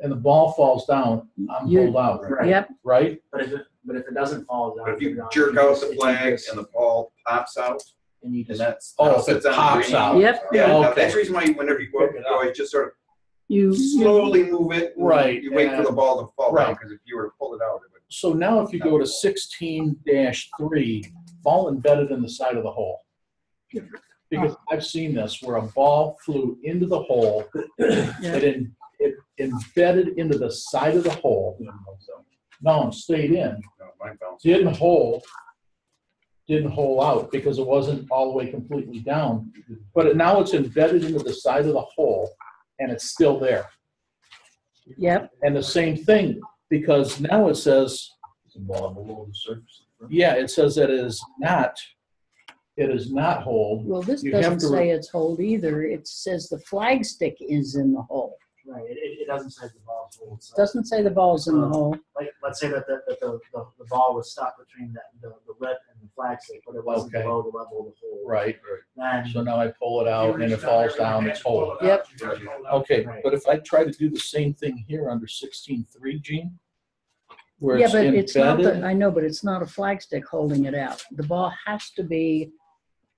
and the ball falls down, I'm You're, holed out. Right? Yep. Right? But if, it, but if it doesn't fall down. But if you down, jerk out the flag and the ball pops out, and you just and that's, oh, so it pops out. Yep. Yeah, okay. Now, that's the reason why you, whenever you go up, you always just sort of you slowly move it. Right. You wait for the ball to fall right. down because if you were to pull it out, it would. So now, if you go to sixteen dash three, ball embedded in the side of the hole, because oh. I've seen this where a ball flew into the hole, yeah. it, in, it embedded into the side of the hole. No, stayed in. No, didn't hold. Didn't hole out because it wasn't all the way completely down, but it, now it's embedded into the side of the hole and it's still there. Yep. And the same thing because now it says below the surface. Yeah, it says that it is not it is not holed. Well, this you doesn't say it's holed either. It says the flagstick is in the hole. Right. It, it doesn't say the ball's holed. So. Doesn't say the ball's in the hole. Like, let's say that the, that the, the, the ball was stuck between the, the, the lip and the flagstick, but it wasn't okay. below the level of the hole. Right. right. So now I pull it out and it falls down, it's holed. Yep. Okay. Right. But if I try to do the same thing here under sixteen three, Gene, where yeah, it's but embedded. It's not the, I know, but it's not a flagstick holding it out. The ball has to be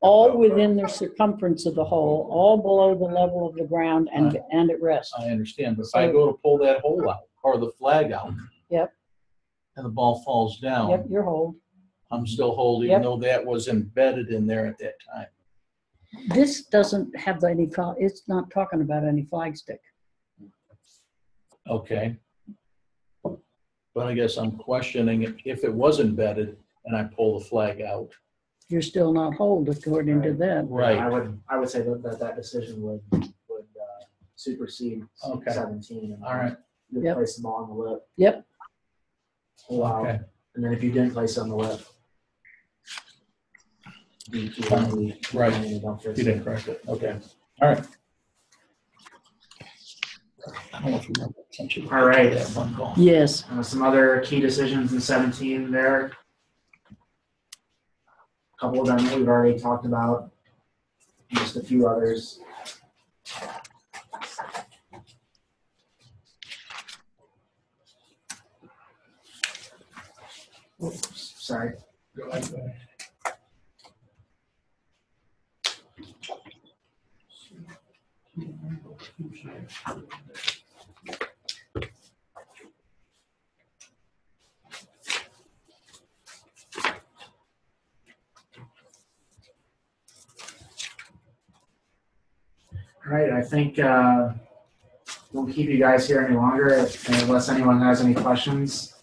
all within the circumference of the hole, all below the level of the ground, and I, and at rest. I understand, but so, if I go to pull that hole out, or the flag out, yep, and the ball falls down, yep, you're holed. I'm still holed, even yep. though that was embedded in there at that time. This doesn't have any, it's not talking about any flagstick. Okay. But I guess I'm questioning if it was embedded and I pull the flag out. You're still not holed according right. to that. Right. I would I would say that that, that decision would would uh, supersede okay. seventeen. And all right. You yep. place the ball on the lip. Yep. Wow. Okay. And then if you didn't place on the lip, you, you, you, you, you, you, you, you, you, you, you, you didn't correct it. Okay. All right. I don't know if you remember. Essentially. All right. That one goal. Yes. Uh, some other key decisions in seventeen there. A couple of them that we've already talked about. Just a few others. Oops, sorry. Go like that. All right, I think uh, won't keep you guys here any longer unless anyone has any questions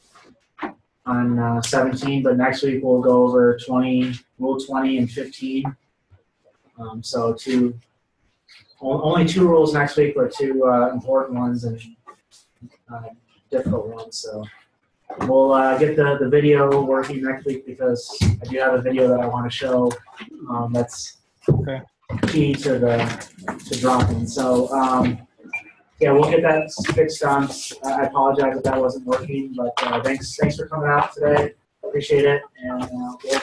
on uh, seventeen, but next week we'll go over twenty, rule twenty and fifteen. Um, so two, only two rules next week, but two uh, important ones and uh, difficult ones. So we'll uh, get the, the video working next week because I do have a video that I want to show um, that's okay. Key to the to dropping. So um, yeah, we'll get that fixed on. I apologize if that wasn't working, but uh, thanks thanks for coming out today. Appreciate it, and uh, we'll